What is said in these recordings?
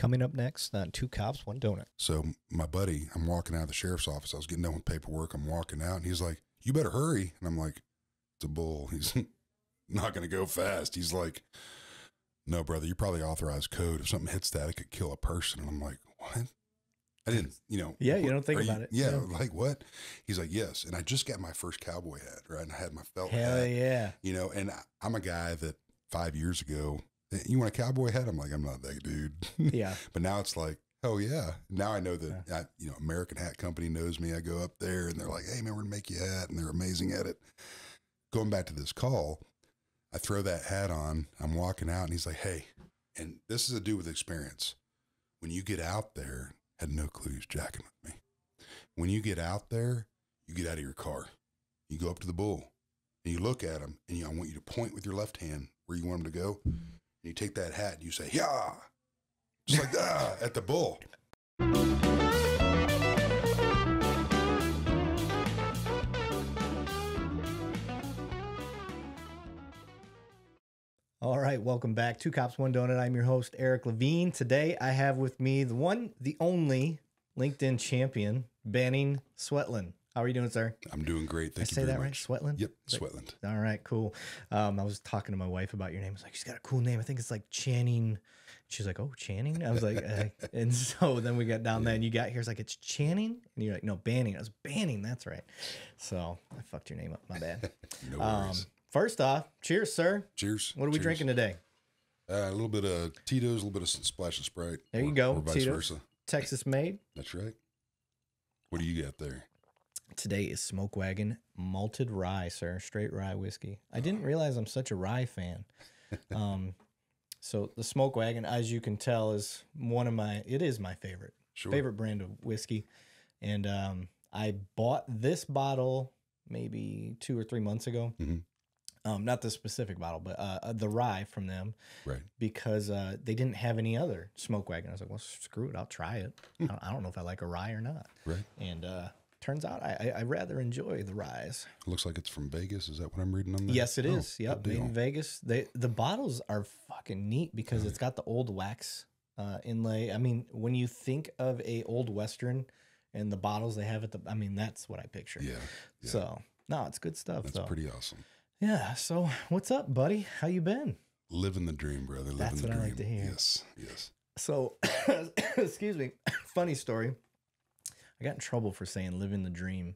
Coming up next on Two Cops, One Donut. So my buddy, I'm walking out of the sheriff's office. I was getting done with paperwork. I'm walking out, and he's like, you better hurry. And I'm like, it's a bull. He's not going to go fast. He's like, no, brother, you probably authorized code. If something hits that, it could kill a person. And I'm like, what? I didn't, you know. Yeah, you don't think about it. Yeah, no. Like what? He's like, yes. And I just got my first cowboy hat, right? And I had my felt hat. Hell yeah. You know, and I'm a guy that 5 years ago, you want a cowboy hat? I'm like, I'm not that dude. Yeah. But now it's like, oh yeah. Now I know that, yeah. You know, American Hat Company knows me. I go up there and they're like, hey man, we're gonna make you a hat. And they're amazing at it. Going back to this call, I throw that hat on. I'm walking out and he's like, hey, and this is a dude with experience. When you get out there, had no clue he was jacking with me. When you get out there, you get out of your car. You go up to the bull and you look at him and you, I want you to point with your left hand where you want him to go. And you take that hat and you say, yeah, just like that at the bull. All right, welcome back. Two Cops, One Donut. I'm your host, Eric Levine. Today I have with me the one, the only LinkedIn champion, Banning Sweatland. How are you doing, sir? I'm doing great. Thank you very much. Right? Sweatland? Yep, Sweatland. All right, cool. I was talking to my wife about your name. I was like, she's got a cool name. I think it's like Channing. She's like, oh, Channing? I was like, and so then we got down there and you got here. It's like, it's Channing? And you're like, no, Banning. I was Banning. That's right. So I fucked your name up. My bad. No worries. First off, cheers, sir. Cheers. What are we drinking today? A little bit of Tito's, a little bit of Splash and Sprite. There you go. Or vice versa. Texas made. That's right. What do you got there? Today is Smoke Wagon malted rye, sir. Straight rye whiskey. I didn't realize I'm such a rye fan. So the Smoke Wagon, as you can tell, is one of my, it is my favorite, favorite brand of whiskey. And I bought this bottle maybe 2 or 3 months ago. Not the specific bottle, but the rye from them. Right. Because they didn't have any other Smoke Wagon. I was like, well, screw it. I'll try it. I don't know if I like a rye or not. Right. And, turns out I rather enjoy the rise. Looks like it's from Vegas. Is that what I'm reading on there? Yes, it is. Oh, yep, made in Vegas. The bottles are fucking neat because it's got the old wax inlay. I mean, when you think of a old Western and the bottles they have at the, I mean, that's what I picture. Yeah. So, no, it's good stuff. That's pretty awesome. Yeah. So, what's up, buddy? How you been? Living the dream, brother. Living that's the what dream. I like to hear. Yes. Yes. So, excuse me. Funny story. I got in trouble for saying living the dream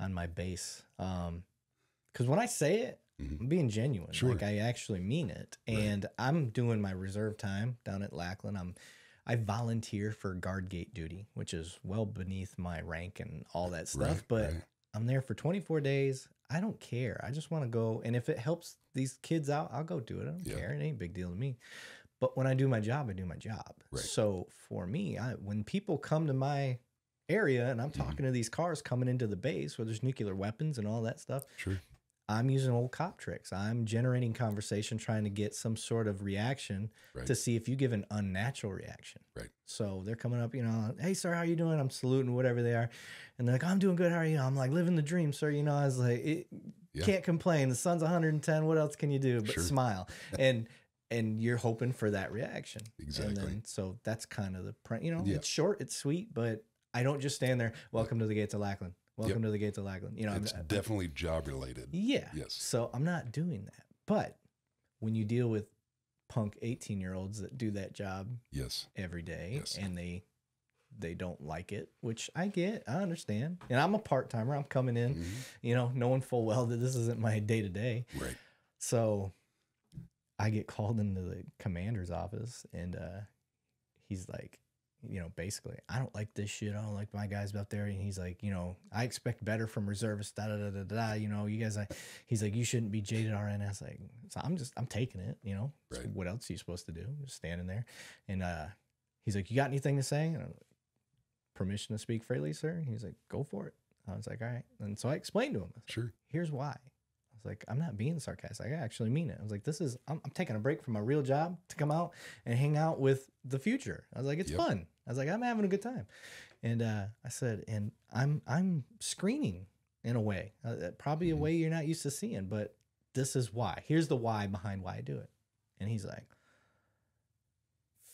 on my bass. Because when I say it, I'm being genuine. Sure. Like I actually mean it. And I'm doing my reserve time down at Lackland. I volunteer for guard gate duty, which is well beneath my rank and all that stuff. But I'm there for 24 days. I don't care. I just want to go. And if it helps these kids out, I'll go do it. I don't care. It ain't a big deal to me. But when I do my job, I do my job. So for me, when people come to my area and I'm talking to these cars coming into the base where there's nuclear weapons and all that stuff. I'm using old cop tricks. I'm generating conversation, trying to get some sort of reaction to see if you give an unnatural reaction. So they're coming up, you know, hey sir, how you doing? I'm saluting whatever they are. And they're like, I'm doing good. How are you? I'm like living the dream, sir. You know, I was like, can't complain. The sun's 110. What else can you do? But smile. And you're hoping for that reaction. Exactly. And then, so that's kind of the print, you know, it's short, it's sweet, but I don't just stand there. Welcome to the gates of Lackland. Welcome to the gates of Lackland. You know, it's definitely job related. Yeah. Yes. So I'm not doing that. But when you deal with punk 18-year-olds that do that job every day and they don't like it, which I get, I understand. And I'm a part-timer. I'm coming in, you know, knowing full well that this isn't my day-to-day. So I get called into the commander's office and he's like, you know, basically, I don't like this shit. I don't like my guys up there. And he's like, you know, I expect better from reservists, da-da-da-da-da, you know, you guys, he's like, you shouldn't be jaded RN. I was like, so I'm taking it, you know, so what else are you supposed to do? Just standing there. And he's like, you got anything to say? And I'm like, permission to speak freely, sir? And he's like, go for it. I was like, all right. And so I explained to him, I was like, here's why. I was like, I'm not being sarcastic. I actually mean it. I was like, this is, I'm taking a break from my real job to come out and hang out with the future. I was like, it's fun. I was like, I'm having a good time. And I said, and I'm screening in a way, probably a way you're not used to seeing, but this is why. Here's the why behind why I do it. And he's like,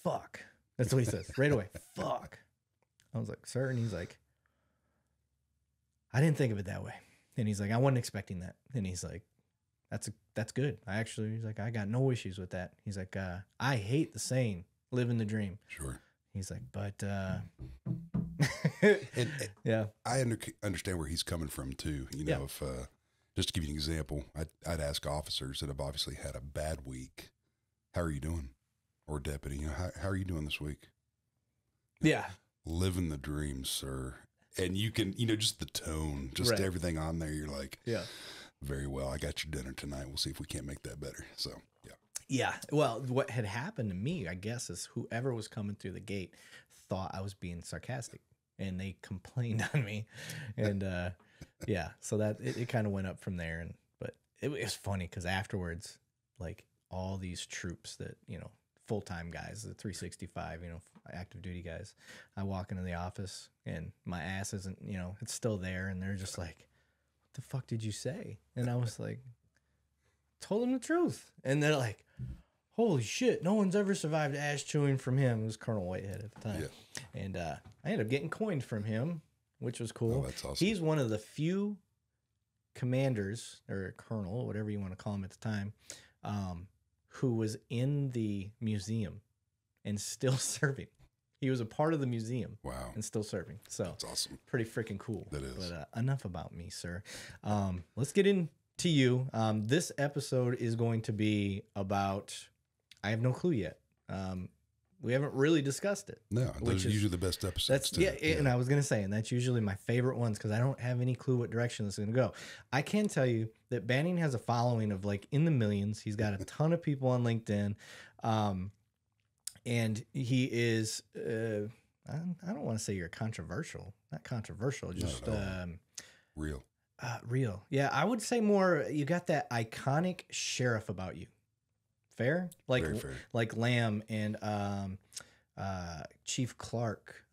fuck. That's what he says right away. Fuck. I was like, sir. And he's like, I didn't think of it that way. And he's like, I wasn't expecting that. And he's like, that's good. I actually, he's like, I got no issues with that. He's like, I hate the saying, living the dream. Sure. He's like, but, and yeah, I understand where he's coming from too. You know, yeah. If, just to give you an example, I'd ask officers that have obviously had a bad week. How are you doing? Or deputy, you know, how are you doing this week? You know, yeah. Living the dream, sir. And you can, you know, just the tone, just right. everything on there. You're like, yeah, very well. I got your dinner tonight. We'll see if we can't make that better. So, yeah. Yeah. Well, what had happened to me, I guess, is whoever was coming through the gate thought I was being sarcastic and they complained on me. And, yeah, so that it kind of went up from there. And, but it was funny because afterwards, like all these troops that, you know, full-time guys, the 365, you know, active duty guys, I walk into the office and my ass isn't, you know, it's still there. And they're just like, what the fuck did you say? And I was like, told them the truth. And they're like, holy shit, no one's ever survived ass chewing from him. It was Colonel Whitehead at the time. Yeah. And I ended up getting coined from him, which was cool. Oh, that's awesome. He's one of the few commanders or colonel, whatever you want to call him at the time, who was in the museum and still serving. He was a part of the museum. Wow. And still serving. So that's awesome. Pretty freaking cool. That is. But enough about me, sir. Let's get into you. This episode is going to be about, I have no clue yet. We haven't really discussed it. No, those are usually the best episodes. That's, too. Yeah, yeah, and I was going to say, and that's usually my favorite ones because I don't have any clue what direction this is going to go. I can tell you that Banning has a following of like in the millions. He's got a ton of people on LinkedIn. And he is, I don't want to say you're controversial. Not controversial, just real. Real. Yeah, I would say more, you got that iconic sheriff about you. Fair? Like, very fair. Like Lamb and Chief Clark.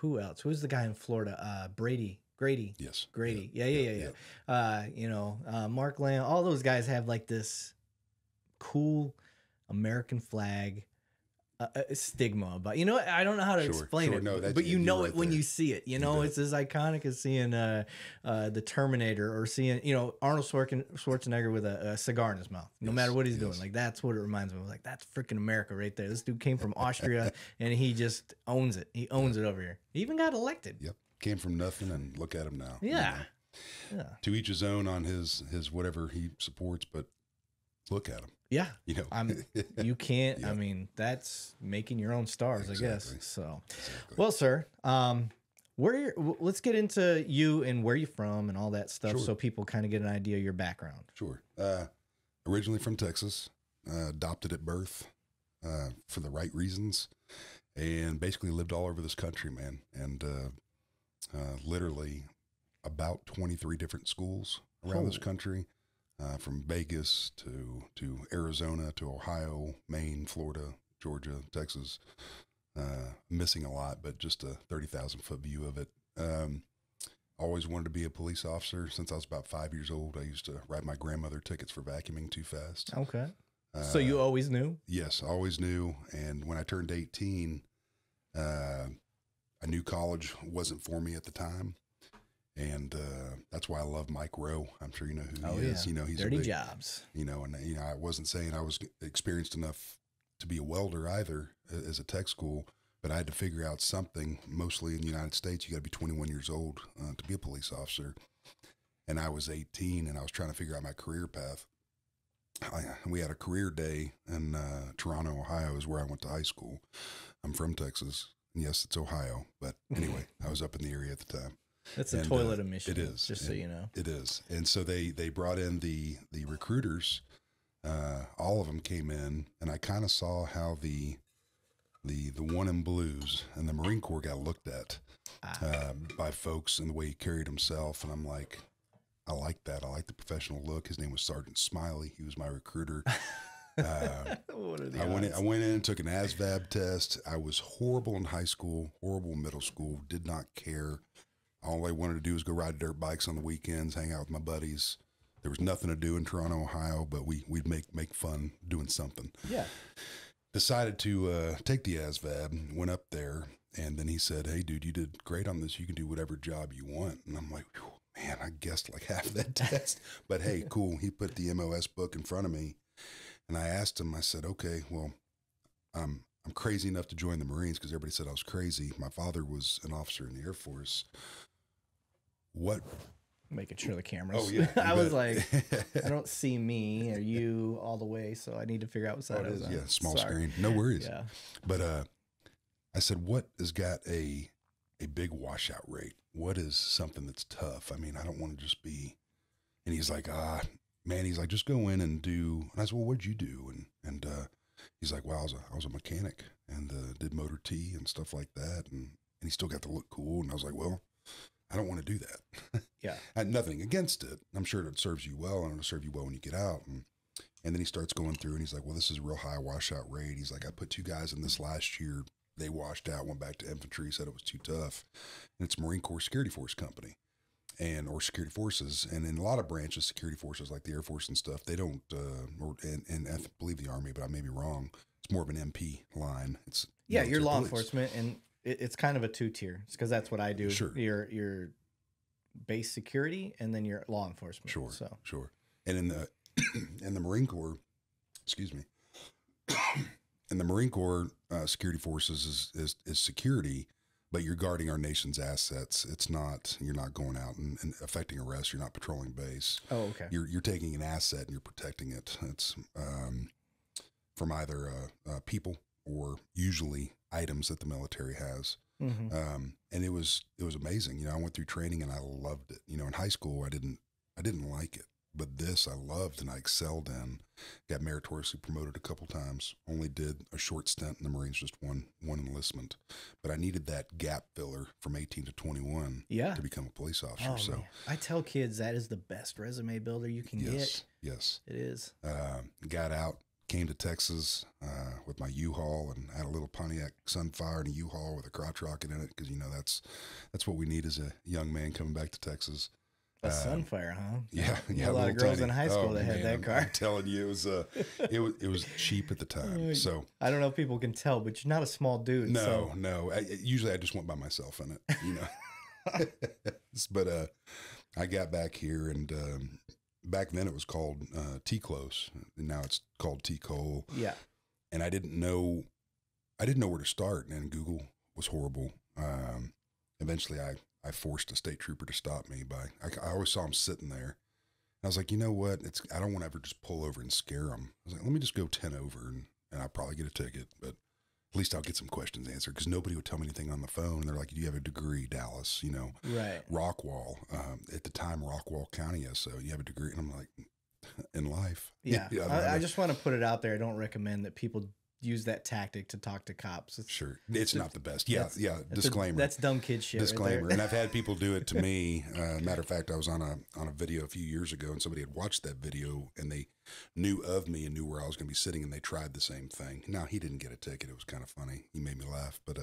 Who else? Who's the guy in Florida? Grady. Yes. Grady. Yeah, yeah, yeah, yeah. You know, Mark Lamb. All those guys have like this cool American flag stigma about. You know, I don't know how to explain it, no, but you know right it when there. You see it. You know, yeah. It's as iconic as seeing the Terminator or seeing, you know, Arnold Schwarzenegger with a cigar in his mouth, no yes, matter what he's yes. doing. Like that's what it reminds me of. Like that's freaking America right there. This dude came from Austria and he just owns it. He owns yeah. it over here. He even got elected. Yep, came from nothing and look at him now. Yeah, you know. Yeah. To each his own on his whatever he supports, but look at him. Yeah, you know, you can't. Yeah. I mean, that's making your own stars, exactly. I guess. So, exactly. Well, sir, let's get into you and where you're from and all that stuff, sure. So people kind of get an idea of your background. Sure. Originally from Texas, adopted at birth for the right reasons, and basically lived all over this country, man, and literally about 23 different schools around this country. From Vegas to Arizona, to Ohio, Maine, Florida, Georgia, Texas, missing a lot, but just a 30,000 foot view of it. Always wanted to be a police officer since I was about 5 years old. I used to write my grandmother tickets for vacuuming too fast. Okay. So you always knew? Yes, I always knew. And when I turned 18, I knew college wasn't for me at the time. And that's why I love Mike Rowe. I'm sure you know who he is. Yeah. You know, he's Dirty big, Jobs. You know, and you know, I wasn't saying I was experienced enough to be a welder either as a tech school, but I had to figure out something. Mostly in the United States, you got to be 21 years old to be a police officer. And I was 18, and I was trying to figure out my career path. We had a career day in Toronto, Ohio, is where I went to high school. I'm from Texas. And yes, it's Ohio, but anyway, I was up in the area at the time. That's a toilet emission. It is. Just so you know. It is. And so they brought in the recruiters. All of them came in, and I kind of saw how the one in blues and the Marine Corps got looked at by folks and the way he carried himself. And I'm like, I like that. I like the professional look. His name was Sergeant Smiley. He was my recruiter. I went in and took an ASVAB test. I was horrible in high school, horrible middle school, did not care. All I wanted to do was go ride dirt bikes on the weekends, hang out with my buddies. There was nothing to do in Toronto, Ohio, but we'd make fun doing something. Yeah. decided to take the ASVAB, went up there, and then he said, hey, dude, you did great on this. You can do whatever job you want. And I'm like, man, I guessed like half that test. But, hey, cool. He put the MOS book in front of me, and I asked him, I said, okay, well, I'm crazy enough to join the Marines because everybody said I was crazy. My father was an officer in the Air Force. What? Making sure the cameras. Oh, yeah. I was like, I don't see me or you all the way, so I need to figure out what side it is. Yeah, small screen. No worries. Yeah. But I said, what has got a big washout rate? What is something that's tough? I mean, I don't want to just be. And he's like, man, he's like, just go in and do. And I said, well, what'd you do? And he's like, well, I was a mechanic and did motor T and stuff like that. And he still got to look cool. And I was like, well, I don't want to do that. Yeah. I had nothing against it. I'm sure it serves you well, and it'll serve you well when you get out. And then he starts going through, and he's like, well, this is a real high washout rate. He's like, I put two guys in this last year. They washed out, went back to infantry, said it was too tough. And it's Marine Corps Security Force Company or Security Forces. And in a lot of branches, Security Forces, like the Air Force and stuff, they don't, and I believe the Army, but I may be wrong. It's more of an MP line. It's yeah, you're law enforcement, and it's kind of a two-tier because that's what I do. Sure. Your base security and then your law enforcement. Sure, so. Sure. And in the Marine Corps, excuse me, in the Marine Corps, Security Forces is security, but you're guarding our nation's assets. It's not, you're not going out and affecting arrests. You're not patrolling base. Oh, okay. You're taking an asset and you're protecting it. It's from either people or usually items that the military has. Mm-hmm. And it was amazing. You know, I went through training and I loved it. You know, in high school, I didn't like it, but this I loved and I excelled in. Got meritoriously promoted a couple times, only did a short stint in the Marines, just one enlistment, but I needed that gap filler from 18 to 21 yeah. to become a police officer. Oh, so man. I tell kids that is the best resume builder you can yes, get. Yes. It is. Got out. Came to Texas with my U-Haul, and I had a little Pontiac Sunfire and a U-Haul with a crotch rocket in it because, you know, that's what we need as a young man coming back to Texas. A Sunfire, huh? Yeah. Yeah, a lot of girls in high school that had that car. I'm telling you, it was cheap at the time. So I don't know if people can tell, but you're not a small dude. No, so. No. Usually I just went by myself in it, you know. But I got back here and back then it was called T-Close, and now it's called T-Cole. Yeah. And I didn't know where to start, and Google was horrible. Eventually I forced a state trooper to stop me by, I always saw him sitting there. And I was like, you know what? I don't want to ever just pull over and scare him. I was like, let me just go 10 over and I'll probably get a ticket, but at least I'll get some questions answered because nobody would tell me anything on the phone. And they're like, do you have a degree, Dallas? You know, right. Rockwall, at the time, Rockwall County, so you have a degree. And I'm like, in life. Yeah. Yeah, I just want to put it out there. I don't recommend that people use that tactic to talk to cops. Sure. It's not the best. Yeah. Yeah. Disclaimer. That's dumb kid shit. Disclaimer. Right. And I've had people do it to me. Matter of fact, I was on a video a few years ago and somebody had watched that video and they knew of me and knew where I was going to be sitting. And they tried the same thing. Now he didn't get a ticket. It was kind of funny. He made me laugh, but,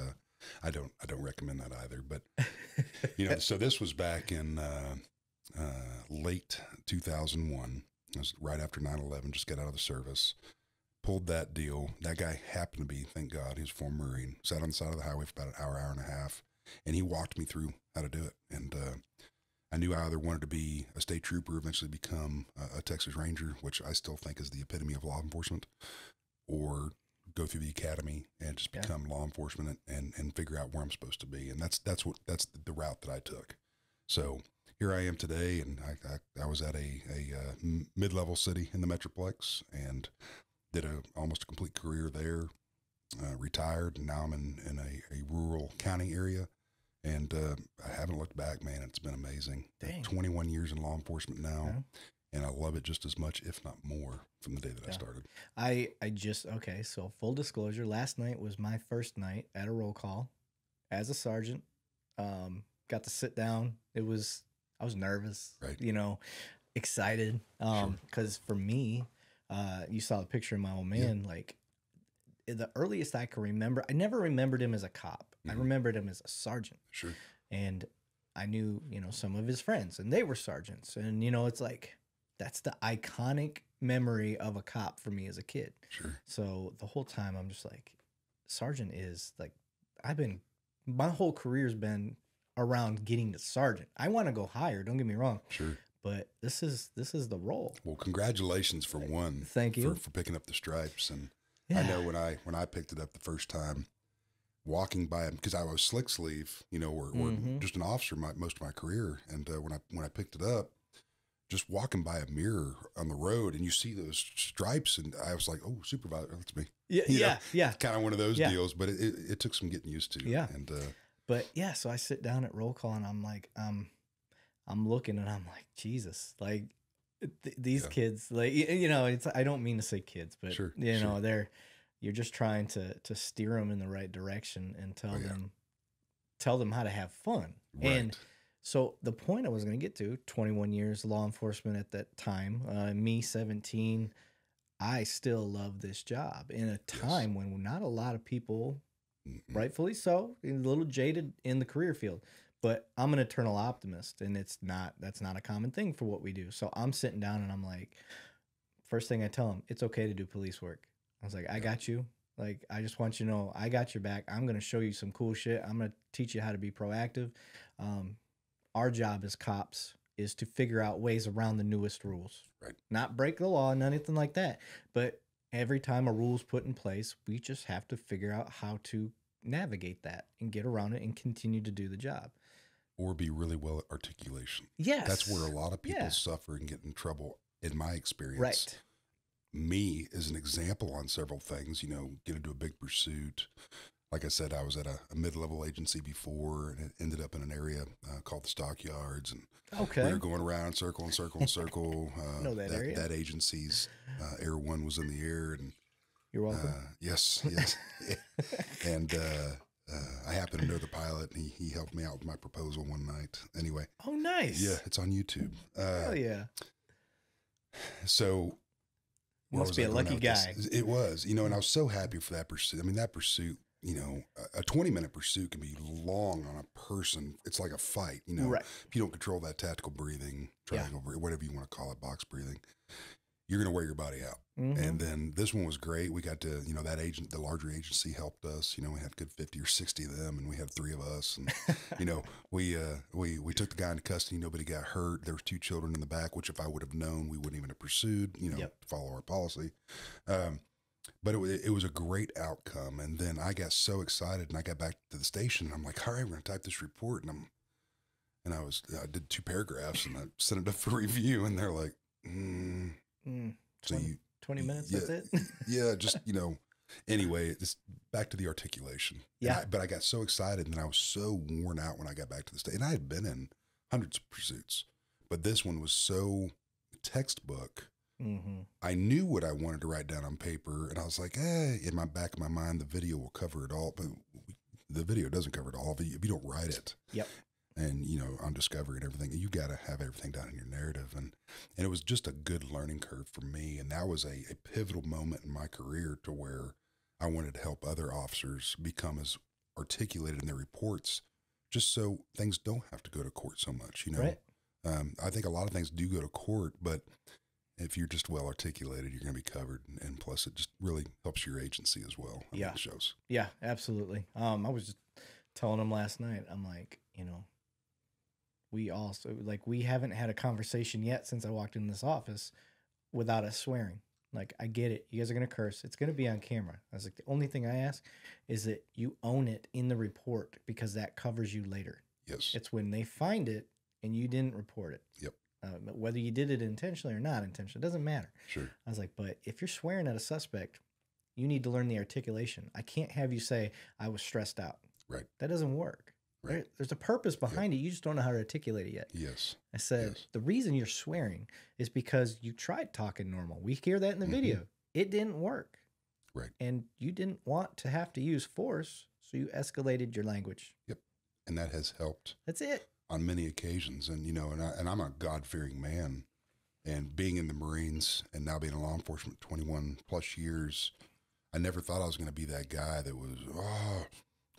I don't recommend that either. But you know, so this was back in, late 2001. It was right after 9/11, just got out of the service. Pulled that deal. That guy happened to be, thank God, he was a former Marine. Sat on the side of the highway for about an hour, hour and a half, and he walked me through how to do it. And I knew I either wanted to be a state trooper, eventually become a Texas Ranger, which I still think is the epitome of law enforcement, or go through the academy and just become law enforcement and figure out where I'm supposed to be. And that's the route that I took. So here I am today, and I was at a mid-level city in the Metroplex, and did almost a complete career there, retired, and now I'm in a rural county area, and I haven't looked back, man. It's been amazing. Dang. 21 years in law enforcement now, and I love it just as much, if not more, from the day that I started. Okay, so full disclosure, last night was my first night at a roll call as a sergeant. Got to sit down. I was nervous, right. You know, excited, because for me, you saw the picture of my old man, like the earliest I can remember, I never remembered him as a cop. Mm-hmm. I remembered him as a sergeant. Sure. And I knew, you know, some of his friends and they were sergeants, and, you know, it's like, that's the iconic memory of a cop for me as a kid. Sure. So the whole time I'm just like, sergeant is like, my whole career's been around getting to sergeant. I want to go higher, don't get me wrong. Sure. But this is the role. Well, congratulations for one. Thank you for picking up the stripes. And yeah. I know when I picked it up the first time, walking by him, because I was slick sleeve, you know, or just an officer most of my career. And when I picked it up, just walking by a mirror on the road and you see those stripes, and I was like, oh, supervisor, that's me. Yeah, yeah. It's kind of one of those deals, but it took some getting used to. Yeah. And but yeah, so I sit down at roll call and I'm like, I'm looking and I'm like, Jesus, like these kids, like, you know, it's, I don't mean to say kids, but sure, you know, you're just trying to steer them in the right direction and tell them how to have fun. Right. And so the point I was going to get to, 21 years law enforcement at that time, me 17, I still love this job in a time when not a lot of people, rightfully so, a little jaded in the career field. But I'm an eternal optimist, and that's not a common thing for what we do. So I'm sitting down and I'm like, first thing I tell them, it's okay to do police work. I was like, I got you. Like, I just want you to know I got your back. I'm going to show you some cool shit. I'm going to teach you how to be proactive. Our job as cops is to figure out ways around the newest rules, right? Not break the law, nothing like that. But every time a rule's put in place, we just have to figure out how to navigate that and get around it and continue to do the job. Or be really well at articulation. Yes. That's where a lot of people suffer and get in trouble, in my experience. Right. Me is an example on several things, you know, get into a big pursuit. Like I said, I was at a mid-level agency before, and it ended up in an area called the Stockyards. And we were going around circle and circle and circle. Know that area. That agency's Air One was in the air. And you're welcome. Yes. And I happen to know the pilot, and he helped me out with my proposal one night. Anyway. Oh, nice. Yeah, it's on YouTube. Hell yeah. So... must be a lucky guy. It was, you know, and I was so happy for that pursuit. I mean, that pursuit, you know, a 20-minute pursuit can be long on a person. It's like a fight, you know. Right. If you don't control that tactical breathing, triangle breathing, whatever you want to call it, box breathing, you're going to wear your body out. Mm-hmm. And then this one was great. We got to, you know, that agent, the larger agency helped us. You know, we had a good 50 or 60 of them, and we had 3 of us. And, you know, we took the guy into custody. Nobody got hurt. There were 2 children in the back, which if I would have known, we wouldn't even have pursued, you know, to follow our policy. But it was a great outcome. And then I got so excited, and I got back to the station, and I'm like, all right, we're going to type this report. And I did 2 paragraphs, and I sent it up for review, and they're like, so 20 minutes, that's it? Yeah, just, you know, anyway, it's back to the articulation. Yeah. But I got so excited, and I was so worn out when I got back to the state. And I had been in hundreds of pursuits, but this one was so textbook. Mm-hmm. I knew what I wanted to write down on paper, and I was like, in my back of my mind, the video will cover it all. But the video doesn't cover it all if you don't write it. Yep. And, you know, on Discovery and everything, you got to have everything down in your narrative. And it was just a good learning curve for me. And that was a pivotal moment in my career to where I wanted to help other officers become as articulated in their reports, just so things don't have to go to court so much, you know. Right. I think a lot of things do go to court, but if you're just well articulated, you're going to be covered. And plus, it just really helps your agency as well. I mean, it shows. Yeah, absolutely. I was just telling them last night, I'm like, you know, we also, like, we haven't had a conversation yet since I walked in this office without us swearing. Like, I get it. You guys are going to curse. It's going to be on camera. I was like, the only thing I ask is that you own it in the report, because that covers you later. Yes. It's when they find it and you didn't report it. Yep. Whether you did it intentionally or not intentionally, it doesn't matter. Sure. I was like, but if you're swearing at a suspect, you need to learn the articulation. I can't have you say, I was stressed out. Right. That doesn't work. Right. There's a purpose behind it. You just don't know how to articulate it yet. Yes. I said, the reason you're swearing is because you tried talking normal. We hear that in the video. It didn't work. Right. And you didn't want to have to use force, so you escalated your language. Yep. And that has helped. That's it. On many occasions. And, you know, and I'm a God-fearing man. And being in the Marines and now being in law enforcement 21 plus years, I never thought I was going to be that guy that was,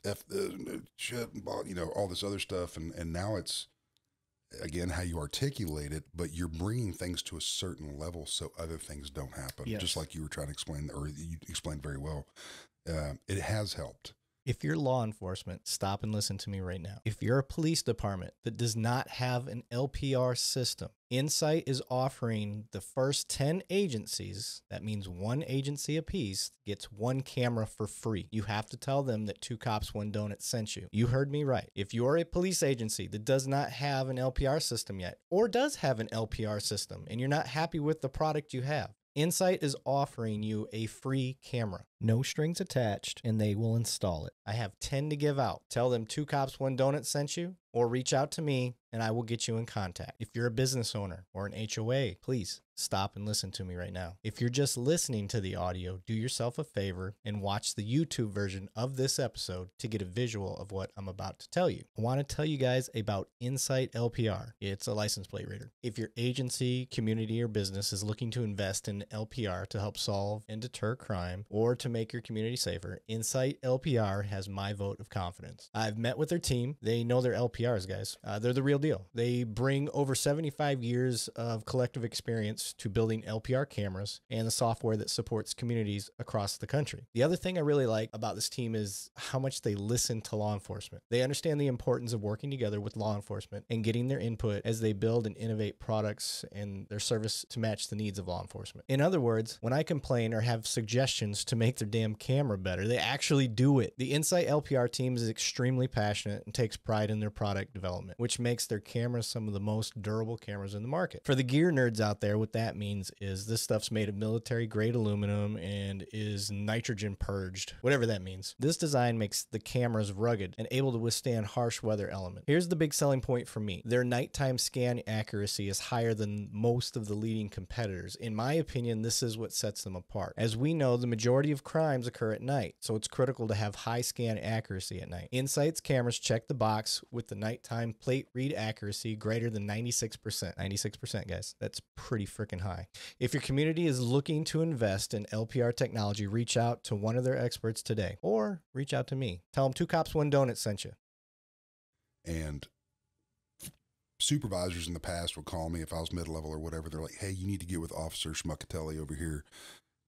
F this shit, you know, all this other stuff. And now it's again, how you articulate it, but you're bringing things to a certain level so other things don't happen. Yes. Just like you were trying to explain, or you explained very well. It has helped. If you're law enforcement, stop and listen to me right now. If you're a police department that does not have an LPR system, Insight is offering the first 10 agencies, that means one agency apiece, gets one camera for free. You have to tell them that 2 Cops, 1 Donut sent you. You heard me right. If you're a police agency that does not have an LPR system yet, or does have an LPR system and you're not happy with the product you have, Insight is offering you a free camera, no strings attached, and they will install it. I have 10 to give out. Tell them 2 Cops, 1 Donut sent you, or reach out to me and I will get you in contact. If you're a business owner or an HOA, please stop and listen to me right now. If you're just listening to the audio, do yourself a favor and watch the YouTube version of this episode to get a visual of what I'm about to tell you. I want to tell you guys about Insight LPR. It's a license plate reader. If your agency, community, or business is looking to invest in LPR to help solve and deter crime or to make your community safer, Insight LPR has my vote of confidence. I've met with their team. They know their LPRs, guys. They're the real deal. They bring over 75 years of collective experience to building LPR cameras and the software that supports communities across the country. The other thing I really like about this team is how much they listen to law enforcement. They understand the importance of working together with law enforcement and getting their input as they build and innovate products and their service to match the needs of law enforcement. In other words, when I complain or have suggestions to make their damn camera better, they actually do it. The Insight LPR team is extremely passionate and takes pride in their product development, which makes their cameras some of the most durable cameras in the market. For the gear nerds out there, with that means is this stuff's made of military grade aluminum and is nitrogen purged, whatever that means. This design makes the cameras rugged and able to withstand harsh weather element. Here's the big selling point for me. Their nighttime scan accuracy is higher than most of the leading competitors. In my opinion, this is what sets them apart. As we know, the majority of crimes occur at night, so it's critical to have high scan accuracy at night. Insight's cameras check the box with the nighttime plate read accuracy greater than 96%. 96%, guys. That's pretty freaking high. If your community is looking to invest in LPR technology, reach out to one of their experts today or reach out to me. Tell them 2 Cops, 1 Donut sent you. And supervisors in the past would call me if I was mid-level or whatever. They're like, hey, you need to get with Officer Schmuckatelli over here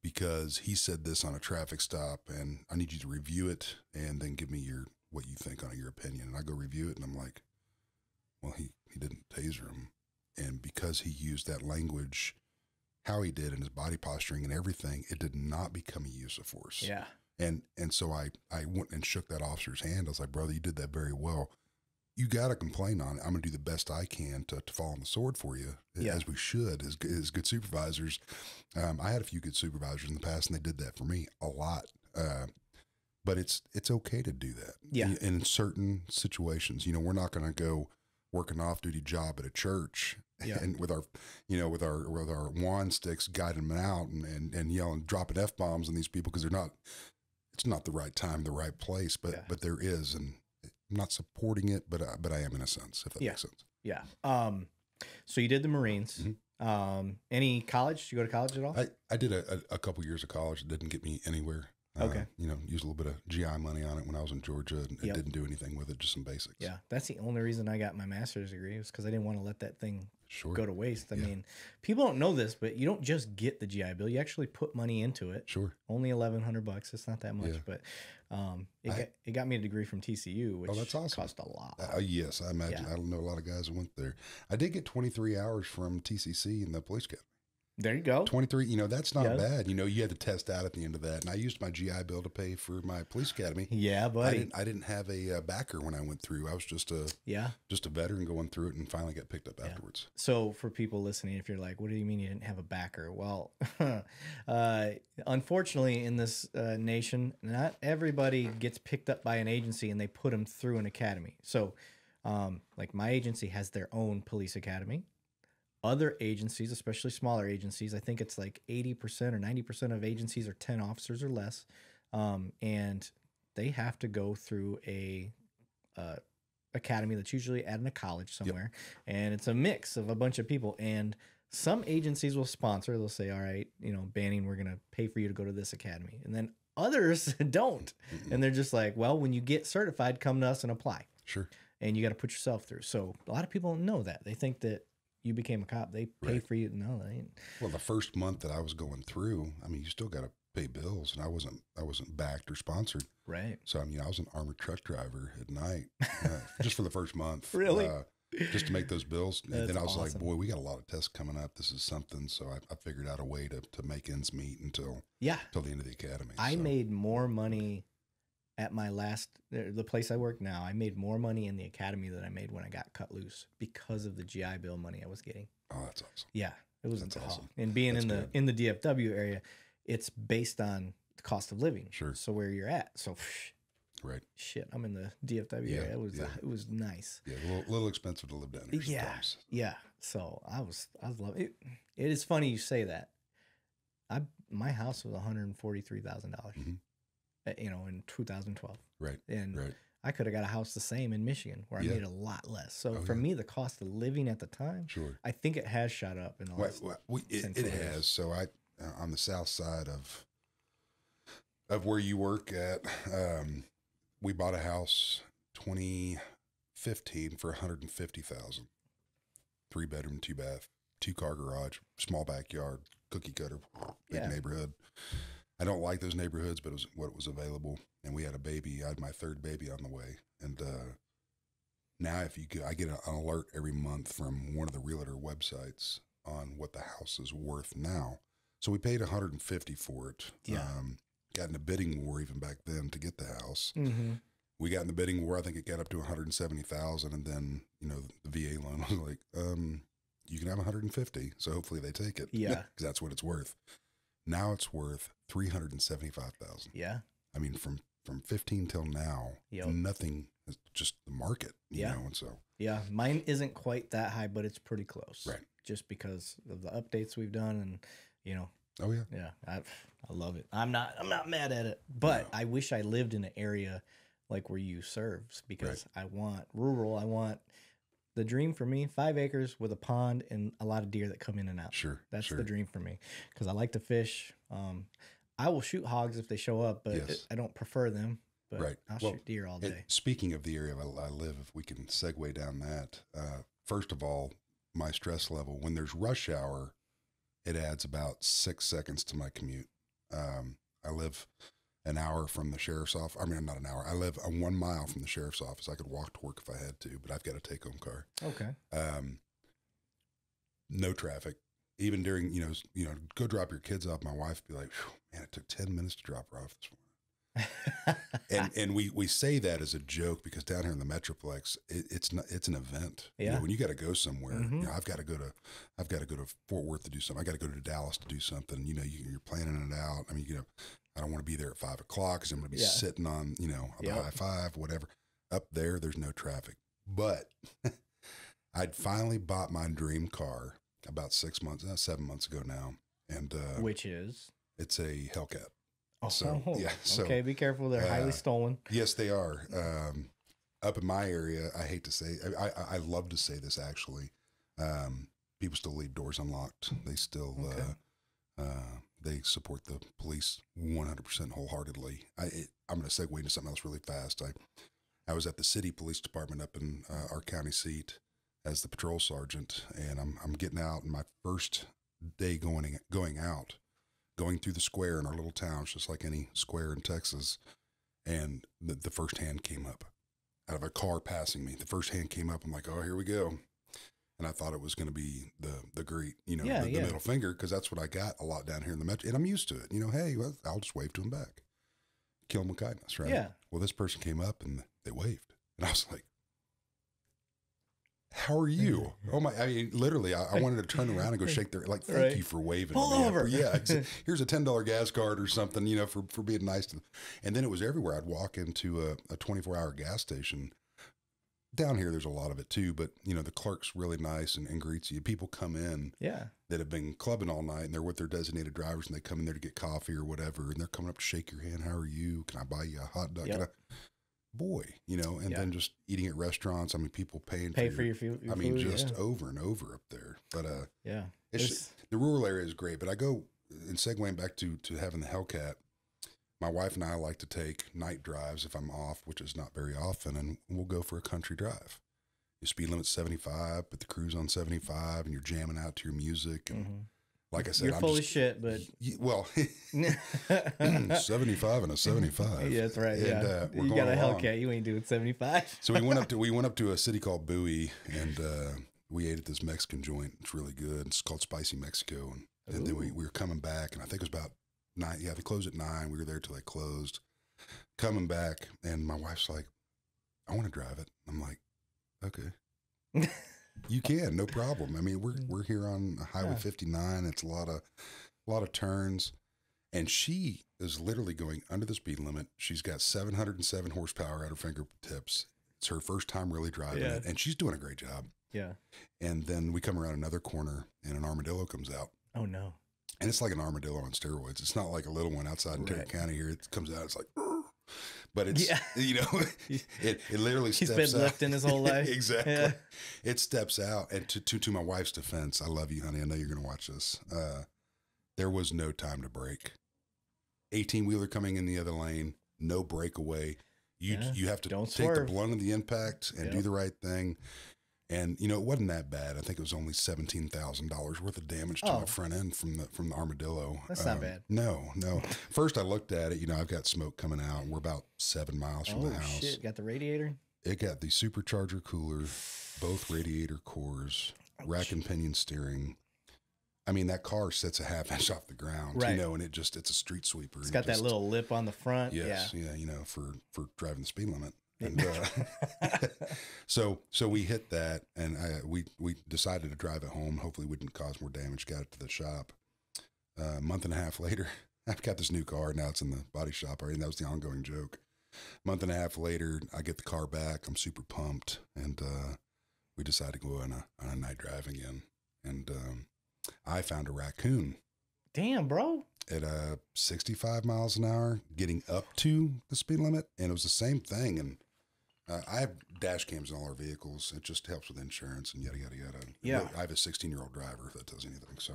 because he said this on a traffic stop and I need you to review it and then give me what you think on your opinion. And I go review it and I'm like, well, he didn't taser him. And because he used that language, how he did and his body posturing and everything, it did not become a use of force. Yeah. And so I went and shook that officer's hand. I was like, brother, you did that very well. You got to complain on it. I'm going to do the best I can to fall on the sword for you, yeah, as we should, as good supervisors. I had a few good supervisors in the past, and they did that for me a lot. But it's okay to do that. Yeah. In certain situations, you know, we're not going to go work an off-duty job at a church, yeah, and with our, you know, with our wand sticks guiding them out and yelling, dropping F-bombs on these people because it's not the right time, the right place, but, yeah, but there is, and I'm not supporting it, but I am in a sense, if that, yeah, makes sense. Yeah. So you did the Marines, mm-hmm. Any college, did you go to college at all? I did a couple years of college. It didn't get me anywhere. Okay. You know, use a little bit of GI money on it when I was in Georgia, and yep, it didn't do anything with it, just some basics. Yeah. That's the only reason I got my master's degree, was because I didn't want to let that thing, sure, go to waste. I, yeah, mean, people don't know this, but you don't just get the GI Bill. You actually put money into it. Sure. Only $1,100. It's not that much, yeah, but it got me a degree from TCU, which, oh, that's awesome, cost a lot. Yes, I imagine. Yeah. I don't know a lot of guys who went there. I did get 23 hours from TCC in the police academy. There you go. 23, you know, that's not, yes, bad. You know, you had to test out at the end of that. And I used my GI Bill to pay for my police academy. Yeah, buddy. I didn't have a backer when I went through. I was just a veteran going through it, and finally got picked up, yeah, afterwards. So for people listening, if you're like, what do you mean you didn't have a backer? Well, unfortunately in this nation, not everybody gets picked up by an agency and they put them through an academy. So like my agency has their own police academy. Other agencies, especially smaller agencies, I think it's like 80% or 90% of agencies are 10 officers or less, and they have to go through a academy that's usually at a college somewhere, yep, and it's a mix of a bunch of people. And some agencies will sponsor. They'll say, all right, you know, Banning, we're going to pay for you to go to this academy. And then others don't, and they're just like, well, when you get certified, come to us and apply. Sure. and you got to put yourself through. So a lot of people don't know that. They think that you became a cop, they pay for you. No, they ain't. Well, the first month that I was going through, I mean, you still got to pay bills, and I wasn't backed or sponsored. Right. So I mean, I was an armored truck driver at night, just for the first month. Really? Just to make those bills. And then I was like, boy, we got a lot of tests coming up. This is something. So I figured out a way to make ends meet until the end of the academy. I made more money at my last, the place I work now. I made more money in the academy than I made when I got cut loose because of the GI Bill money I was getting. Oh, that's awesome. Yeah, it was awesome. And being in the DFW area, it's based on the cost of living. Sure. So where you're at. So right. Shit, I'm in the DFW area. It was nice. Yeah, a little expensive to live down here. Yeah, sometimes. Yeah. So I was loving it. It is funny you say that. My house was $143,000, you know, in 2012. Right. And I could have got a house the same in Michigan, where I made a lot less. So for me, the cost of living at the time, I think it has shot up in the last. It has. So on the south side of where you work at. We bought a house 2015 for $150,000, 3-bedroom, 2-bath, 2-car garage, small backyard, cookie cutter, big neighborhood. I don't like those neighborhoods, but it was what was available. And we had a baby. I had my third baby on the way. And now, if you could, I get an alert every month from one of the realtor websites on what the house is worth now. So we paid $150,000 for it. Yeah. Got in a bidding war even back then to get the house. Mm-hmm. We got in the bidding war. I think it got up to $170,000, and then you know the VA loan was like, you can have $150,000, so hopefully they take it. Yeah, because that's what it's worth. Now it's worth $375,000. Yeah, I mean from 15 till now, nothing. It's just the market. You know, and so mine isn't quite that high, but it's pretty close. Right, just because of the updates we've done, and you know. Oh yeah. Yeah. I love it. I'm not mad at it, but I wish I lived in an area like where you serve, because I want rural. I want the dream for me, 5 acres with a pond and a lot of deer that come in and out. Sure. That's the dream for me. 'Cause I like to fish. I will shoot hogs if they show up, but I don't prefer them, but I'll shoot deer all day. Speaking of the area I live, if we can segue down that, first of all, my stress level when there's rush hour, it adds about 6 seconds to my commute. I live an hour from the sheriff's office. I mean, not an hour. I live 1 mile from the sheriff's office. I could walk to work if I had to, but I've got a take-home car. Okay. No traffic. Even during, you know, go drop your kids off. My wife would be like, man, it took 10 minutes to drop her off this morning. and we say that as a joke because down here in the Metroplex, it's an event. Yeah. You know, when you got to go somewhere, you know, I've got to go to Fort Worth to do something. I got to go to Dallas to do something. You know, you're planning it out. I mean, you know, I don't want to be there at 5 o'clock because I'm going to be sitting on, you know, on the high five, whatever. Up there, there's no traffic. But I'd finally bought my dream car about 7 months ago now, and which is it's a Hellcat. Oh, so, yeah, so, okay. Be careful. They're highly stolen. Yes, they are. Up in my area, I hate to say, I love to say this actually. People still leave doors unlocked. They still, they support the police 100% wholeheartedly. I'm going to segue into something else really fast. I was at the city police department up in our county seat as the patrol sergeant, and I'm getting out, and my first day going out. Going through the square in our little town, just like any square in Texas, and the first hand came up out of a car passing me. The first hand came up. I'm like, oh, here we go. And I thought it was going to be the greet, you know, the middle finger, because that's what I got a lot down here in the metro, and I'm used to it. You know, hey, well, I'll just wave to him back. Kill him with kindness, right? Yeah. Well, this person came up, and they waved. And I was like, how are you? Oh my, I mean, literally, I wanted to turn around and go shake their, like, thank you for waving. Pull over. Yeah. Here's a $10 gas card or something, you know, for being nice to them. And then it was everywhere. I'd walk into a 24-hour gas station. Down here, there's a lot of it too, but you know, the clerk's really nice and greets you. People come in that have been clubbing all night, and they're with their designated drivers, and they come in there to get coffee or whatever. And they're coming up to shake your hand. How are you? Can I buy you a hot dog? Boy, you know, and then just eating at restaurants. I mean, people pay for your food. I mean, just over and over up there. But it's the rural area is great. But I go and segueing back to having the Hellcat. my wife and I like to take night drives if I'm off, which is not very often, and we'll go for a country drive. Your speed limit's 75, put the cruise on 75, and you're jamming out to your music. And like I said, you're full of shit, but well, 75 and a 75. Yeah, that's right. And, yeah, you got a Hellcat, you ain't doing 75. So we went up to a city called Bowie, and we ate at this Mexican joint. It's really good. It's called Spicy Mexico, and then we were coming back, and I think it was about 9. Yeah, they closed at 9. We were there till they closed. Coming back, and my wife's like, "I want to drive it." I'm like, okay, you can, no problem. I mean, we're here on Highway 59. It's a lot of turns, and she is literally going under the speed limit. She's got 707 horsepower at her fingertips. It's her first time really driving it, and she's doing a great job. Yeah. And then we come around another corner, and an armadillo comes out. Oh no! And it's like an armadillo on steroids. It's not like a little one outside in Tarrant County here. It comes out. It's like. But it's, you know, it literally steps out. He's been left in his whole life. Exactly. Yeah. It steps out. And to my wife's defense, I love you, honey. I know you're going to watch this. There was no time to brake. 18-wheeler coming in the other lane, no breakaway. You have to take the blunt of the impact and do the right thing. And, you know, it wasn't that bad. I think it was only $17,000 worth of damage to my front end from the armadillo. That's not bad. No. First, I looked at it. You know, I've got smoke coming out. We're about 7 miles from the house. Oh, shit. Got the radiator? It got the supercharger cooler, both radiator cores, rack and pinion steering. I mean, that car sits a half inch off the ground, you know, and it's a street sweeper. It's got that little lip on the front. Yes, yeah, you know, for driving the speed limit. And, so we hit that, and we decided to drive it home. Hopefully we didn't cause more damage. Got it to the shop. A month and a half later, I've got this new car. Now it's in the body shop already. And that was the ongoing joke. A month and a half later, I get the car back. I'm super pumped. And, we decided to go on a night drive again. And, I found a raccoon. Damn, bro. At 65 miles an hour, getting up to the speed limit. And it was the same thing. And, I have dash cams in all our vehicles. It just helps with insurance and yada, yada, yada. Yeah. I have a 16-year-old driver, if that does anything. So,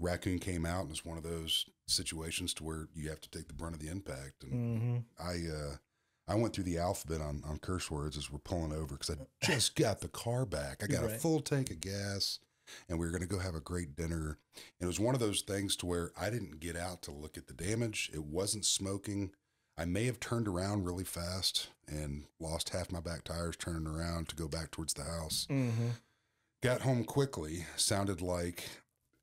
raccoon came out, and it's one of those situations to where you have to take the brunt of the impact. And I went through the alphabet on curse words as we're pulling over because I just got the car back. I got a full tank of gas, and we were going to go have a great dinner. And it was one of those things to where I didn't get out to look at the damage. It wasn't smoking. I may have turned around really fast and lost half my back tires turning around to go back towards the house. Got home quickly. Sounded like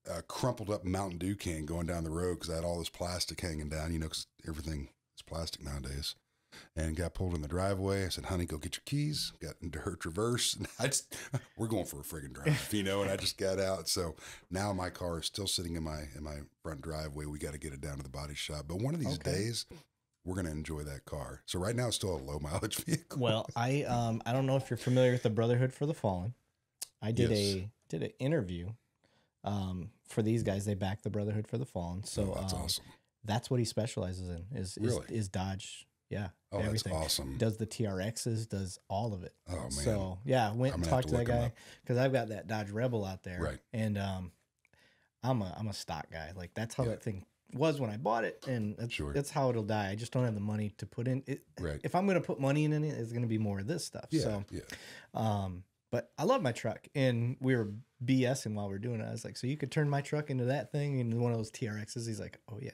a crumpled up Mountain Dew can going down the road because I had all this plastic hanging down, you know, because everything is plastic nowadays. And got pulled in the driveway. I said, honey, go get your keys. Got into her Traverse. And we're going for a friggin' drive, you know, and I just got out. So now my car is still sitting in my front driveway. We got to get it down to the body shop. But one of these days... we're going to enjoy that car. So right now it's still a low mileage vehicle. Well, I don't know if you're familiar with the Brotherhood for the Fallen. I did an interview for these guys. They backed the Brotherhood for the Fallen. So that's awesome. That's what he specializes in is Dodge. Yeah. Oh, everything. That's awesome. Does the TRXs, does all of it. Oh man. So yeah, went and talked to that guy because I've got that Dodge Rebel out there. Right. And I'm a stock guy. Like that's how that thing was when I bought it, and that's how it'll die. I just don't have the money to put in it. Right. If I'm going to put money in it, it's going to be more of this stuff. Yeah, so, but I love my truck, and we were BSing while we were doing it. I was like, so you could turn my truck into that thing and one of those TRXs. He's like, oh yeah.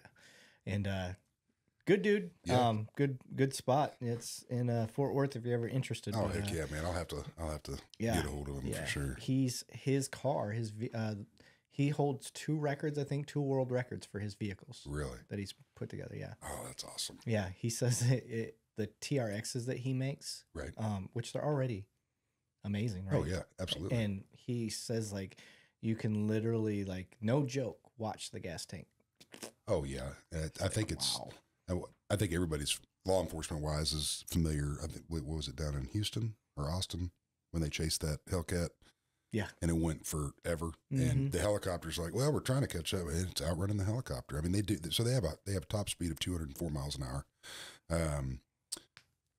And, good dude. Yeah. Good spot. It's in Fort Worth if you're ever interested. Oh, heck yeah, man. I'll have to get a hold of him for sure. He holds 2 records, I think, 2 world records for his vehicles. Really? That he's put together, yeah. Oh, that's awesome. Yeah, he says the TRXs that he makes, which they're already amazing, right? Oh, yeah, absolutely. And he says, like, you can literally, like, no joke, watch the gas tank. Oh, yeah. I think I think everybody's, law enforcement-wise, is familiar. I think, what was it, down in Houston or Austin when they chased that Hellcat? Yeah. And it went forever. And the helicopter's like, well, we're trying to catch up. It's outrunning the helicopter. I mean, they do. So they have a top speed of 204 miles an hour.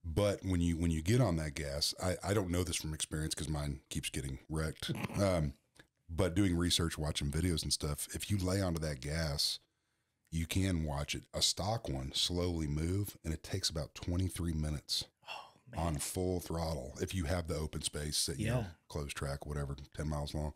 But when you get on that gas, I don't know this from experience because mine keeps getting wrecked. But doing research, watching videos and stuff, if you lay onto that gas, you can watch it. A stock one slowly move, and it takes about 23 minutes on full throttle. If you have the open space that, you know, closed track, whatever, 10 miles long,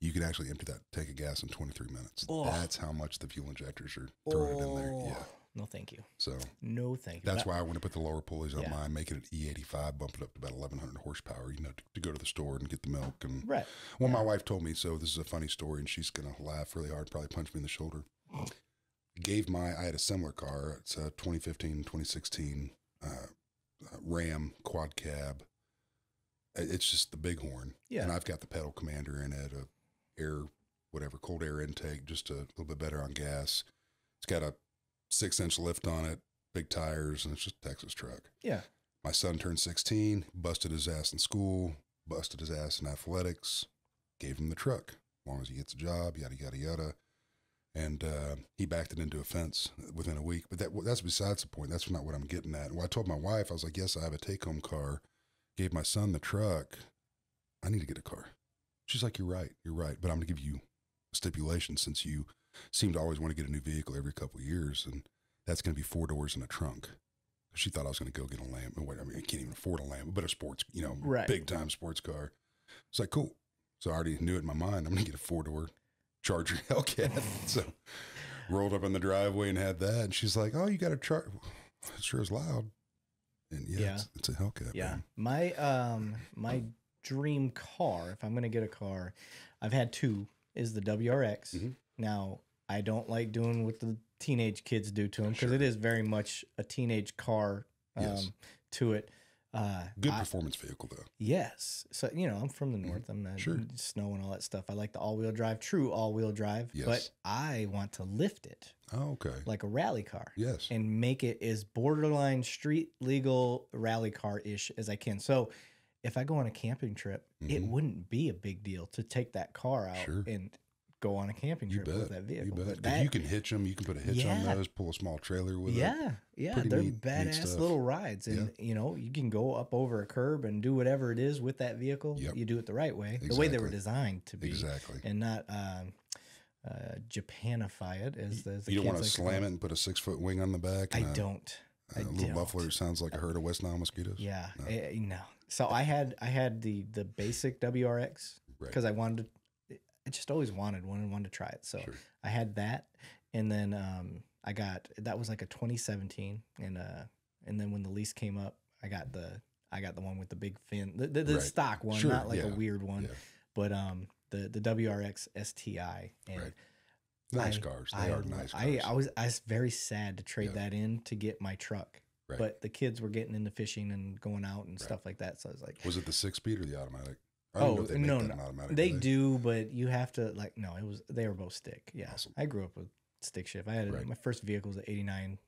you can actually empty that tank of gas in 23 minutes. Oh. That's how much the fuel injectors are throwing in there. Yeah. No, thank you. So no, thank you. That's why I want to put the lower pulleys on mine, make it an E85, bump it up to about 1,100 horsepower, you know, to go to the store and get the milk. And well, my wife told me, so this is a funny story, and she's going to laugh really hard, probably punch me in the shoulder. I had a similar car. It's a 2015, 2016 Ram quad cab. It's just the Bighorn. Yeah. And I've got the pedal commander in it, a air, whatever, cold air intake, just a little bit better on gas. It's got a 6-inch lift on it, big tires, and it's just a Texas truck. Yeah. My son turned 16, busted his ass in school, busted his ass in athletics, gave him the truck. As long as he gets a job, yada, yada, yada. And he backed it into a fence within a week. But that's besides the point. That's not what I'm getting at. Well, I told my wife, I was like, yes, I have a take-home car. Gave my son the truck. I need to get a car. She's like, you're right. You're right. But I'm going to give you a stipulation, since you seem to always want to get a new vehicle every couple of years, and that's going to be 4 doors and a trunk. She thought I was going to go get a Lambo. I mean, I can't even afford a Lambo, but a sports, you know, big-time sports car. It's like, cool. So I already knew it in my mind. I'm going to get a 4-door Charger Hellcat. So rolled up in the driveway and had that, and she's like, oh, you got a Charger. It sure is loud. And it's a Hellcat. Man. My my dream car, if I'm going to get a car, I've had two, is the WRX. Now, I don't like doing what the teenage kids do to them, because it is very much a teenage car to it. Good performance vehicle, though. Yes. So, you know, I'm from the north. I'm not snow and all that stuff. I like the all-wheel drive, true all-wheel drive. Yes. But I want to lift it. Oh, okay. Like a rally car. Yes. And make it as borderline street legal rally car-ish as I can. So if I go on a camping trip, it wouldn't be a big deal to take that car out and go on a camping trip with that vehicle. You bet. You can hitch them. You can put a hitch on those, pull a small trailer with it. Yeah. Pretty they're neat, badass neat little rides. And, you know, you can go up over a curb and do whatever it is with that vehicle. You do it the right way, the way they were designed to be. And not Japanify it. As the you don't want to slam it and put a 6-foot wing on the back. I don't. A little muffler sounds like a herd of West Nile mosquitoes. Yeah. No. So I had the basic WRX because I wanted to. I just always wanted one and wanted to try it. So I had that. And then I got, that was like a 2017. And then when the lease came up, I got the one with the big fin, the stock one, not like a weird one, but the WRX STI. And nice cars. They are nice cars. I was very sad to trade that in to get my truck. But the kids were getting into fishing and going out and stuff like that. So I was like, was it the 6-speed or the automatic? Oh, no. They do, but you have to, like, they were both stick. Yeah. Awesome. I grew up with stick shift. I had my first vehicle was an 89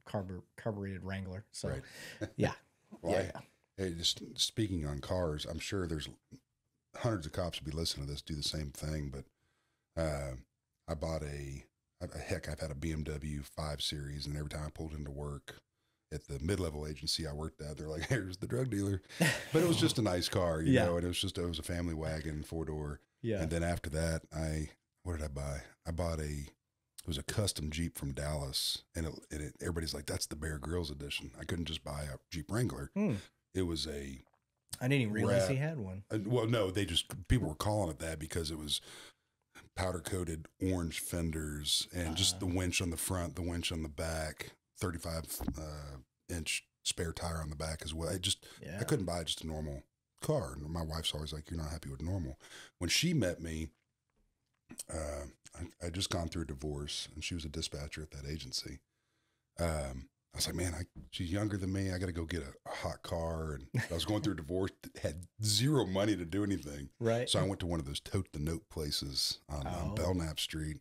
carbureted Wrangler. So, yeah. Hey, just speaking on cars, I'm sure there's hundreds of cops will be listening to this, do the same thing. But I bought I've had a BMW 5 Series, and every time I pulled into work at the mid-level agency I worked at, they're like, here's the drug dealer. But it was just a nice car, you know, and it was a family wagon, 4-door. Yeah. And then after that, what did I buy? I bought it was a custom Jeep from Dallas, and everybody's like, that's the Bear Grylls edition. I couldn't just buy a Jeep Wrangler. It was I didn't even realize he had one. Well, no, people were calling it that because it was powder-coated orange fenders and just the winch on the front, the winch on the back, 35-inch spare tire on the back as well. I couldn't buy just a normal car. And my wife's always like, you're not happy with normal. When she met me, I'd just gone through a divorce, and she was a dispatcher at that agency. I was like, man, she's younger than me. I got to go get a hot car. And I was going through a divorce, had zero money to do anything. Right. So I went to one of those tote-the-note places on Belknap Street.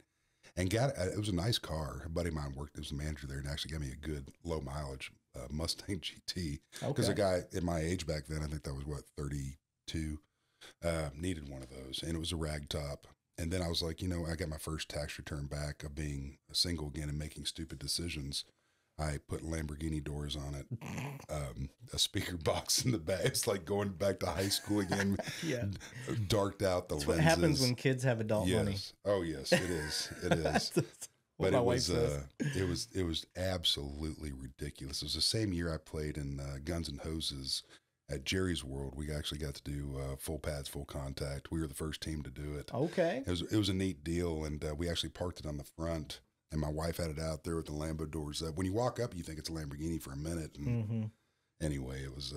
And it was a nice car. A buddy of mine worked as a manager there, and actually gave me a good low mileage Mustang GT. Because a guy at my age back then, I think that was what, 32, needed one of those. And it was a rag top. And then I was like, you know, I got my first tax return back of being single again and making stupid decisions. I put Lamborghini doors on it, a speaker box in the back. It's like going back to high school again. Darked out the lenses. That's what happens when kids have adult money. Oh, yes, it is. It is. But it was absolutely ridiculous. It was the same year I played in Guns N' Hoses at Jerry's World. We actually got to do full pads, full contact. We were the first team to do it. Okay. It was a neat deal, and we actually parked it on the front, and my wife had it out there with the Lambo doors up. When you walk up, you think it's a Lamborghini for a minute, and anyway, it was a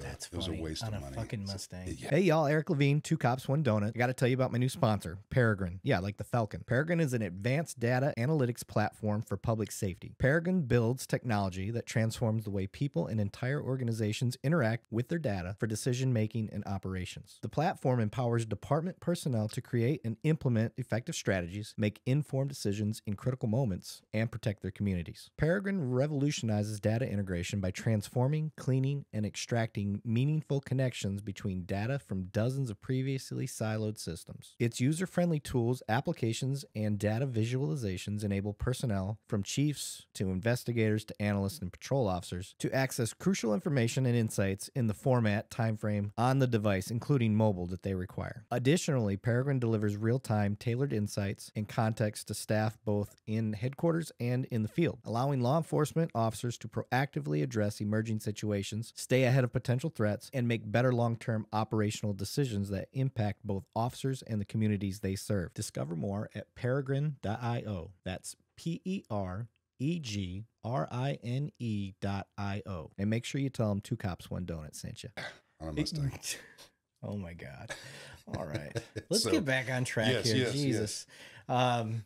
waste of money. On a fucking Mustang. So, yeah. Hey, y'all, Eric Levine, Two Cops, One Donut. I got to tell you about my new sponsor, Peregrine. Yeah, like the Falcon. Peregrine is an advanced data analytics platform for public safety. Peregrine builds technology that transforms the way people and entire organizations interact with their data for decision-making and operations. The platform empowers department personnel to create and implement effective strategies, make informed decisions in critical moments, and protect their communities. Peregrine revolutionizes data integration by transforming, cleaning, and extracting meaningful connections between data from dozens of previously siloed systems. Its user-friendly tools, applications, and data visualizations enable personnel, from chiefs to investigators to analysts and patrol officers, to access crucial information and insights in the format, timeframe, on the device, including mobile, that they require. Additionally, Peregrine delivers real-time, tailored insights and context to staff both in headquarters and in the field, allowing law enforcement officers to proactively address emerging situations, stay ahead of potential threats, and make better long-term operational decisions that impact both officers and the communities they serve. Discover more at peregrine.io. That's P-E-R-E-G-R-I-N-E.io. And make sure you tell them Two Cops, One Donut sent you. On a Mustang. Oh, my God. All right. Let's get back on track here. Yes, Jesus. Yes.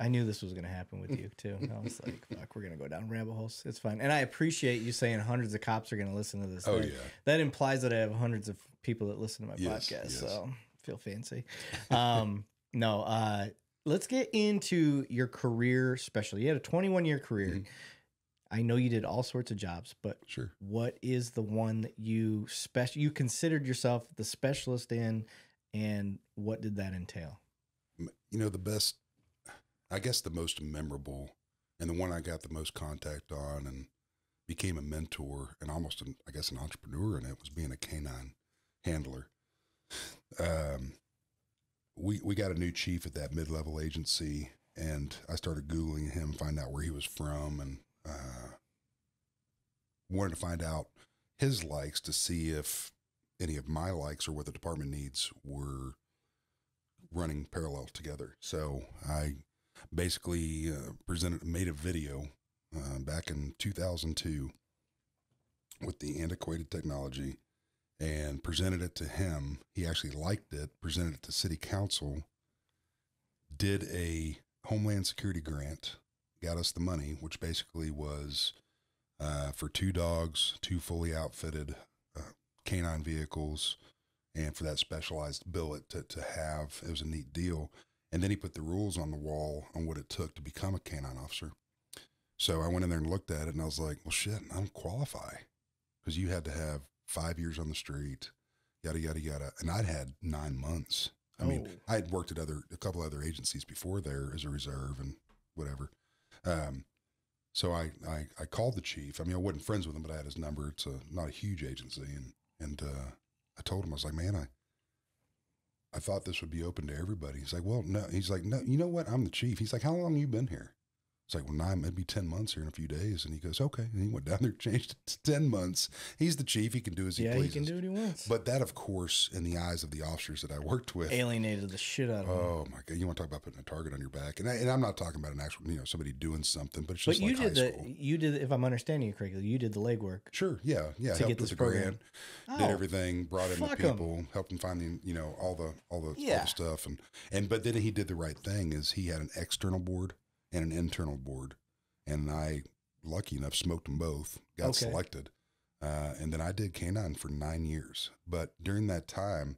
I knew this was going to happen with you, too. I was like, fuck, we're going to go down rabbit holes. It's fine. And I appreciate you saying hundreds of cops are going to listen to this. Oh, yeah. That implies that I have hundreds of people that listen to my podcast, so feel fancy. No, let's get into your career specially. You had a 21-year career. I know you did all sorts of jobs, but what is the one that you considered yourself the specialist in, and what did that entail? You know, the best... I guess the most memorable and the one I got the most contact on and became a mentor and almost, an entrepreneur in it was being a canine handler. We got a new chief at that mid-level agency, and I started Googling him, find out where he was from, and wanted to find out his likes to see if any of my likes or what the department needs were running parallel together. So I... basically made a video back in 2002 with the antiquated technology and presented it to him. He actually liked it, presented it to city council, did a Homeland Security grant, got us the money, which basically was for 2 dogs, 2 fully outfitted canine vehicles, and for that specialized billet to have. It was a neat deal. And then he put the rules on the wall on what it took to become a canine officer. So I went in there and looked at it, and I was like, well, shit, I don't qualify. Because you had to have 5 years on the street, yada, yada, yada. And I'd had 9 months. I mean, I had worked at a couple other agencies before there as a reserve and whatever. So I called the chief. I mean, I wasn't friends with him, but I had his number. It's not a huge agency. And I told him, I was like, man, I thought this would be open to everybody. He's like, well, no. He's like, no, you know what? I'm the chief. He's like, how long have you been here? It's like, well, it'd be 10 months here in a few days. And he goes, okay. And he went down there, changed it to 10 months. He's the chief. He can do as he pleases. Yeah, he can do what he wants. But that, of course, in the eyes of the officers that I worked with. Alienated the shit out of him. Oh, my God. You want to talk about putting a target on your back. And I'm not talking about an actual, you know, somebody doing something, but it's just like high school. You did, if I'm understanding you correctly, you did the legwork. Sure, yeah. Yeah, helped with the grant, did everything, brought in the people, helped him find the, you know, all the stuff. And but then he did the right thing is he had an external board and an internal board, and I, lucky enough, smoked them both, got selected. And then I did canine for 9 years. But during that time,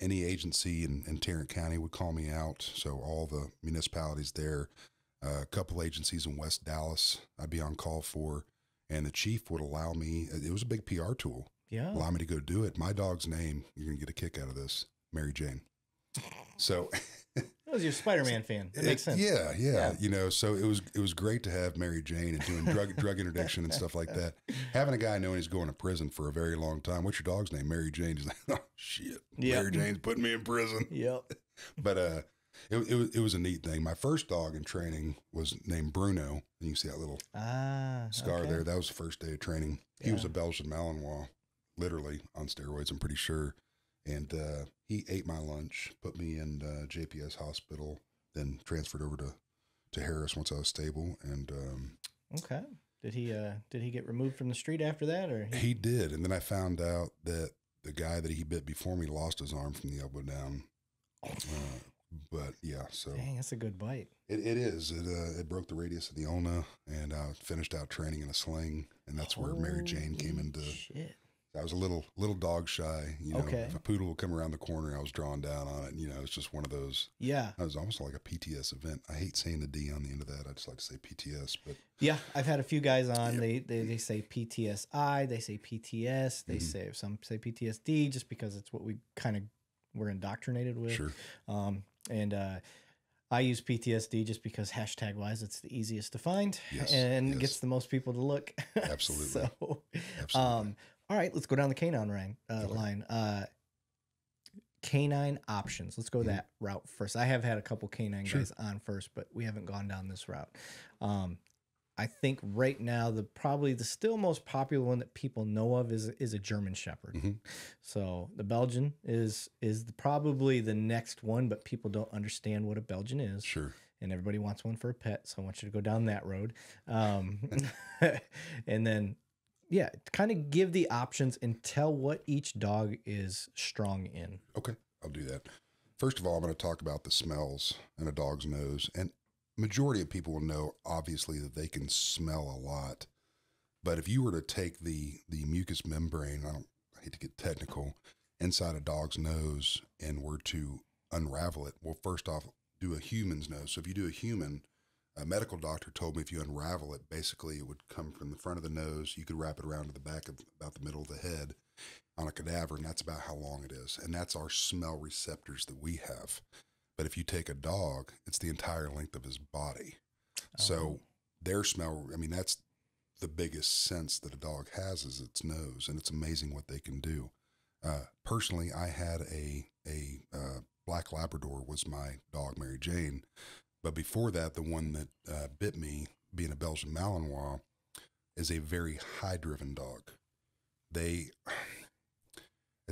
any agency in Tarrant County would call me out. So all the municipalities there, a couple agencies in West Dallas, I'd be on call for, and the chief would allow me, it was a big PR tool, allow me to go do it. My dog's name, you're going to get a kick out of this, Mary Jane. So... That was your Spider-Man fan. That makes sense. Yeah. You know, so it was great to have Mary Jane and doing drug interdiction and stuff like that. Having a guy knowing he's going to prison for a very long time. What's your dog's name? Mary Jane. He's like, oh shit. Yep. Mary Jane's putting me in prison. Yep. But It was a neat thing. My first dog in training was named Bruno. You can see that little scar there. That was the first day of training. Yeah. He was a Belgian Malinois, literally on steroids, I'm pretty sure. And he ate my lunch, put me in JPS Hospital, then transferred over to Harris once I was stable. And okay. Did he get removed from the street after that, or he did? And then I found out that the guy that he bit before me lost his arm from the elbow down. But yeah, so dang, that's a good bite. It is. It broke the radius of the ulna, and I finished out training in a sling, and that's where Mary Jane came into. Shit. I was a little dog shy, you know. Okay. If a poodle would come around the corner, I was drawn down on it. You know, it's just one of those. Yeah. It was almost like a PTS event. I hate saying the D on the end of that. I just like to say PTS. But yeah, I've had a few guys on. Yeah. They say PTSI. They say PTS. They say some say PTSD just because it's what we kind of were indoctrinated with. Sure. I use PTSD just because hashtag-wise it's the easiest to find and gets the most people to look. Absolutely. So, absolutely. All right, let's go down the canine line. Canine options. Let's go that route first. I have had a couple canine guys on first, but we haven't gone down this route. I think right now probably the still most popular one that people know of is a German Shepherd. So the Belgian is probably the next one, but people don't understand what a Belgian is. Sure. And everybody wants one for a pet, so I want you to go down that road. And then yeah, kind of give the options and tell what each dog is strong in. Okay, I'll do that. First of all, I'm going to talk about the smells in a dog's nose. And majority of people will know, obviously, that they can smell a lot. But if you were to take the mucous membrane, I hate to get technical, inside a dog's nose and were to unravel it, well, first off, do a human's nose. So if you do a human, a medical doctor told me if you unravel it, basically it would come from the front of the nose. You could wrap it around to the back of about the middle of the head on a cadaver, and that's about how long it is. And that's our smell receptors that we have. But if you take a dog, it's the entire length of his body. Oh. So their smell, I mean, that's the biggest sense that a dog has is its nose, and it's amazing what they can do. Personally, I had a Black Labrador was my dog, Mary Jane. But before that, the one that bit me, being a Belgian Malinois, is a very high-driven dog. It's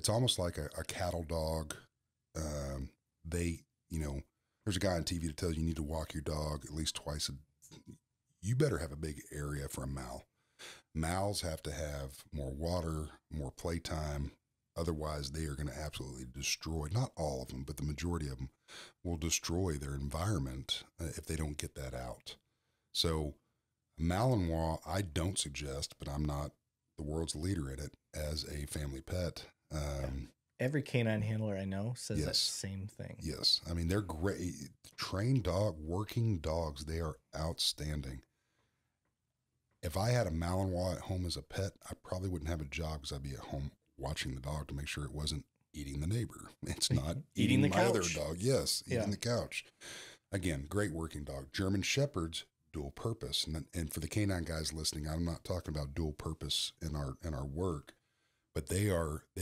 almost like a cattle dog. You know, there's a guy on TV that tells you need to walk your dog at least twice. You better have a big area for a mal. Mals have to have more water, more playtime. Otherwise, they are going to absolutely destroy, not all of them, but the majority of them will destroy their environment if they don't get that out. So Malinois, I don't suggest, but I'm not the world's leader in it as a family pet. Every canine handler I know says that same thing. Yes. I mean, they're great. Trained dog, working dogs, they are outstanding. If I had a Malinois at home as a pet, I probably wouldn't have a job because I'd be at home watching the dog to make sure it wasn't eating the neighbor. It's not eating my other dog. Yes, eating the couch. Again, great working dog. German Shepherds, dual purpose. And for the canine guys listening, I'm not talking about dual purpose in our work, but they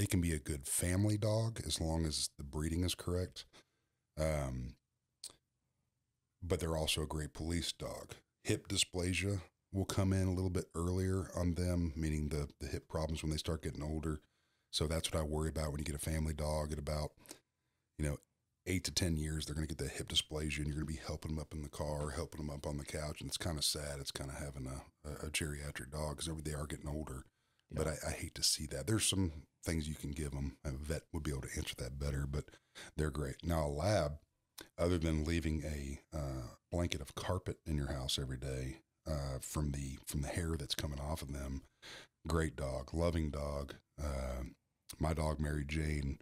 can be a good family dog as long as the breeding is correct. But they're also a great police dog. Hip dysplasia will come in a little bit earlier on them, meaning the hip problems when they start getting older. So that's what I worry about when you get a family dog at about, 8 to 10 years, they're going to get that hip dysplasia and you're going to be helping them up in the car, helping them up on the couch. And it's kind of sad. It's kind of having a geriatric dog because they are getting older, but I hate to see that. There's some things you can give them. A vet would be able to answer that better, but they're great. Now a lab, other than leaving a blanket of carpet in your house every day, from the hair that's coming off of them, great dog, loving dog. My dog, Mary Jane,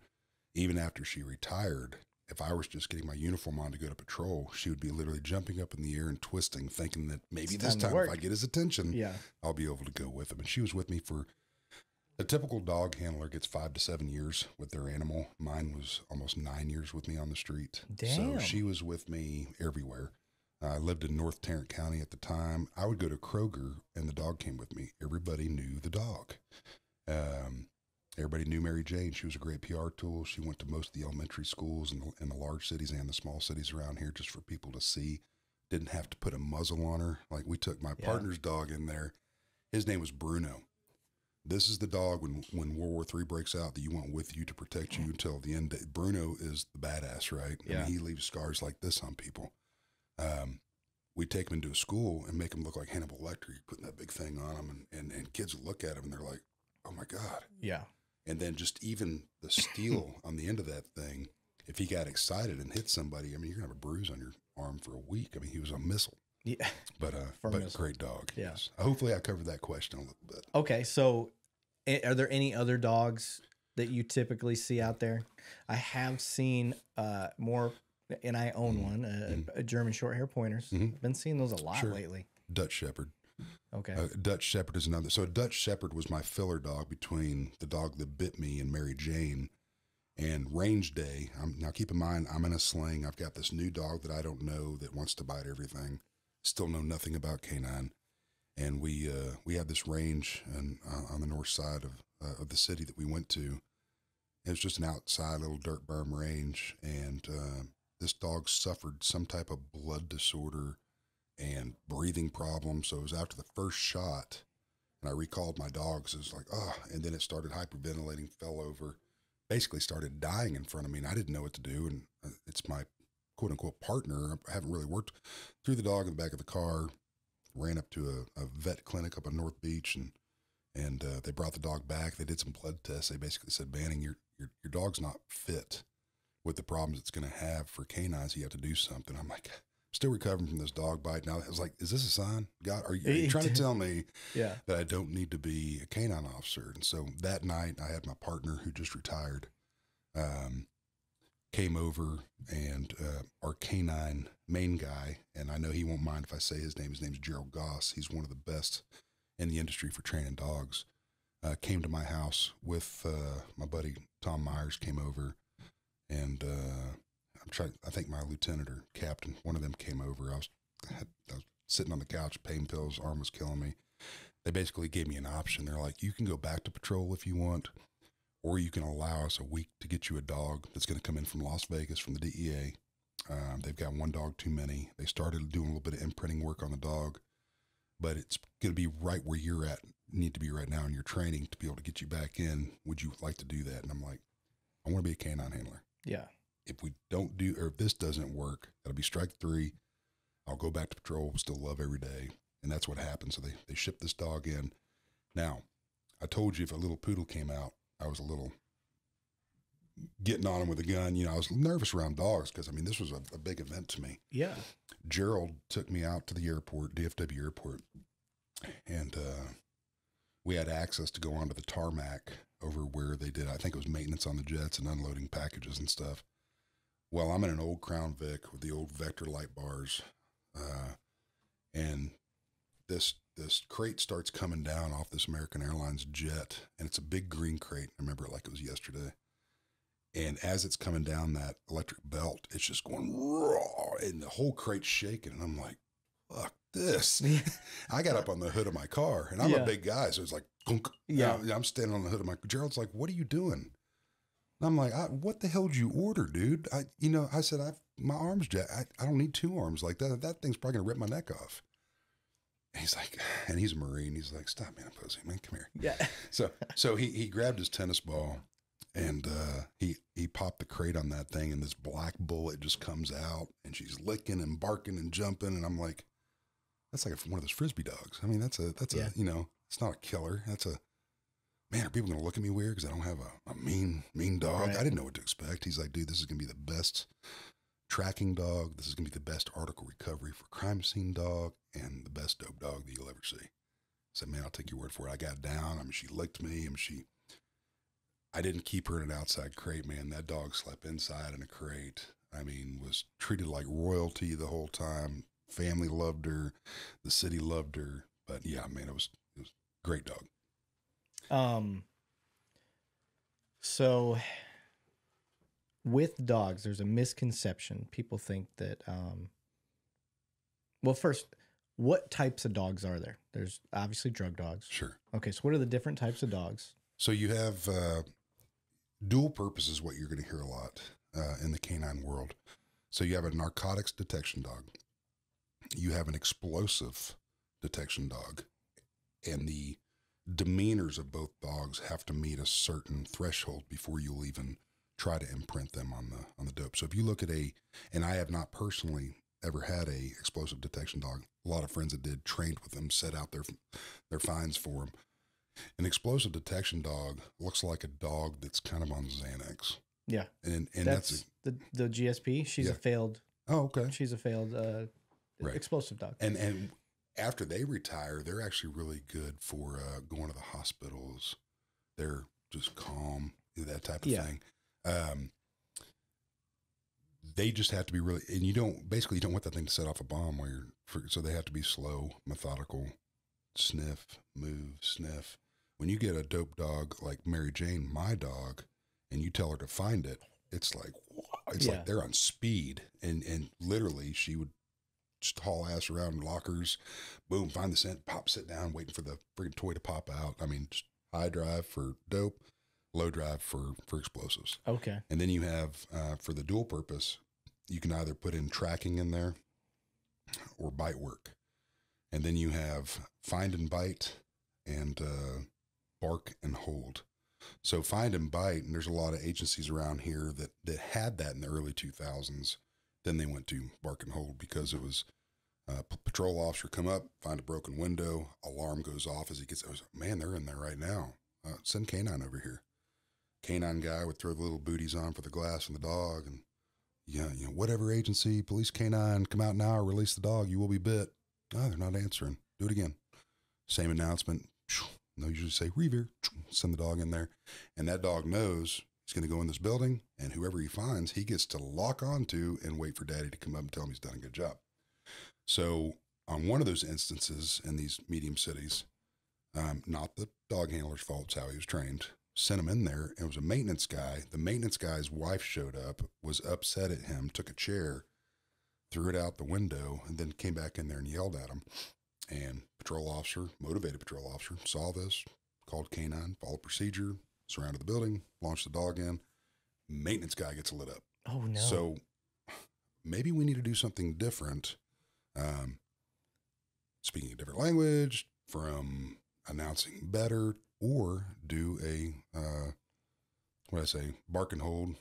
even after she retired, if I was just getting my uniform on to go to patrol, she would be literally jumping up in the air and twisting, thinking that maybe this time if I get his attention, I'll be able to go with him. And she was with me for a typical dog handler gets 5 to 7 years with their animal. Mine was almost 9 years with me on the street. Damn. So she was with me everywhere. I lived in North Tarrant County at the time. I would go to Kroger, and the dog came with me. Everybody knew the dog. Everybody knew Mary Jane. She was a great PR tool. She went to most of the elementary schools in the large cities and the small cities around here just for people to see. Didn't have to put a muzzle on her. Like we took my partner's dog in there. His name was Bruno. This is the dog when World War III breaks out that you want with you to protect you until the end. Bruno is the badass, right? Yeah. I mean, he leaves scars like this on people. We take him into a school and make him look like Hannibal Lecter. You're putting that big thing on him, and kids look at him and they're like, oh my God. Yeah. And then just even the steel on the end of that thing, if he got excited and hit somebody, I mean, you're gonna have a bruise on your arm for a week. I mean, he was a missile. Yeah. But great dog. Yeah. Yes. Hopefully I covered that question a little bit. Okay. So are there any other dogs that you typically see out there? I have seen more, and I own one, a German short hair pointers. I've been seeing those a lot lately. Dutch Shepherd. Okay. Dutch Shepherd is another. So Dutch Shepherd was my filler dog between the dog that bit me and Mary Jane and range day. Now keep in mind, I'm in a sling. I've got this new dog that I don't know that wants to bite everything. Still know nothing about canine. And we had this range and on the north side of the city that we went to. It was just an outside little dirt berm range. And this dog suffered some type of blood disorder and breathing problems. So it was after the first shot and I recalled my dogs. It was like, oh, and then it started hyperventilating, fell over, basically started dying in front of me. And I didn't know what to do. And it's my quote unquote partner. I haven't really worked. Threw the dog in the back of the car, ran up to a vet clinic up in North Beach and they brought the dog back. They did some blood tests. They basically said, Banning, your dog's not fit with the problems it's going to have for canines. You have to do something. I'm like, still recovering from this dog bite. Now I was like, is this a sign? God, are you trying to tell me that I don't need to be a canine officer? And so that night I had my partner who just retired, came over and, our canine main guy. And I know he won't mind if I say his name. His name's Gerald Goss. He's one of the best in the industry for training dogs. Came to my house with, my buddy, Tom Myers came over and, I think my lieutenant or captain, one of them came over. I was sitting on the couch, pain pills, arm was killing me. They basically gave me an option. They're like, you can go back to patrol if you want, or you can allow us a week to get you a dog that's going to come in from Las Vegas from the DEA. They've got one dog too many. They started doing a little bit of imprinting work on the dog, but it's going to be right where you're at, need to be right now in your training to be able to get you back in. Would you like to do that? And I'm like, I want to be a canine handler. Yeah. If we don't do, or if this doesn't work, that'll be strike three. I'll go back to patrol, still love every day. And that's what happened. So they shipped this dog in. Now, I told you if a little poodle came out, I was a little getting on him with a gun. You know, I was nervous around dogs because, I mean, this was a big event to me. Yeah. Gerald took me out to the airport, DFW airport, and we had access to go onto the tarmac over where they did, I think it was maintenance on the jets and unloading packages and stuff. Well, I'm in an old Crown Vic with the old Vector light bars, and this crate starts coming down off this American Airlines jet, and it's a big green crate. I remember it like it was yesterday. And as it's coming down that electric belt, it's just going raw, and the whole crate's shaking, and I'm like, fuck this. I got up on the hood of my car, and I'm a big guy, so it's like, I'm standing on the hood of my car. Gerald's like, what are you doing? And I'm like, what the hell did you order, dude? I said, my arm's jacked. I don't need two arms like that. That thing's probably gonna rip my neck off. And he's like, and he's a Marine. He's like, stop, man, pussy, man, come here. Yeah. So he grabbed his tennis ball and he popped the crate on that thing, and this black bullet just comes out, and she's licking and barking and jumping, and I'm like, that's like one of those Frisbee dogs. I mean, that's a you know, it's not a killer. That's a, man, are people going to look at me weird because I don't have a mean dog? Right. I didn't know what to expect. He's like, dude, this is going to be the best tracking dog. This is going to be the best article recovery for crime scene dog and the best dope dog that you'll ever see. I said, man, I'll take your word for it. I got down. I mean, she licked me. I mean, I didn't keep her in an outside crate, man. That dog slept inside in a crate. I mean, was treated like royalty the whole time. Family loved her. The city loved her. But yeah, man, it was a great dog. So with dogs, there's a misconception. People think that, well, first, what types of dogs are there? There's obviously drug dogs. Sure. Okay. So what are the different types of dogs? So you have dual purpose is what you're going to hear a lot in the canine world. So you have a narcotics detection dog. You have an explosive detection dog. And the demeanors of both dogs have to meet a certain threshold before you'll even try to imprint them on the dope. So if you look at and I have not personally ever had a explosive detection dog. A lot of friends that did trained with them, set out their fines for them. An explosive detection dog looks like a dog that's kind of on Xanax. Yeah. And that's the GSP. She's a failed. Oh, okay. She's a failed explosive dog. And after they retire, they're actually really good for going to the hospitals. They're just calm, that type of thing. They just have to be really, and you don't want that thing to set off a bomb while you're, so they have to be slow, methodical, sniff, move, sniff. When you get a dope dog like Mary Jane, my dog, and you tell her to find it, it's like, like they're on speed. And literally she would just haul ass around lockers, boom, find the scent, pop, sit down, waiting for the freaking toy to pop out. I mean, just high drive for dope. Low drive for explosives. Okay. And then you have, for the dual purpose, you can either put in tracking in there or bite work. And then you have find and bite and bark and hold. So find and bite, and there's a lot of agencies around here that had that in the early 2000s. Then they went to bark and hold because it was patrol officer come up, find a broken window, alarm goes off as he gets, man, they're in there right now. Send canine over here. Canine guy would throw the little booties on for the glass and the dog, and whatever agency, police canine, come out now, release the dog, you will be bit. Oh, they're not answering. Do it again. Same announcement. They'll usually say revere. Send the dog in there, and that dog knows he's going to go in this building, and whoever he finds, he gets to lock onto and wait for daddy to come up and tell him he's done a good job. So on one of those instances in these medium cities, not the dog handler's fault, it's how he was trained, sent him in there, and it was a maintenance guy. The maintenance guy's wife showed up, was upset at him, took a chair, threw it out the window, and then came back in there and yelled at him. And patrol officer, motivated patrol officer, saw this, called canine, followed procedure, surrounded the building, launched the dog in. Maintenance guy gets lit up. Oh, no. So maybe we need to do something different. Speaking a different language, from announcing better, or do a, bark and hold,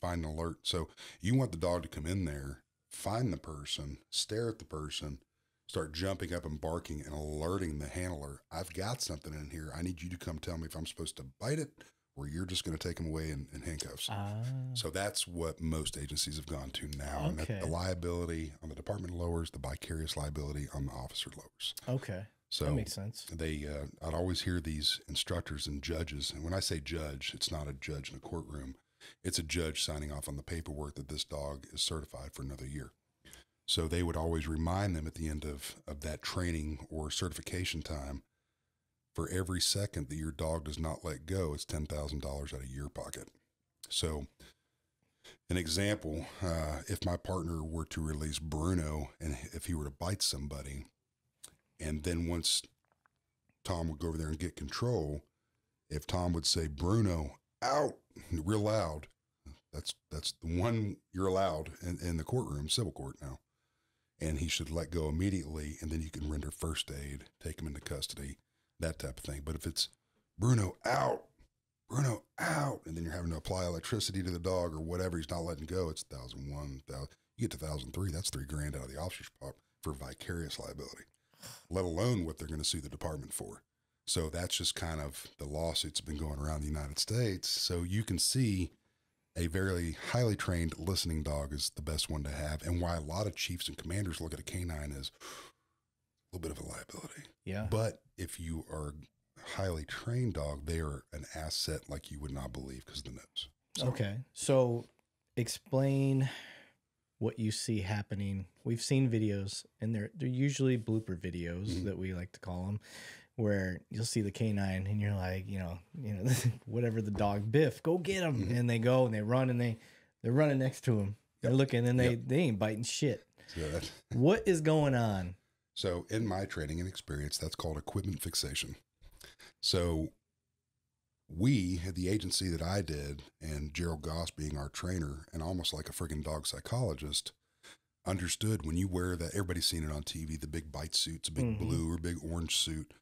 find an alert. So you want the dog to come in there, find the person, stare at the person, start jumping up and barking and alerting the handler. I've got something in here. I need you to come tell me if I'm supposed to bite it or you're just going to take him away in handcuffs. So that's what most agencies have gone to now. Okay. And that the liability on the department lowers, the vicarious liability on the officer lowers. Okay. So that makes sense. They, I'd always hear these instructors and judges, and when I say judge, it's not a judge in a courtroom. It's a judge signing off on the paperwork that this dog is certified for another year. So they would always remind them at the end of that training or certification time, for every second that your dog does not let go, it's $10,000 out of your pocket. So an example, if my partner were to release Bruno and if he were to bite somebody, and then once Tom would go over there and get control, if Tom would say, Bruno, out, real loud, that's the one you're allowed in the courtroom, civil court now. And he should let go immediately, and then you can render first aid, take him into custody, that type of thing. But if it's Bruno, out, and then you're having to apply electricity to the dog or whatever, he's not letting go, it's 1,001, you get to 1,003, that's $3 grand out of the officer's pocket for vicarious liability, let alone what they're going to sue the department for. So that's just kind of the lawsuits have been going around the United States. So you can see a very highly trained listening dog is the best one to have, and why a lot of chiefs and commanders look at a canine as a little bit of a liability. Yeah. But if you are a highly trained dog, they are an asset like you would not believe because of the nose. So. Okay. So explain what you see happening. We've seen videos, and they're usually blooper videos that we like to call them, where you'll see the canine and you're like, you know, whatever the dog, Biff, go get him. And they go and they run and they're running next to him. They're looking and they ain't biting shit. So what is going on? So in my training and experience, that's called equipment fixation. So we at the agency that I did, and Gerald Goss being our trainer and almost like a friggin' dog psychologist, understood when you wear that, everybody's seen it on TV, the big bite suits, big blue or big orange suit.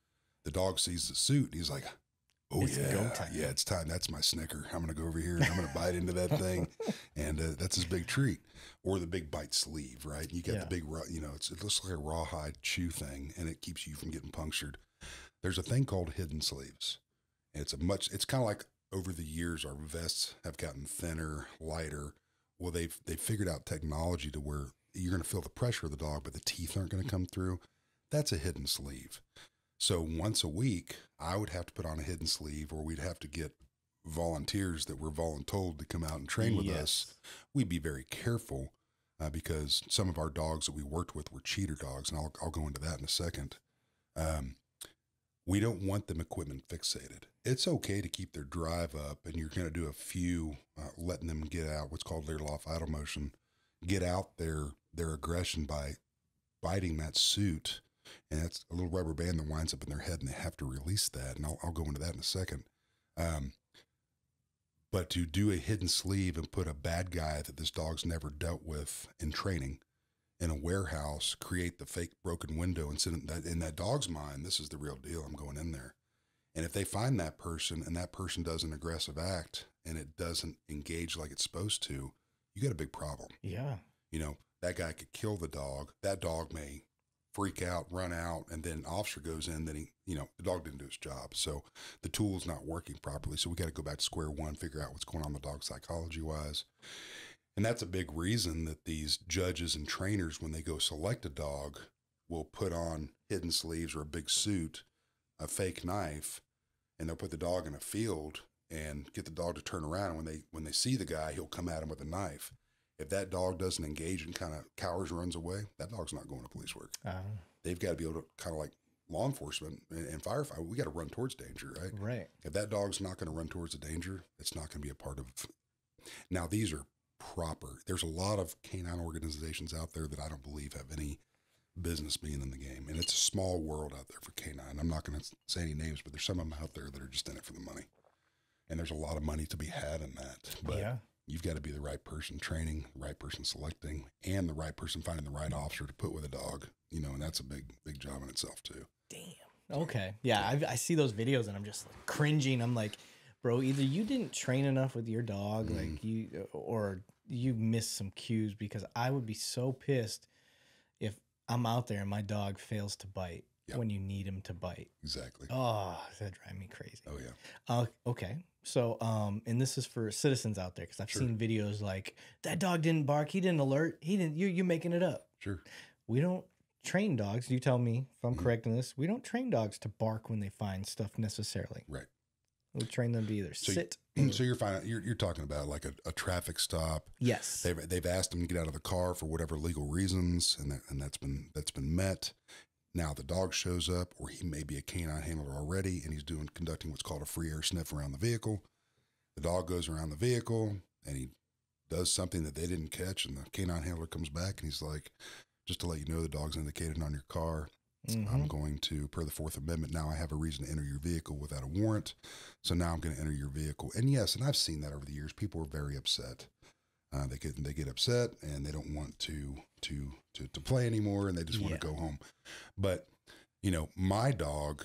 The dog sees the suit and he's like, oh, it's yeah, it's time. That's my Snicker. I'm going to go over here and I'm going to bite into that thing. And that's his big treat. Or the big bite sleeve, right? You get the big, you know, it looks like a rawhide chew thing, and it keeps you from getting punctured. There's a thing called hidden sleeves. It's a much, it's kind of like over the years, our vests have gotten thinner, lighter. Well, they figured out technology to where you're going to feel the pressure of the dog, but the teeth aren't going to come through. That's a hidden sleeve. So once a week, I would have to put on a hidden sleeve, or we'd have to get volunteers that were voluntold to come out and train with us. We'd be very careful because some of our dogs that we worked with were cheater dogs, and I'll go into that in a second. We don't want them equipment fixated. It's okay to keep their drive up, and you're going to do a few, letting them get out, what's called lateral off idle motion, get out their aggression by biting that suit. And that's a little rubber band that winds up in their head, and they have to release that. And I'll go into that in a second. But to do a hidden sleeve and put a bad guy that this dog's never dealt with in training in a warehouse, create the fake broken window and send that in that dog's mind, this is the real deal. I'm going in there. And if they find that person and that person does an aggressive act and it doesn't engage like it's supposed to, you got a big problem. Yeah. You know, that guy could kill the dog. That dog may freak out, run out, and then an officer goes in, then he, you know, the dog didn't do his job. So the tool's not working properly. So we got to go back to square one, figure out what's going on with the dog psychology-wise. And that's a big reason that these judges and trainers, when they go select a dog, will put on hidden sleeves or a big suit, a fake knife, and they'll put the dog in a field and get the dog to turn around. And when they see the guy, he'll come at him with a knife. If that dog doesn't engage and kind of cowers, runs away, that dog's not going to police work. They've got to be able to, kind of like law enforcement and firefighter, we got to run towards danger, right? Right. If that dog's not going to run towards the danger, it's not going to be a part of. Now, these are proper. There's a lot of canine organizations out there that I don't believe have any business being in the game. And it's a small world out there for canine. I'm not going to say any names, but there's some of them out there that are just in it for the money. And there's a lot of money to be had in that. But yeah. You've got to be the right person training, the right person selecting, and the right person finding the right officer to put with a dog, you know, and that's a big, big job in itself too. Damn. Okay. Yeah. I see those videos and I'm just like cringing. I'm like, bro, either you didn't train enough with your dog, like or you missed some cues, because I would be so pissed if I'm out there and my dog fails to bite when you need him to bite. Exactly. Oh, that drive me crazy. Oh yeah. Okay. So, and this is for citizens out there, because I've seen videos like, that dog didn't bark, he didn't alert, he didn't. You're making it up. Sure. We don't train dogs. You tell me if I'm correct in this. We don't train dogs to bark when they find stuff necessarily. Right. We train them to either sit. So you're talking about like a traffic stop. Yes. They've asked them to get out of the car for whatever legal reasons, and that's been met. Now the dog shows up, or he may be a canine handler already, and he's conducting what's called a free air sniff around the vehicle. The dog goes around the vehicle, and he does something that they didn't catch, and the canine handler comes back, and he's like, just to let you know, the dog's indicated on your car. I'm going to, per the 4th Amendment, now I have a reason to enter your vehicle without a warrant, so now I'm going to enter your vehicle. And yes, and I've seen that over the years. People are very upset. They get upset and they don't want to play anymore, and they just want to go home. But you know, my dog,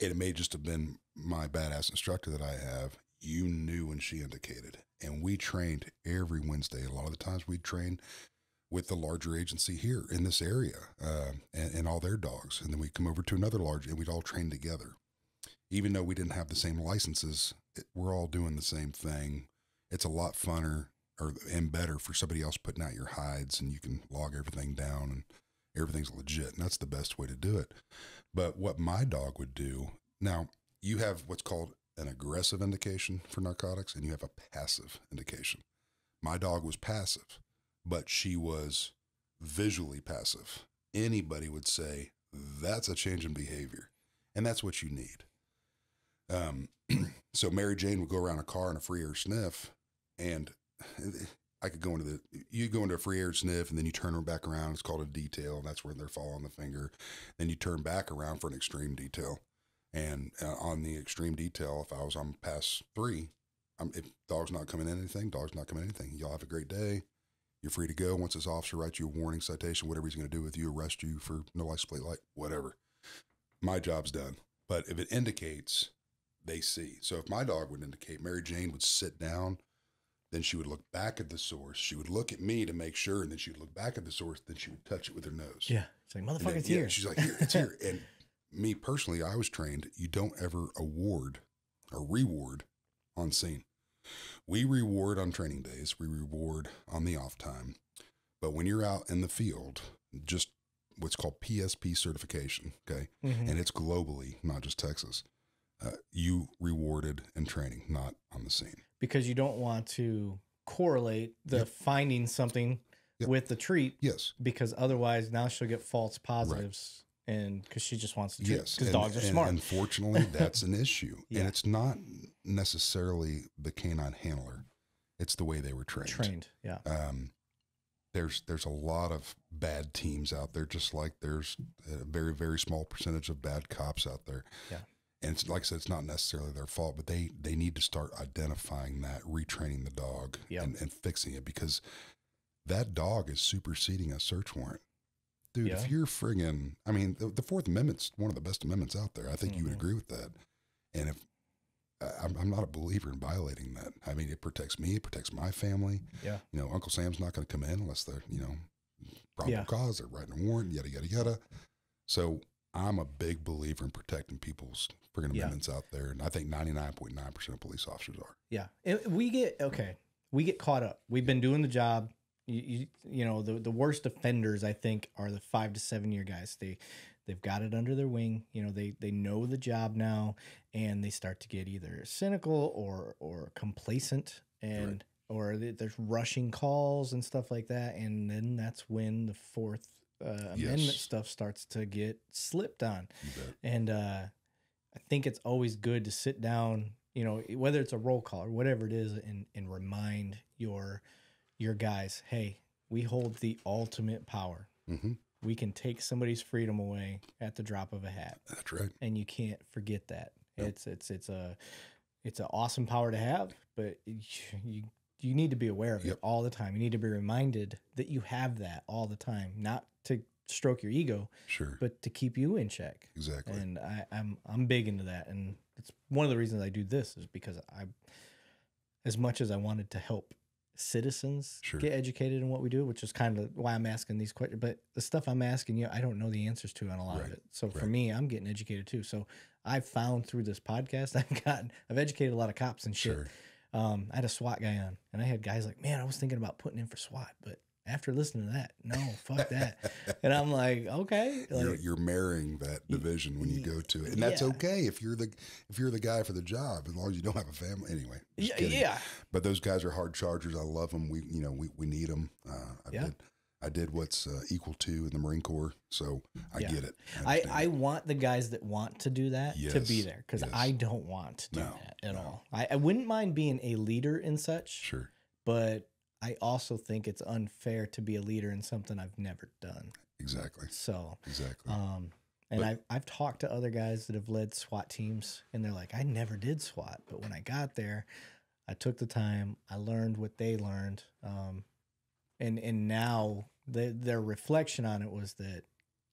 it may just have been my badass instructor that I have. You knew when she indicated, and we trained every Wednesday. A lot of the times we'd train with the larger agency here in this area, and all their dogs. And then we'd come over to another large and we'd all train together. Even though we didn't have the same licenses, we're all doing the same thing. It's a lot funner and better for somebody else putting out your hides, and you can log everything down and everything's legit. And that's the best way to do it. But what my dog would do, now you have what's called an aggressive indication for narcotics, and you have a passive indication. My dog was passive, but she was visually passive. Anybody would say that's a change in behavior, and that's what you need. So Mary Jane would go around a car in a free air sniff. And I could go into you go into a free air sniff, and then you turn her back around. It's called a detail. And that's where they're following the finger. Then you turn back around for an extreme detail. And on the extreme detail, if I was on pass three, if dog's not coming in anything, dog's not coming in anything. Y'all have a great day. You're free to go. Once this officer writes you a warning, citation, whatever he's going to do with you, arrest you for no license plate light, whatever. My job's done. But if it indicates, they see. So if my dog would indicate, Mary Jane would sit down, then she would look back at the source. She would look at me to make sure, and then she would look back at the source. Then she would touch it with her nose. Yeah. It's like, motherfucker, it's here. She's like, here, it's here. And me personally, I was trained, you don't ever award or reward on scene. We reward on training days. We reward on the off time. But when you're out in the field, just what's called PSP certification, okay? Mm-hmm. And it's globally, not just Texas. You rewarded in training, not on the scene. Because you don't want to correlate the finding something with the treat. Yes. Because otherwise now she'll get false positives. Right. And because she just wants to treat, because dogs are smart. Unfortunately, that's an issue. And it's not necessarily the canine handler. It's the way they were trained. Yeah. There's a lot of bad teams out there, just like there's a very, very small percentage of bad cops out there. Yeah. And it's, like I said, it's not necessarily their fault, but they need to start identifying that, retraining the dog and fixing it, because that dog is superseding a search warrant. Dude, if you're friggin', I mean, the Fourth Amendment's one of the best amendments out there. I think you would agree with that. And if I'm not a believer in violating that. I mean, it protects me, it protects my family. Yeah. You know, Uncle Sam's not going to come in unless they're, you know, probable cause, they're writing a warrant, yada, yada, yada. So I'm a big believer in protecting people's friggin' amendments out there. And I think 99.9% of police officers are. Yeah. And we get, we get caught up. We've been doing the job. You know, the worst offenders, I think, are the 5 to 7 year guys. They've got it under their wing. You know, they know the job now, and they start to get either cynical or complacent, and or there's rushing calls and stuff like that. And then that's when the Fourth Amendment stuff starts to get slipped on. And I think it's always good to sit down, you know, whether it's a roll call or whatever it is, and remind your guys, hey, we hold the ultimate power. Mm-hmm. We can take somebody's freedom away at the drop of a hat. That's right. And you can't forget that. Yep. It's an awesome power to have, but you need to be aware of it all the time. You need to be reminded that you have that all the time, not to stroke your ego, but to keep you in check. Exactly. And I'm big into that, and it's one of the reasons I do this is because as much as I wanted to help citizens get educated in what we do, which is kind of why I'm asking these questions, but the stuff I'm asking you, I don't know the answers to on a lot of it. So for me, I'm getting educated too. So I've found through this podcast, I've educated a lot of cops and shit. I had a SWAT guy on, and I had guys like, man, I was thinking about putting in for SWAT, but after listening to that, no, fuck that. And I'm like, okay, like, you're marrying that division when you go to it, and that's okay if you're the guy for the job, as long as you don't have a family. Anyway, yeah. But those guys are hard chargers. I love them. We need them. I did what's equal to in the Marine Corps, so I get it. I want the guys that want to do that to be there, because I don't want to do that at all. I wouldn't mind being a leader in such, but I also think it's unfair to be a leader in something I've never done. Exactly. So exactly. And but, I've talked to other guys that have led SWAT teams, and they're like, I never did SWAT, but when I got there, I took the time, I learned what they learned, and now their reflection on it was that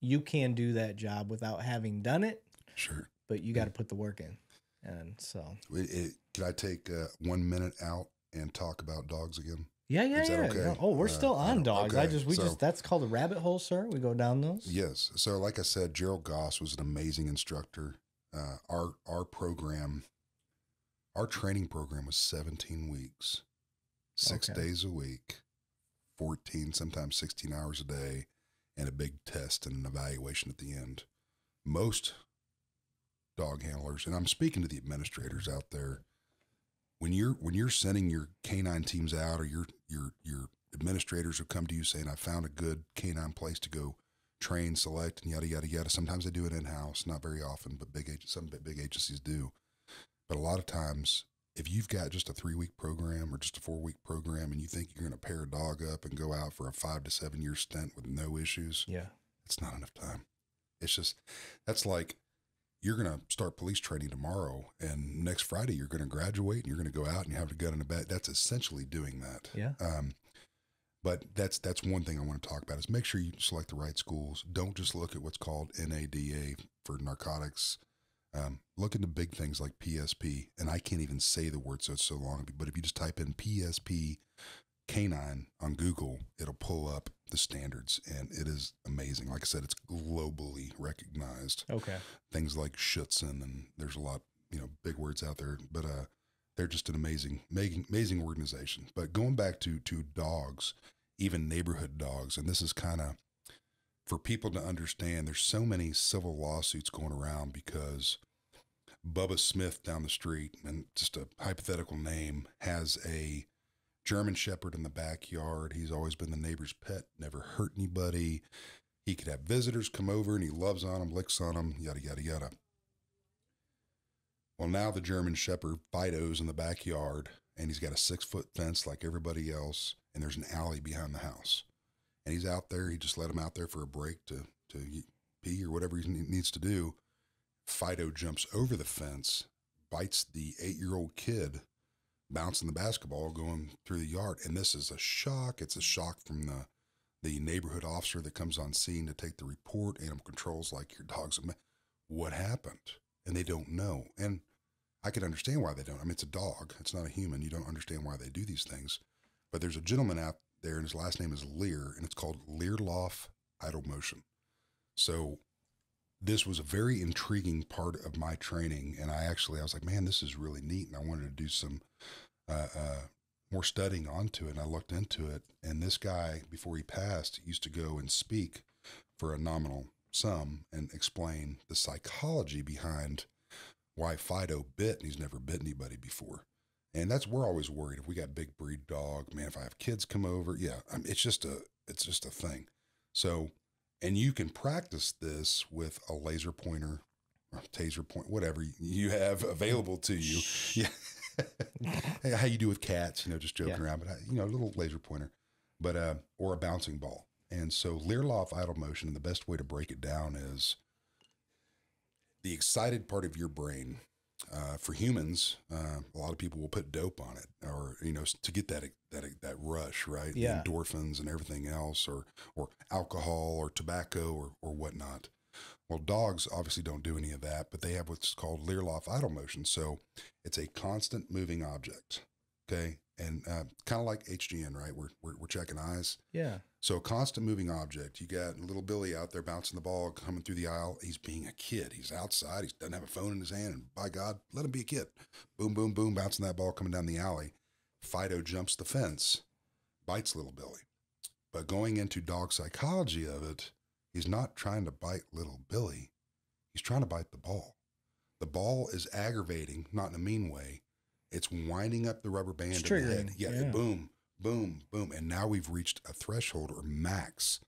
you can do that job without having done it. But you got to put the work in, and so. Can I take 1 minute out and talk about dogs again? Yeah. Okay? No, we're still on dogs. Okay. That's called a rabbit hole, sir. We go down those. Yes. So like I said, Gerald Goss was an amazing instructor. Our training program was 17 weeks, six days a week, 14, sometimes 16 hours a day, and a big test and an evaluation at the end. Most dog handlers, and I'm speaking to the administrators out there, when you're sending your canine teams out, or your administrators who come to you saying, I found a good canine place to go train, select, and yada, yada, yada. Sometimes they do it in-house, not very often, but some big agencies do. But a lot of times, if you've got just a 3-week program or just a 4-week program, and you think you're going to pair a dog up and go out for a 5 to 7 year stint with no issues, it's not enough time. It's just, that's like you're going to start police training tomorrow, and next Friday you're going to graduate and you're going to go out and you have a gun in a bag. That's essentially doing that. Yeah. But that's one thing I want to talk about is make sure you select the right schools. Don't just look at what's called NADA for narcotics. Look into big things like PSP, and I can't even say the word, so it's so long, but if you just type in PSP canine on Google, it'll pull up the standards, and it is amazing. Like I said, it's globally recognized. Okay. Things like Schutzen, and there's a lot, you know, big words out there, but they're just an amazing organization. But going back to dogs, even neighborhood dogs, and this is kind of for people to understand, there's so many civil lawsuits going around because Bubba Smith down the street, and just a hypothetical name, has a German Shepherd in the backyard. He's always been the neighbor's pet, never hurt anybody. He could have visitors come over and he loves on them, licks on them, yada, yada, yada. Well, now the German Shepherd Fido's in the backyard, and he's got a 6-foot fence like everybody else, and there's an alley behind the house. And he's out there. He just let him out there for a break to pee or whatever he needs to do. Fido jumps over the fence, bites the 8-year-old kid, bouncing the basketball, going through the yard. And this is a shock. It's a shock from the neighborhood officer that comes on scene to take the report. Animal control's like, your dog's what happened? And they don't know. And I can understand why they don't. I mean, it's a dog. It's not a human. You don't understand why they do these things. But there's a gentleman out there, and his last name is Lear, and it's called Leerloff Idle Motion. So this was a very intriguing part of my training, and I was like, man, this is really neat, and I wanted to do some more studying onto it, and I looked into it, and this guy, before he passed, used to go and speak for a nominal sum and explain the psychology behind why Fido bit, and he's never bit anybody before. And we're always worried if we got big breed dog, man, if I have kids come over, yeah, it's just a thing. So, and you can practice this with a laser pointer or taser point, whatever you have available to you. Yeah. How you do with cats, you know, just joking around, but you know, a little laser pointer, but, or a bouncing ball. And so Leerloff Idle Motion, the best way to break it down is the excited part of your brain. For humans, a lot of people will put dope on it, or, you know, to get that rush, right? Yeah. The endorphins and everything else, or alcohol or tobacco or whatnot. Well, dogs obviously don't do any of that, but they have what's called Leerloff Idle Motion. So it's a constant moving object. Okay. And, kind of like HGN, right? We're checking eyes. Yeah. So a constant moving object. You got little Billy out there bouncing the ball, coming through the aisle. He's being a kid. He's outside. He doesn't have a phone in his hand. And by God, let him be a kid. Boom, boom, boom, bouncing that ball, coming down the alley. Fido jumps the fence, bites little Billy. But going into dog psychology of it, he's not trying to bite little Billy. He's trying to bite the ball. The ball is aggravating, not in a mean way. It's winding up the rubber band in the head. Yeah, boom, boom, boom. And now we've reached a threshold or max.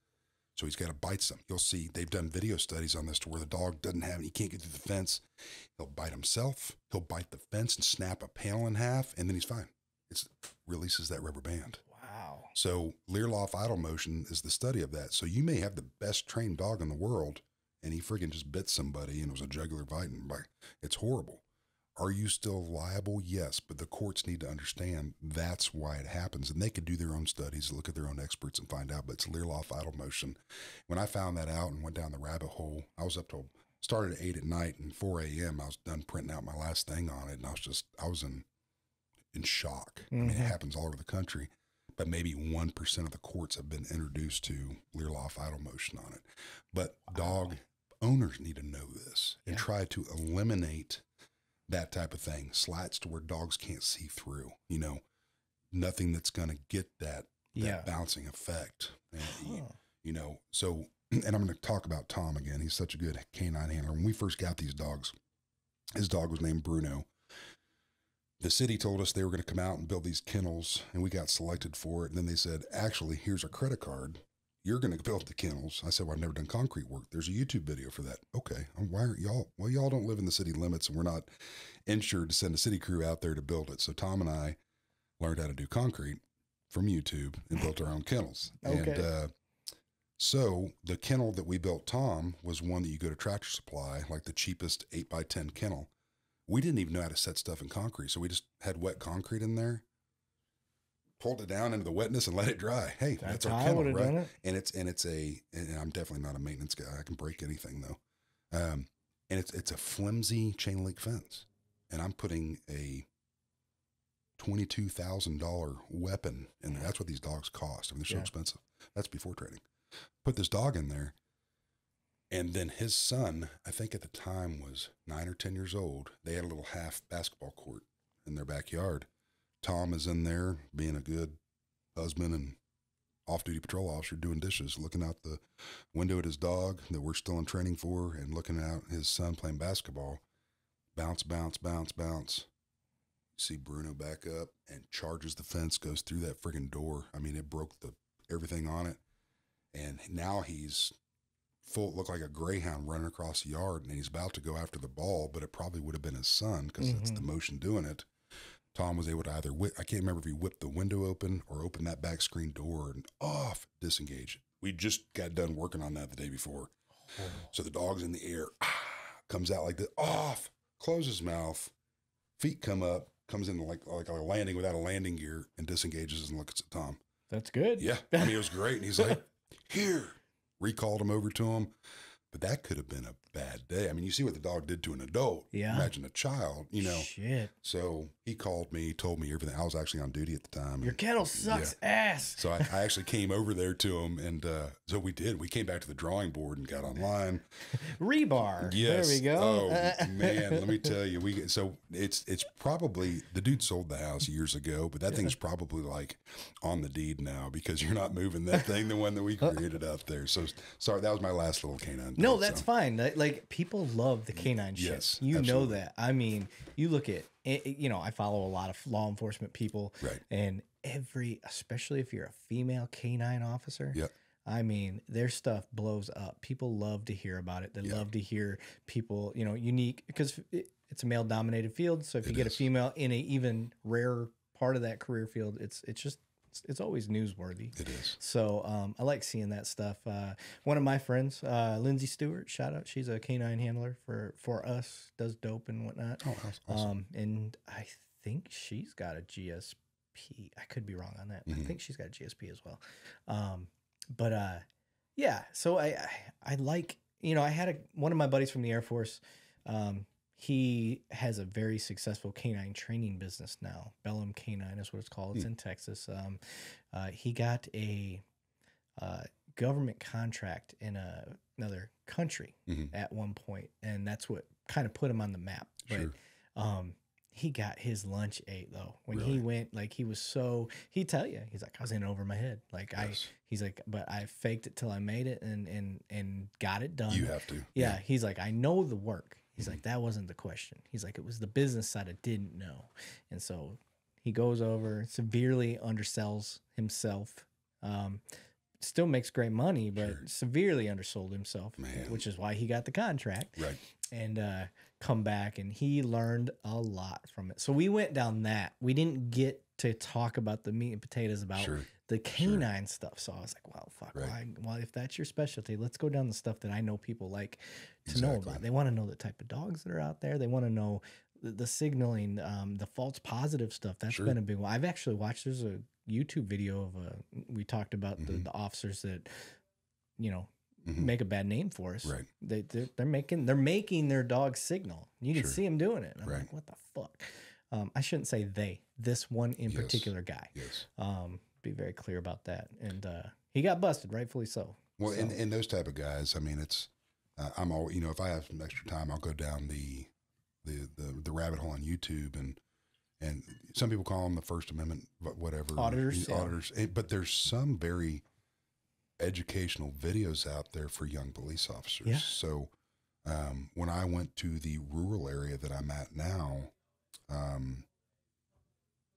So he's got to bite some. You'll see they've done video studies on this to where the dog doesn't have, he can't get through the fence. He'll bite himself. He'll bite the fence and snap a panel in half, and then he's fine. It releases that rubber band. Wow. So Leerloff Idle Motion is the study of that. So you may have the best trained dog in the world, and he friggin' just bit somebody, and it was a jugular bite, and it's horrible. Are you still liable? Yes, but the courts need to understand that's why it happens. And they could do their own studies, look at their own experts and find out, but it's Leerloff Idle Motion. When I found that out and went down the rabbit hole, I was up till, started at 8 at night, and 4 a.m. I was done printing out my last thing on it. And I was in shock. Mm-hmm. I mean, it happens all over the country, but maybe 1% of the courts have been introduced to Leerloff Idle Motion on it. But dog owners need to know this and try to eliminate that type of thing, slats to where dogs can't see through, you know, nothing that's going to get that bouncing effect, and you know, so, and I'm going to talk about Tom again. He's such a good canine handler. When we first got these dogs, his dog was named Bruno. The city told us they were going to come out and build these kennels, and we got selected for it. And then they said, actually, here's a credit card. You're going to build the kennels. I said, well, I've never done concrete work. There's a YouTube video for that. Okay. Why aren't y'all? Well, y'all don't live in the city limits, and we're not insured to send a city crew out there to build it. So Tom and I learned how to do concrete from YouTube and built our own kennels. Okay. And So the kennel that we built Tom was one that you go to Tractor Supply, like the cheapest 8x10 kennel. We didn't even know how to set stuff in concrete. So we just had wet concrete in there, pulled it down into the wetness and let it dry. Hey, that's our kennel, right? And I'm definitely not a maintenance guy. I can break anything though. And it's a flimsy chain link fence. And I'm putting a $22,000 weapon in there. That's what these dogs cost. I mean, they're so expensive. That's before training. Put this dog in there, and then his son, I think at the time was 9 or 10 years old. They had a little half basketball court in their backyard. Tom is in there being a good husband and off-duty patrol officer, doing dishes, looking out the window at his dog that we're still in training for, and looking out his son playing basketball. Bounce, bounce, bounce, bounce. See Bruno back up and charges the fence, goes through that freaking door. I mean, it broke everything on it. And now he's full, looked like a greyhound running across the yard, and he's about to go after the ball, but it probably would have been his son because it's the motion doing it. Tom was able to either whip, I can't remember if he whipped the window open or opened that back screen door and disengage. We just got done working on that the day before. Oh. So the dog's in the air, comes out like this, closes his mouth, feet come up, comes in like a landing without a landing gear, and disengages and looks at Tom. That's good. Yeah. I mean, it was great. And he's like, here, recalled him over to him. But that could have been a bad day. I mean, you see what the dog did to an adult. Yeah. Imagine a child, you know. Shit. So he called me, told me everything. I was actually on duty at the time. Your kennel sucks ass. So I actually came over there to him. And so we did. We came back to the drawing board and got online. Rebar. Yes. There we go. Oh, man, let me tell you. So it's probably, the dude sold the house years ago, but that thing's probably like on the deed now because you're not moving that thing, the one that we created out there. So sorry, that was my last little canine. No, that's fine. Like, people love the canine shit. Yes, you know that. I mean, you look at, you know, I follow a lot of law enforcement people. Right. And especially if you're a female canine officer. Yeah. I mean, their stuff blows up. People love to hear about it. They love to hear people, you know, unique, because it's a male-dominated field. So if you get a female in an even rarer part of that career field, it's just, it's always newsworthy. It is. So I like seeing that stuff. One of my friends, Lindsay Stewart, shout out. She's a canine handler for us, does dope and whatnot. Oh, that's awesome. And I think she's got a GSP. I could be wrong on that. I think she's got a GSP as well. Yeah, so I like, you know, I had one of my buddies from the Air Force. He has a very successful canine training business now. Bellum Canine is what it's called. It's in Texas. He got a government contract in another country at one point, and that's what kind of put him on the map. But, he got his lunch ate though. When he went, like, he was so, he'd tell you, he's like, I was in over my head. Like he's like, but I faked it till I made it and got it done. You have to. Yeah. He's like, I know the work. He's like, that wasn't the question. He's like, it was the business side I didn't know. And so he goes over, severely undersells himself. Still makes great money, but severely undersold himself, which is why he got the contract. Right. And come back, and he learned a lot from it. So we went down that. We didn't get to talk about the meat and potatoes about the canine stuff. So I was like, well, fuck. Well, if that's your specialty, let's go down the stuff that I know people like to know about. They want to know the type of dogs that are out there. They want to know the signaling, the false positive stuff. That's been a big one. I've actually watched, there's a YouTube video of we talked about the officers that, you know, make a bad name for us. Right. They're making their dog signal. You can see them doing it. And I'm like, what the fuck? I shouldn't say they. This one in particular guy. Yes. Be very clear about that. And he got busted, rightfully so. Well, so. And those type of guys. I mean, it's I'm all, you know. If I have some extra time, I'll go down the rabbit hole on YouTube and. And some people call them the First Amendment, but whatever. Auditors. Auditors. But there's some very educational videos out there for young police officers. Yeah. So when I went to the rural area that I'm at now,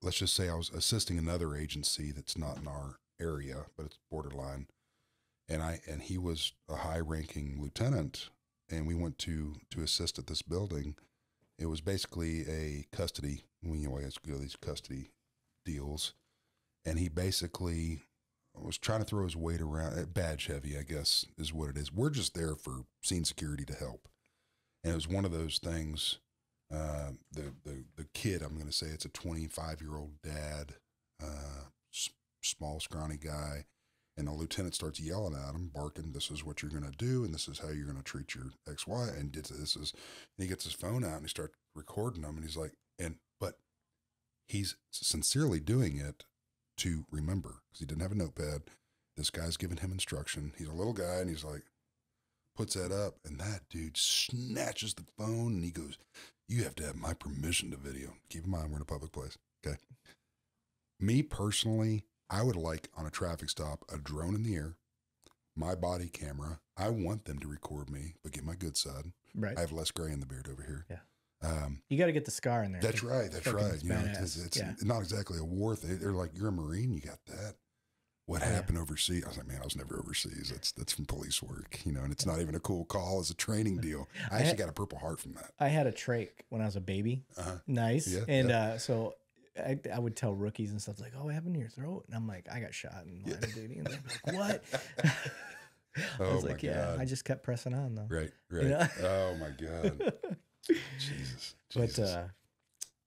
let's just say I was assisting another agency that's not in our area, but it's borderline. And he was a high-ranking lieutenant, and we went to assist at this building. It was basically a custody, you know, these custody deals. And he basically was trying to throw his weight around. Badge heavy, I guess, is what it is. We're just there for scene security to help. And it was one of those things. The kid, I'm going to say it's a 25-year-old dad, small, scrawny guy. And the lieutenant starts yelling at him, barking, this is what you're going to do, and this is how you're going to treat your ex-wife. And this is, and he gets his phone out and he starts recording him. And he's like, but he's sincerely doing it to remember, because he didn't have a notepad. This guy's giving him instruction. He's a little guy, and he's like, puts that up, and that dude snatches the phone, and he goes, you have to have my permission to video. Keep in mind, we're in a public place, okay? Me personally, I would like, on a traffic stop, a drone in the air, my body camera. I want them to record me, but get my good side. Right. I have less gray in the beard over here. Yeah. You got to get the scar in there. That's right. That's right. You know, it's not exactly a war thing. They're like, you're a Marine. You got that. What happened overseas? I was like, man, I was never overseas. That's from police work, you know, and it's not even a cool call. It's a training deal. I actually got a Purple Heart from that. I had a trach when I was a baby. Nice. Yeah, and so I would tell rookies and stuff like, oh, what happened to your throat? And I'm like, I got shot in line of duty. And they're like, what? I was like, yeah, I just kept pressing on though. Right, right. You know? Oh my God. Jesus. But,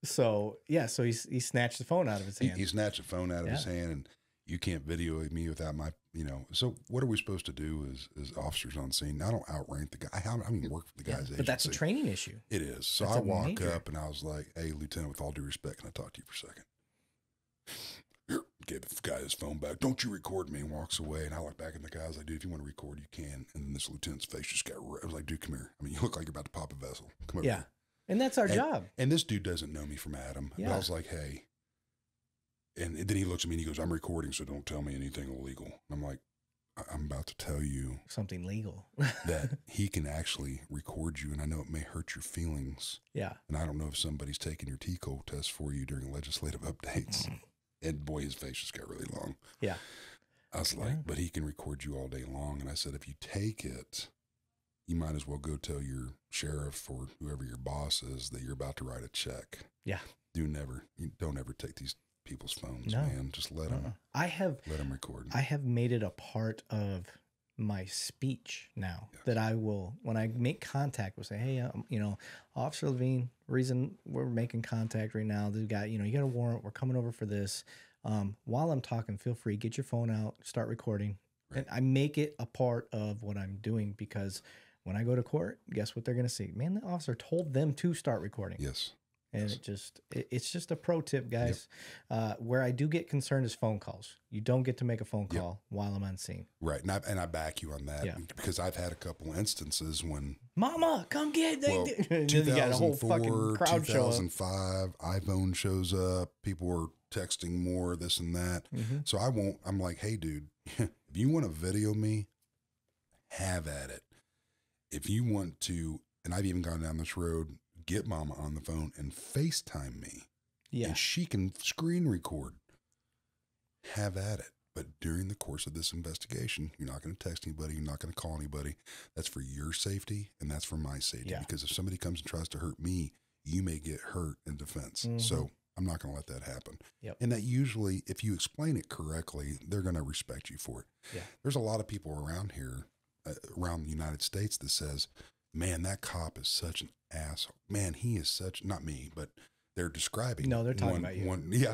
so yeah, so he snatched the phone out of his hand. He snatched the phone out of his hand, and you can't video me without my, you know, so what are we supposed to do as officers on scene? I don't outrank the guy. I don't even work for the guy's agency. But that's a training issue. It is. So I walk up and I was like, hey, Lieutenant, with all due respect, can I talk to you for a second? Here, gave the guy his phone back. Don't you record me, and walks away. And I look back at the guy. I was like, dude, if you want to record, you can. And then this lieutenant's face just got, I was like, dude, come here. I mean, you look like you're about to pop a vessel. Come over here. And that's our job. And this dude doesn't know me from Adam. But I was like, hey. And then he looks at me and he goes, I'm recording, so don't tell me anything illegal. And I'm like, I'm about to tell you something legal. That he can actually record you, and I know it may hurt your feelings. Yeah. And I don't know if somebody's taking your TCO test for you during legislative updates. And boy, his face just got really long. Yeah. I was like, but he can record you all day long. And I said, if you take it, you might as well go tell your sheriff or whoever your boss is that you're about to write a check. Yeah. Don't ever take these people's phones, man. Just let them, let them record. I have made it a part of my speech now that I will, when I make contact, will say, hey, you know, Officer Levine, reason we're making contact right now, the guy, you know, you got a warrant, we're coming over for this. While I'm talking, feel free, get your phone out, start recording. Right. And I make it a part of what I'm doing, because when I go to court, guess what they're going to see? Man, the officer told them to start recording. Yes. And it just, it's just a pro tip, guys. Yep. Where I do get concerned is phone calls. You don't get to make a phone call while I'm on scene. Right. And I back you on that, because I've had a couple instances when, Mama, come get it. Well, 2004, 2005, iPhone shows up. People were texting more, this and that. So I'm like, hey, dude, if you want to video me, have at it. If you want to, and I've even gone down this road, get Mama on the phone and FaceTime me. Yeah. And she can screen record. Have at it. But during the course of this investigation, you're not going to text anybody. You're not going to call anybody. That's for your safety, and that's for my safety. Yeah. Because if somebody comes and tries to hurt me, you may get hurt in defense. So I'm not going to let that happen. And that usually, if you explain it correctly, they're going to respect you for it. There's a lot of people around here, around the United States, that says, man, that cop is such an asshole. Man, he is such, not me, but they're describing. No, they're talking about you.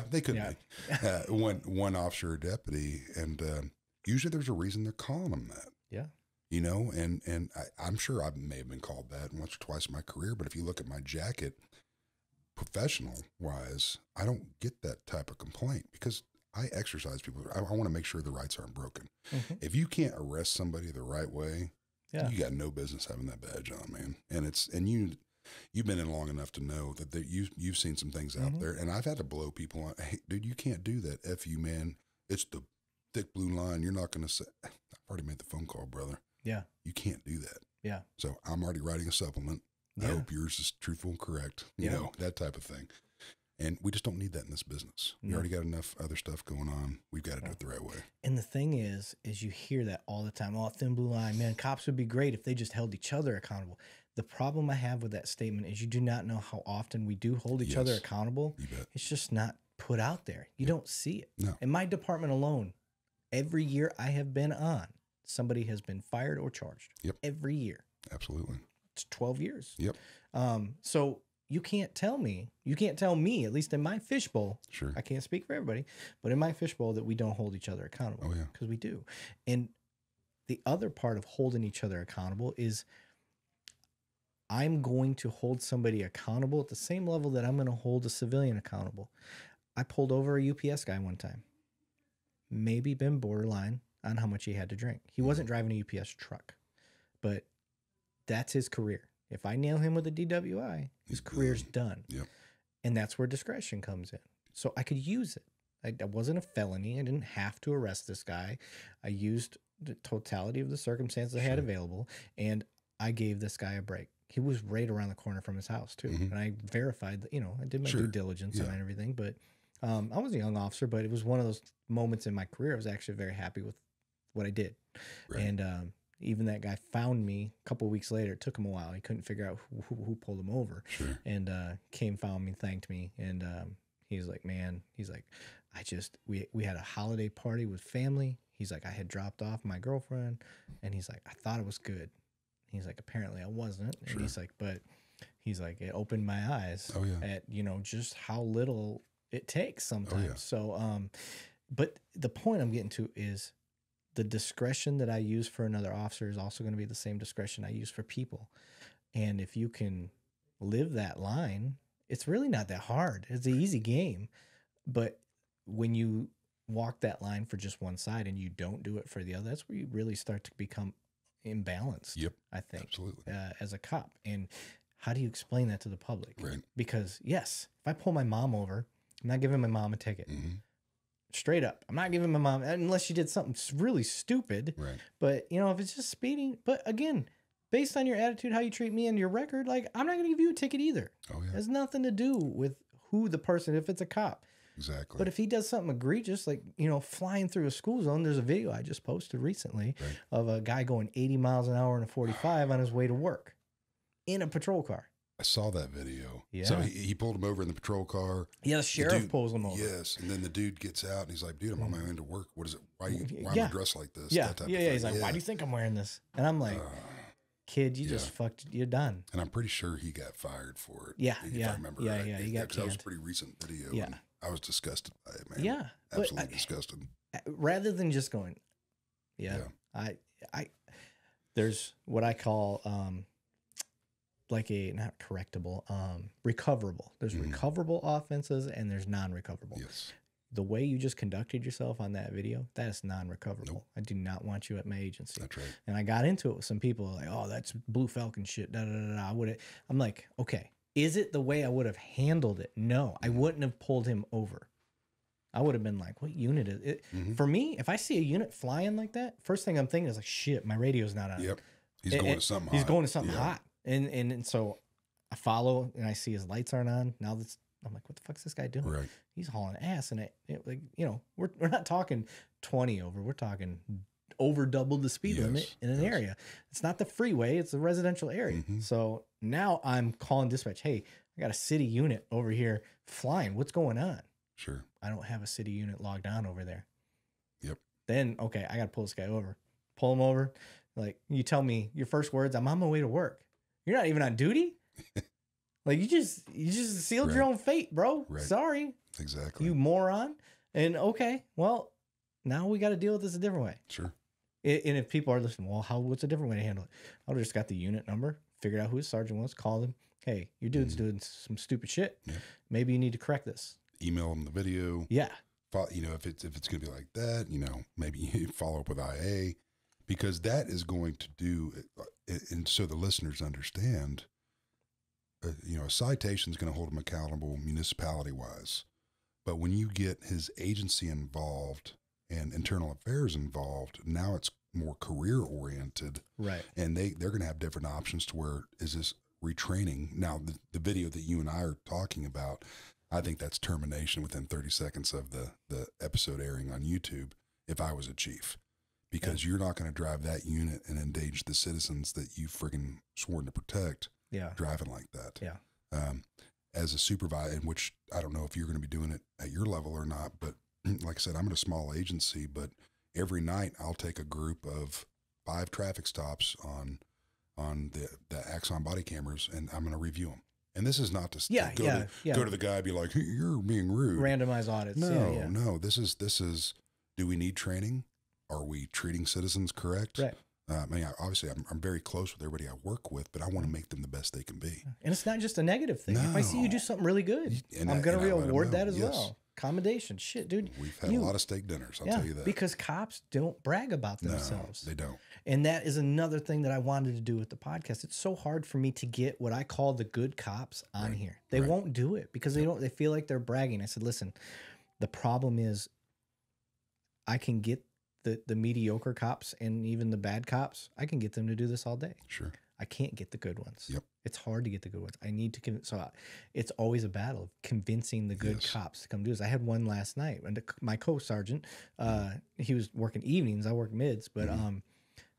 They could be. One officer or deputy. And usually there's a reason they're calling them that. Yeah. You know, and I'm sure I may have been called that once or twice in my career, but if you look at my jacket, professional-wise, I don't get that type of complaint, because I exercise people. I want to make sure the rights aren't broken. If you can't arrest somebody the right way, you got no business having that badge on, man. And it's, and you've been in long enough to know that you've seen some things out there, and I've had to blow people on. Hey, dude, you can't do that. F you, man. It's the thick blue line. You're not going to say, I've already made the phone call, brother. Yeah. You can't do that. Yeah. So I'm already writing a supplement. I hope yours is truthful and correct. You know, that type of thing. And we just don't need that in this business. We already got enough other stuff going on. We've got to do it the right way. And the thing is you hear that all the time. Oh, thin blue line, man, cops would be great if they just held each other accountable. The problem I have with that statement is you do not know how often we do hold each other accountable. You bet. It's just not put out there. You don't see it. No. In my department alone, Every year I have been on, somebody has been fired or charged. Yep. Every year. Absolutely. It's 12 years. Yep. So you can't tell me, at least in my fishbowl, sure. I can't speak for everybody, but in my fishbowl that we don't hold each other accountable. Oh, yeah. Because we do. And the other part of holding each other accountable is I'm going to hold somebody accountable at the same level that I'm going to hold a civilian accountable. I pulled over a UPS guy one time. Maybe been borderline on how much he had to drink. He wasn't driving a UPS truck, but that's his career. If I nail him with a DWI, his career's done. Yep. And that's where discretion comes in. So I could use it. I wasn't a felony. I didn't have to arrest this guy. I used the totality of the circumstances I had available, and I gave this guy a break. He was right around the corner from his house too. Mm-hmm. And I verified that, you know, I did my due diligence on everything, but I was a young officer, but it was one of those moments in my career. I was actually very happy with what I did. Right. And, even that guy found me a couple of weeks later. It took him a while. He couldn't figure out who pulled him over and, came, found me, thanked me. And, he's like, man, he's like, we had a holiday party with family. He's like, I had dropped off my girlfriend, and he's like, I thought it was good. He's like, apparently I wasn't. And he's like, but he's like, it opened my eyes at, you know, just how little it takes sometimes. So, but the point I'm getting to is the discretion that I use for another officer is also going to be the same discretion I use for people. And if you can live that line, it's really not that hard. It's an easy game. But when you walk that line for just one side and you don't do it for the other, that's where you really start to become imbalanced. Yep. I think absolutely as a cop. And how do you explain that to the public? Right. Because yes, if I pull my mom over, I'm not giving my mom a ticket. Mm-hmm. Straight up. I'm not giving my mom, unless she did something really stupid. Right. But you know, if it's just speeding, but again, based on your attitude, how you treat me and your record, like I'm not going to give you a ticket either. Oh yeah. It has nothing to do with who the person, if it's a cop. Exactly. But if he does something egregious, like, you know, flying through a school zone, there's a video I just posted recently of a guy going 80 miles an hour in a 45 on his way to work in a patrol car. I saw that video. Yeah. So he pulled him over in the patrol car. Yeah, the sheriff pulls him over. Yes, and then the dude gets out and he's like, "Dude, I'm on my way to work. What is it? Why am I dressed like this?" Yeah, that type of thing. He's like, "Why do you think I'm wearing this?" And I'm like, "Kid, you just fucked. You're done." And I'm pretty sure he got fired for it. Yeah, if I remember right. He got canned. That was a pretty recent video. Yeah, and I was disgusted by it, man. Yeah, absolutely disgusted. Rather than just going, there's what I call like a not correctable, recoverable. There's recoverable offenses and there's non-recoverable. Yes. The way you just conducted yourself on that video, that is non-recoverable. Nope. I do not want you at my agency. That's right. And I got into it with some people like, "Oh, that's Blue Falcon shit. Da, da, da, da." I'm like, okay, is it the way I would have handled it? No, I wouldn't have pulled him over. I would have been like, what unit is it? For me, if I see a unit flying like that, first thing I'm thinking is like, shit, my radio's not on. Yep. He's going to something hot. And so I follow and I see his lights aren't on. Now that's, I'm like, what the fuck's this guy doing? Right. He's hauling ass. And like, you know, we're not talking 20 over. We're talking over double the speed limit in an area. It's not the freeway. It's a residential area. So now I'm calling dispatch. Hey, I got a city unit over here flying. What's going on? Sure. I don't have a city unit logged on over there. Yep. Then, okay, I got to pull this guy over. Pull him over. Like, you tell me your first words, "I'm on my way to work." You're not even on duty. Like you just sealed your own fate, bro. Right. Sorry. Exactly. You moron. And okay, well, now we got to deal with this a different way. Sure. And if people are listening, well, what's a different way to handle it? I would have just got the unit number, figured out who his sergeant was, called him. Hey, your dude's doing some stupid shit. Yeah. Maybe you need to correct this. Email him the video. Yeah. You know, if it's going to be like that, you know, maybe you follow up with IA. Because that is going to do, and so the listeners understand, you know, a citation is going to hold him accountable municipality-wise. But when you get his agency involved and internal affairs involved, now it's more career-oriented. Right. And they're going to have different options to where, is this retraining? Now, the video that you and I are talking about, I think that's termination within 30 seconds of the episode airing on YouTube if I was a chief. Because you're not going to drive that unit and endanger the citizens that you friggin' sworn to protect driving like that. Yeah. As a supervisor, which I don't know if you're going to be doing it at your level or not, but like I said, I'm in a small agency, but every night I'll take a group of 5 traffic stops on the Axon body cameras, and I'm going to review them. And this is not to go to the guy and be like, you're being rude. Randomized audits. No. This is, do we need training? Are we treating citizens correct? Right. I mean, obviously, I'm very close with everybody I work with, but I want to make them the best they can be. And it's not just a negative thing. No. If I see you do something really good, and I'm going to reward that as well. Commendation. Shit, dude. We've had a lot of steak dinners, I'll tell you that. Because cops don't brag about themselves. No, they don't. And that is another thing that I wanted to do with the podcast. It's so hard for me to get what I call the good cops on here. They won't do it because they don't. They feel like they're bragging. I said, listen, the problem is I can get the mediocre cops and even the bad cops, I can get them to do this all day. Sure. I can't get the good ones. Yep. It's hard to get the good ones. I need to convince. So it's always a battle of convincing the good cops to come do this. I had one last night, and my co-sergeant, he was working evenings. I work mids, but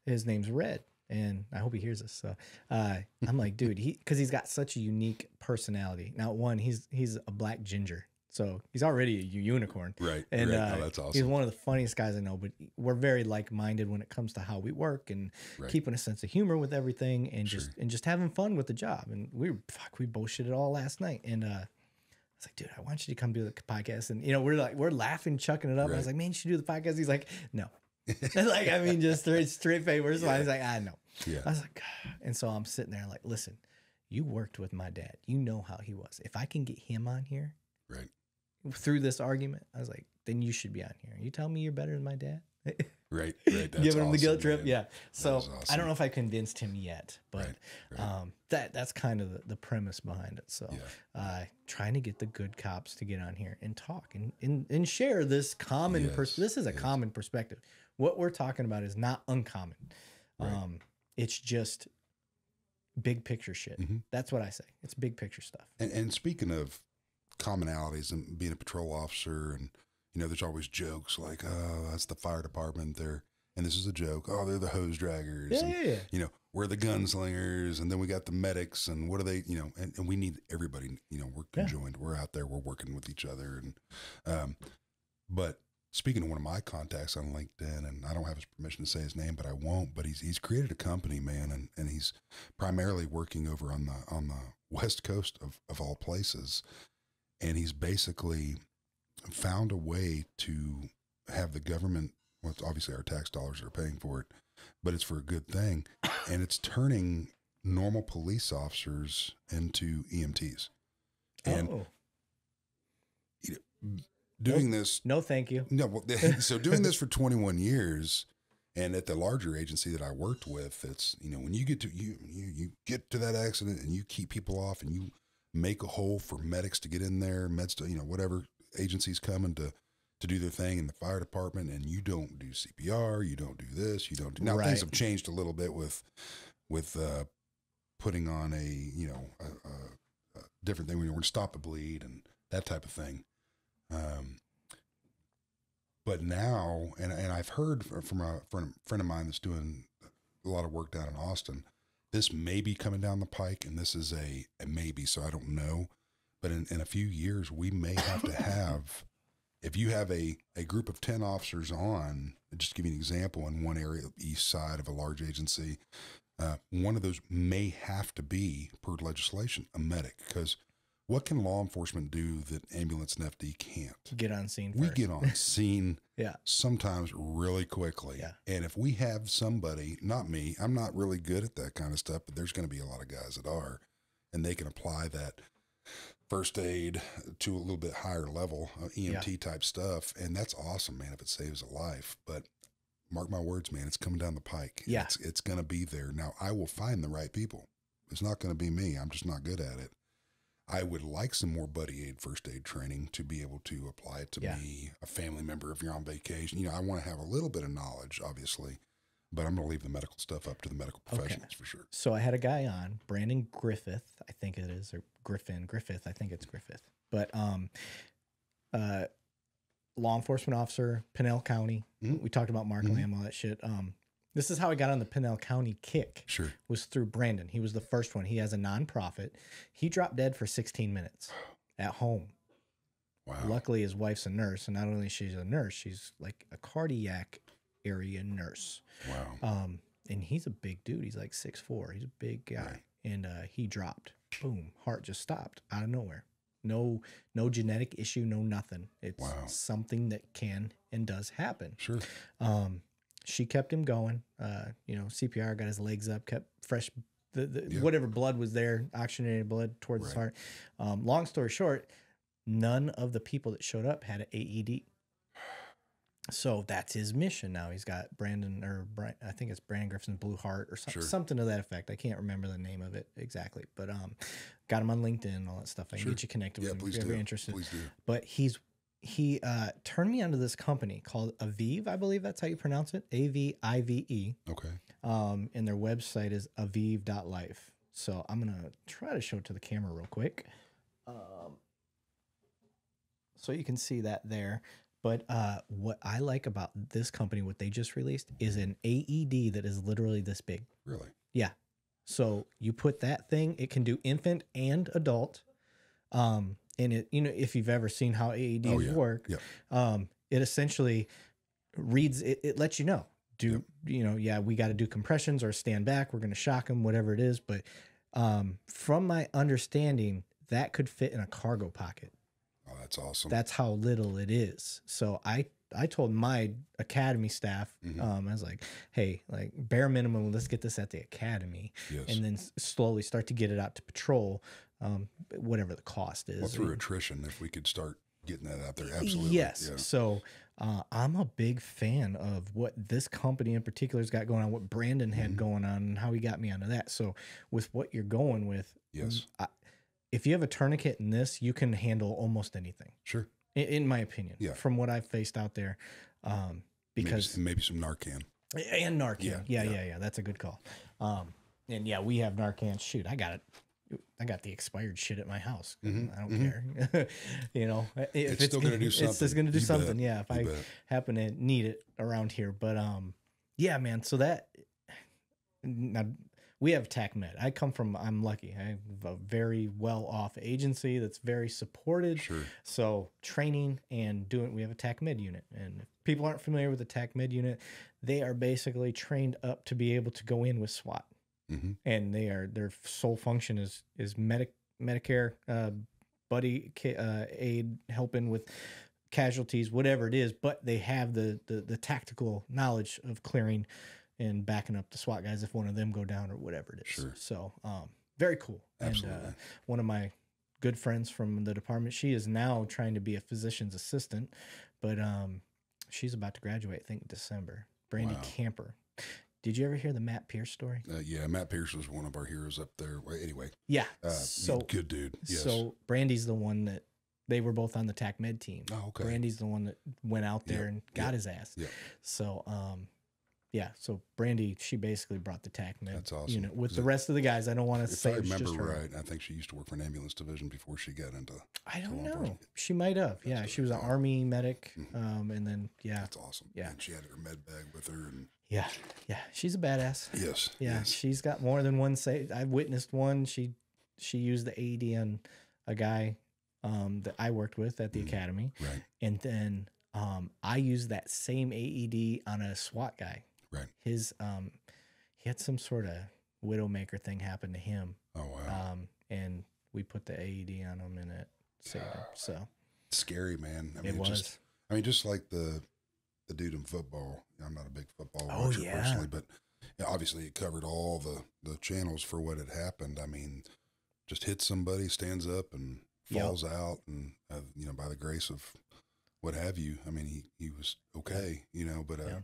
his name's Red, and I hope he hears this. So I'm like, dude, because he's got such a unique personality. Now, one, he's a black ginger. So he's already a unicorn. Right. And that's awesome. He's one of the funniest guys I know, but we're very like-minded when it comes to how we work and keeping a sense of humor with everything and just having fun with the job. And we bullshitted all last night. And I was like, dude, I want you to come do the podcast. And, you know, we're laughing, chucking it up. I was like, man, you should do the podcast. He's like, no. Like, I mean, just straight favors. Yeah. I was like, I know. Yeah. I was like, God. And so I'm sitting there like, listen, you worked with my dad. You know how he was. If I can get him on here. Right. Through this argument, I was like, then you should be on here. You tell me you're better than my dad. Right. That's giving him the guilt trip. Man. Yeah. So awesome. I don't know if I convinced him yet, but that's kind of the premise behind it. So trying to get the good cops to get on here and talk and share this common this is a common perspective. What we're talking about is not uncommon. It's just big picture shit. That's what I say. It's big picture stuff. And speaking of commonalities and being a patrol officer, and you know, there's always jokes like, oh, that's the fire department there, and this is a joke, oh, they're the hose draggers, and, you know, we're the gunslingers, and then we got the medics, and what are they, you know, and we need everybody, you know, we're conjoined, we're out there, we're working with each other. And but speaking to one of my contacts on LinkedIn, and I don't have his permission to say his name, but I won't, but he's created a company, man, and he's primarily working over on the West Coast of all places. And he's basically found a way to have the government, well, it's obviously our tax dollars are paying for it, but it's for a good thing. And it's turning normal police officers into EMTs. And you know, doing this. No, thank you. No, well, so doing this for 21 years. And at the larger agency that I worked with, it's, you know, when you get to, you get to that accident and you keep people off and you make a hole for medics to get in there, meds to, you know, whatever agency's coming to do their thing in the fire department, and you don't do CPR, you don't do this, you don't do now. Things have changed a little bit with putting on a, you know, a different thing when we're to stop a bleed and that type of thing. But now, and I've heard from a friend of mine that's doing a lot of work down in Austin, this may be coming down the pike, and this is a maybe, so I don't know. But in a few years, we may have to have, if you have a group of 10 officers on, just to give you an example, in one area, east side of a large agency, one of those may have to be, per legislation, a medic. Because what can law enforcement do that ambulance and FD can't? Get on scene first. We get on scene sometimes really quickly. Yeah. And if we have somebody, not me, I'm not really good at that kind of stuff, but there's going to be a lot of guys that are, and they can apply that first aid to a little bit higher level, EMT type stuff. And that's awesome, man, if it saves a life. But mark my words, man, it's coming down the pike. Yeah. It's going to be there. Now, I will find the right people. It's not going to be me. I'm just not good at it. I would like some more buddy aid, first aid training to be able to apply it to me, a family member, if you're on vacation. You know, I want to have a little bit of knowledge, obviously, but I'm going to leave the medical stuff up to the medical professionals for sure. So I had a guy on, Brandon Griffith, I think it is, or Griffith. I think it's Griffith. But law enforcement officer, Pinell County. We talked about Mark Lamb, all that shit. This is how I got on the Pinell County kick. Sure. Was through Brandon. He was the first one. He has a nonprofit. He dropped dead for 16 minutes at home. Wow. Luckily, his wife's a nurse, and not only is she a nurse, she's like a cardiac area nurse. Wow. And he's a big dude. He's like 6'4". He's a big guy. Right. And he dropped. Boom. Heart just stopped out of nowhere. No genetic issue, no nothing. It's wow. something that can and does happen. Sure. She kept him going. You know, CPR, got his legs up, kept fresh, yeah. whatever blood was there, oxygenated blood towards right. his heart. Long story short, none of the people that showed up had an AED. So that's his mission now. He's got Brandon, or I think it's Brandon Griffin's Blue Heart or something, sure. something to that effect. I can't remember the name of it exactly, but got him on LinkedIn and all that stuff. I can sure. get you connected with him if you're interested. Please do. But he turned me onto this company called Avive. I believe that's how you pronounce it. A-V-I-V-E. Okay. And their website is avive.life. So I'm gonna try to show it to the camera real quick, so you can see that there. But what I like about this company, what they just released, is an AED that is literally this big. Really? Yeah. So you put that thing, it can do infant and adult. And it, you know, if you've ever seen how AEDs oh, yeah. work, yeah. It essentially reads, it lets you know, do, yeah. you know, yeah, we got to do compressions or stand back. We're going to shock them, whatever it is. But from my understanding, that could fit in a cargo pocket. Oh, that's awesome. That's how little it is. So I told my academy staff, mm-hmm. I was like, hey, like bare minimum, let's get this at the academy yes. and then slowly start to get it out to patrol, whatever the cost is. Well, through attrition, if we could start getting that out there. Absolutely. Yes. Yeah. So I'm a big fan of what this company in particular has got going on, what Brandon had mm-hmm. going on and how he got me onto that. So with what you're going with, yes. If you have a tourniquet in this, you can handle almost anything. Sure. In my opinion. Yeah. From what I've faced out there. Because maybe some Narcan. And Narcan. Yeah. Yeah. Yeah. yeah. That's a good call. And yeah, we have Narcan. Shoot, I got it. I got the expired shit at my house. Mm-hmm. I don't mm-hmm. care. You know, if it's still going to do something. It's just going to do something. Bet. Yeah. If I happen to need it around here, but, yeah, man. So that now, we have TACMed. I come from, I'm lucky. I have a very well-off agency that's very supported. Sure. So training and doing, we have a TACMed unit. And if people aren't familiar with the TACMed unit, they are basically trained up to be able to go in with SWAT. Mm-hmm. And they are, their sole function is Medicare, buddy aid, helping with casualties, whatever it is. But they have the tactical knowledge of clearing and backing up the SWAT guys if one of them go down or whatever it is. Sure. So very cool. Absolutely. And one of my good friends from the department, she is now trying to be a physician's assistant, but she's about to graduate, I think, December. Brandy wow. Camper. Did you ever hear the Matt Pierce story? Yeah, Matt Pierce was one of our heroes up there. Anyway. Yeah. So good dude. Yes. So Brandy's the one that they were both on the TACMed team. Oh, okay. Brandy's the one that went out there yep. and got yep. his ass. Yep. So yeah, so Brandy, she basically brought the TACMed That's awesome. Unit with the rest of the guys. I don't want to say it's just her. If I remember right, I think she used to work for an ambulance division before she got into. I don't know. She might have. That's yeah, she was an Army medic, mm-hmm. And then yeah, that's awesome. Yeah, and she had her med bag with her, and yeah, yeah, she's a badass. Yes, yeah, yes. she's got more than one save. I've witnessed one. She used the AED on a guy that I worked with at the mm-hmm. academy, right? And then I used that same AED on a SWAT guy. Right. His, he had some sort of widowmaker thing happen to him. Oh wow! And we put the AED on him and it saved him. So scary, man. I mean, it was. Just like the dude in football. I'm not a big football watcher personally, but obviously it covered all the channels for what had happened. I mean, just hits somebody, stands up and falls yep. out, and you know, by the grace of what have you. I mean, he was okay, you know, but. Yeah.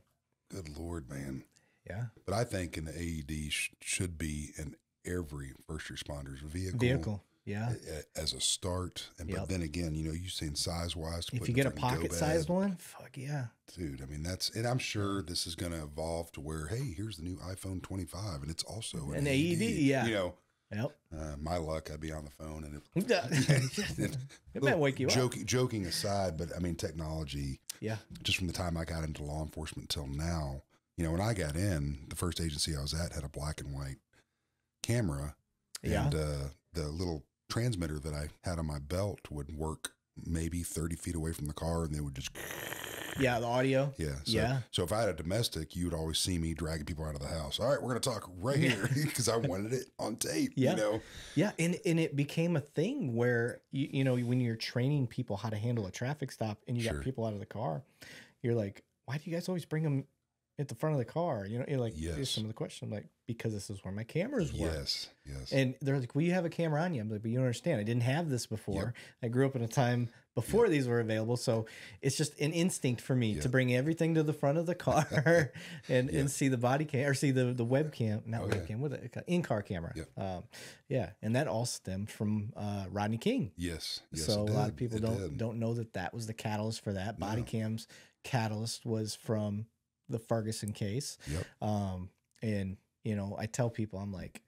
Good Lord, man. Yeah. But I think an AED should be in every first responder's vehicle. Yeah. As a start. And yep. But then again, you know, you've seen size-wise. If you get a pocket-sized one, fuck yeah. Dude, I mean, that's, and I'm sure this is going to evolve to where, hey, here's the new iPhone 25, and it's also an AED. Yeah. You know. Yep. My luck, I'd be on the phone. And it might wake you up. Joking aside, but I mean, technology, yeah. just from the time I got into law enforcement till now, you know, when I got in, the first agency I was at had a black and white camera. Yeah. And the little transmitter that I had on my belt would work maybe 30 feet away from the car, and they would just Yeah, the audio. Yeah. So, yeah. So if I had a domestic, you would always see me dragging people out of the house. All right, we're going to talk right here because I wanted it on tape, you know? Yeah. And it became a thing where, you know, when you're training people how to handle a traffic stop and you got people out of the car, you're like, why do you guys always bring them at the front of the car? You know, you're like, here's some of the questions. I'm like, because this is where my cameras were. Yes. Yes. And they're like, well, you have a camera on you. I'm like, but you don't understand. I didn't have this before. I grew up in a time before these were available. So it's just an instinct for me to bring everything to the front of the car and see the body cam or see the webcam, not webcam, with an in-car camera. And that all stemmed from Rodney King. Yes. Yes, so a lot of people don't know that that was the catalyst for that. Body cams catalyst was from the Ferguson case. And you know, I tell people, I'm like,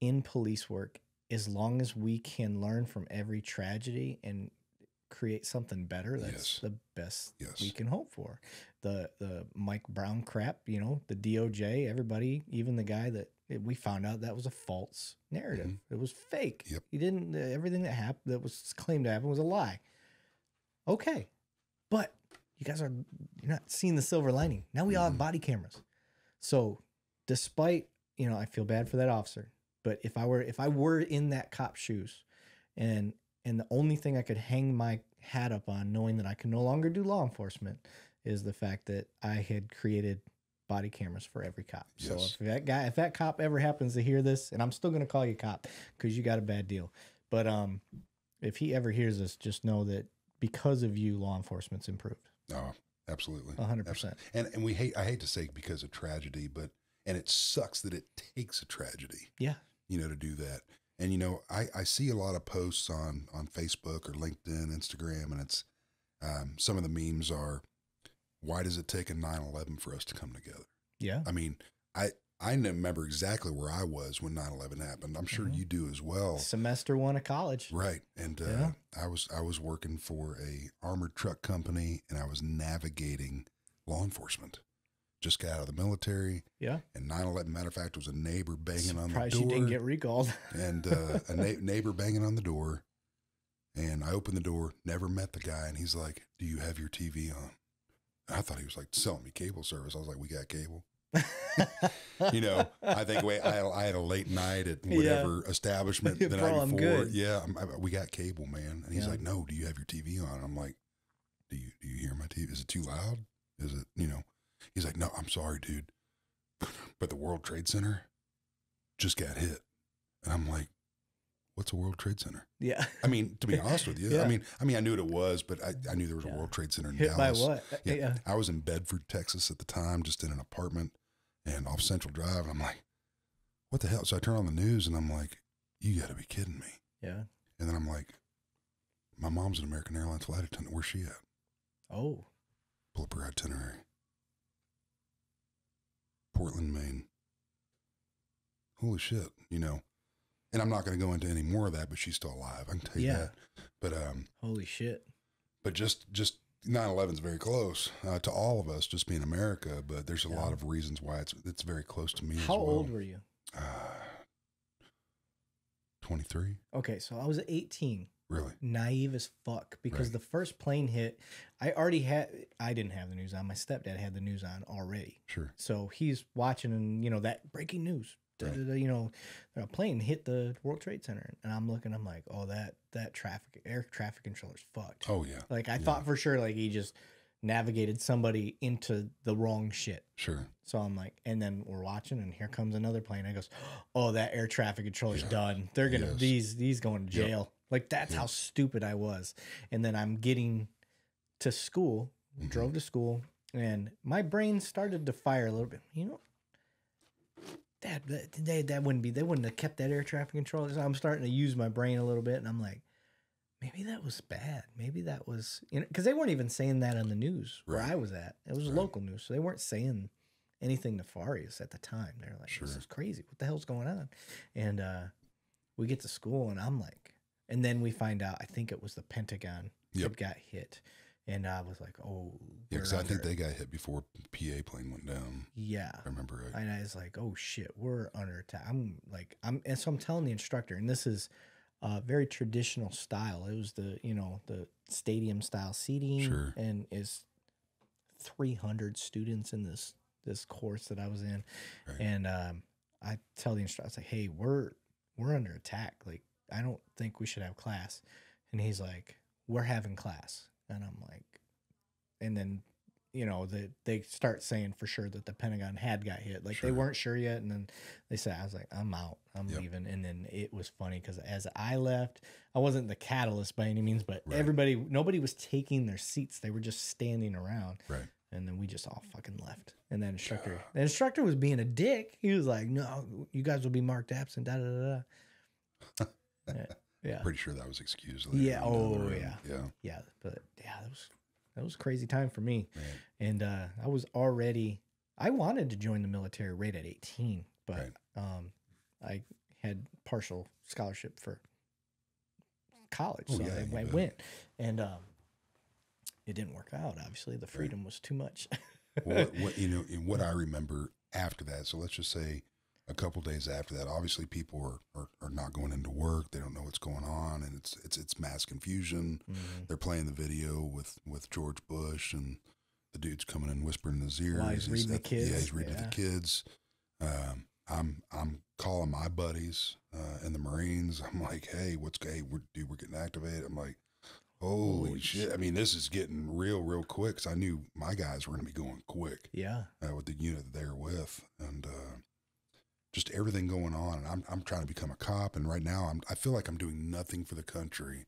in police work, as long as we can learn from every tragedy and create something better, that's the best we can hope for. The Mike Brown crap, you know, the DOJ, everybody, even the guy that we found out that was a false narrative. It was fake. He didn't, everything that happened, that was claimed to happen was a lie. Okay. But you guys are, you're not seeing the silver lining. Now we all have body cameras. So despite, you know, I feel bad for that officer, but if I were in that cop's shoes and the only thing I could hang my hat up on, knowing that I can no longer do law enforcement, is the fact that I had created body cameras for every cop. So if that cop ever happens to hear this, and I'm still going to call you cop because you got a bad deal. But if he ever hears this, just know that because of you, law enforcement's improved. Oh, absolutely. 100%. And we hate, I hate to say because of tragedy, but, and it sucks that it takes a tragedy, you know, to do that. And, you know, I see a lot of posts on Facebook or LinkedIn, Instagram, and it's, some of the memes are, why does it take a 9/11 for us to come together? Yeah. I mean, I remember exactly where I was when 9/11 happened. I'm sure you do as well. Semester one of college. Right. And I was working for a armored truck company, and I was navigating law enforcement. Just got out of the military. Yeah. And 9/11, matter of fact, was a neighbor banging on the door. Surprised you didn't get recalled. And a neighbor banging on the door. And I opened the door, never met the guy, and he's like, do you have your TV on? And I thought he was like selling me cable service. I was like, we got cable. You know, I think I had a late night at whatever establishment the night before. Yeah, we got cable, man. And he's like, no, do you have your TV on? And I'm like, do you hear my TV? Is it too loud? Is it, you know? He's like, no, I'm sorry, dude, but the World Trade Center just got hit. And I'm like, what's a World Trade Center? Yeah. I mean, to be honest with you, I mean, I knew what it was, but I knew there was a World Trade Center in Dallas. By what? Yeah. I was in Bedford, Texas at the time, just in an apartment and off Central Drive. And I'm like, what the hell? So I turn on the news and I'm like, you got to be kidding me. Yeah. And then I'm like, my mom's an American Airlines flight attendant. Where's she at? Oh. Pull up her itinerary. Portland, Maine. Holy shit, you know. And I'm not going to go into any more of that, but she's still alive. I can tell you that. But holy shit. But just 9/11 is very close to all of us, just being America. But there's a lot of reasons why it's very close to me. How old were you? 23. Okay, so I was 18. Really? Naive as fuck, because the first plane hit, I didn't have the news on. My stepdad had the news on already. Sure. So he's watching, and, you know, that breaking news, you know, a plane hit the World Trade Center. And I'm looking, I'm like, oh, that air traffic controller's fucked. Oh, yeah. Like, I thought for sure, like, he just navigated somebody into the wrong shit. Sure. So I'm like, and then we're watching, and here comes another plane. I goes, oh, that air traffic controller's done. They're going to, these going to jail. Yep. Like, that's how stupid I was. And then I'm getting to school, drove to school, and my brain started to fire a little bit. You know, they wouldn't have kept that air traffic control. So I'm starting to use my brain a little bit, and I'm like, maybe that was bad. Maybe that was, you know, because they weren't even saying that on the news where I was at. It was local news, so they weren't saying anything nefarious at the time. They're like, this is crazy. What the hell's going on? And we get to school, and I'm like, and then we find out, I think it was the Pentagon that got hit. And I was like, oh. Yeah, because I think they got hit before PA plane went down. Yeah. I remember it. And I was like, oh, shit, we're under attack. And so I'm telling the instructor, and this is very traditional style. It was the stadium style seating. Sure. And it's 300 students in this course that I was in. Right. And I tell the instructor, I was like, hey, we're under attack. Like, I don't think we should have class. And he's like, we're having class. And I'm like, and then, you know, they start saying for sure that the Pentagon had got hit. Like, sure. They weren't sure yet. And then they said, I was like, I'm out. I'm leaving. And then it was funny because as I left, I wasn't the catalyst by any means, but everybody, nobody was taking their seats. They were just standing around. Right. And then we just all fucking left. And the instructor was being a dick. He was like, no, you guys will be marked absent, da, da, da, da. Yeah. Pretty sure that was excused later. Yeah. Oh, yeah. Yeah. Yeah. But yeah, that was a crazy time for me. Right. And I wanted to join the military right at 18, but I had partial scholarship for college. Oh, so yeah, I went. And it didn't work out, obviously. The freedom was too much. Well, what I remember after that, so let's just say a couple days after that, obviously people are not going into work. They don't know what's going on, and it's mass confusion. Mm-hmm. They're playing the video with George Bush, and the dude's coming in whispering in his ears. Well, he's reading the kids. Yeah, he's reading to the kids. I'm calling my buddies in the Marines. I'm like, hey, we're getting activated. I'm like, holy shit. I mean, this is getting real quick, because I knew my guys were going to be going quick. Yeah. With the unit that they were with, and just everything going on. And I'm trying to become a cop, and right now I feel like I'm doing nothing for the country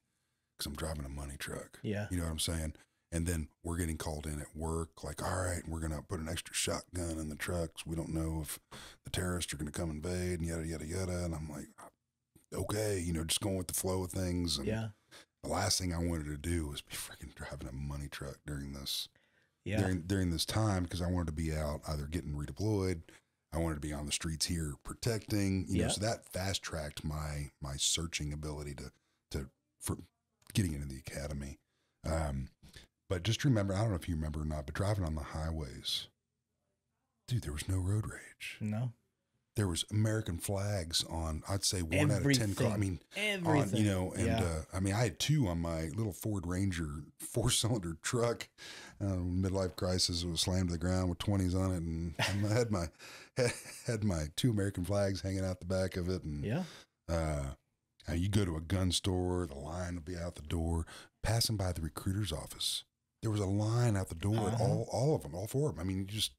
because I'm driving a money truck. Yeah. You know what I'm saying? And then we're getting called in at work, like, all right, we're going to put an extra shotgun in the trucks. We don't know if the terrorists are going to come invade, and yada, yada, yada. And I'm like, okay, you know, just going with the flow of things. And yeah. The last thing I wanted to do was be freaking driving a money truck during this, during this time, because I wanted to be out either getting redeployed. I wanted to be on the streets here protecting, you know, so that fast tracked my searching ability for getting into the academy. But just remember, I don't know if you remember or not, but driving on the highways, dude, there was no road rage. No. There was American flags on, I'd say, one out of 10 cars. I mean, everything. On, you know, and I mean, I had two on my little Ford Ranger 4-cylinder truck. Midlife crisis, it was slammed to the ground with 20s on it, and I had my two American flags hanging out the back of it. And you go to a gun store, the line will be out the door. Passing by the recruiter's office, there was a line out the door. All of them, all four of them. I mean, you just.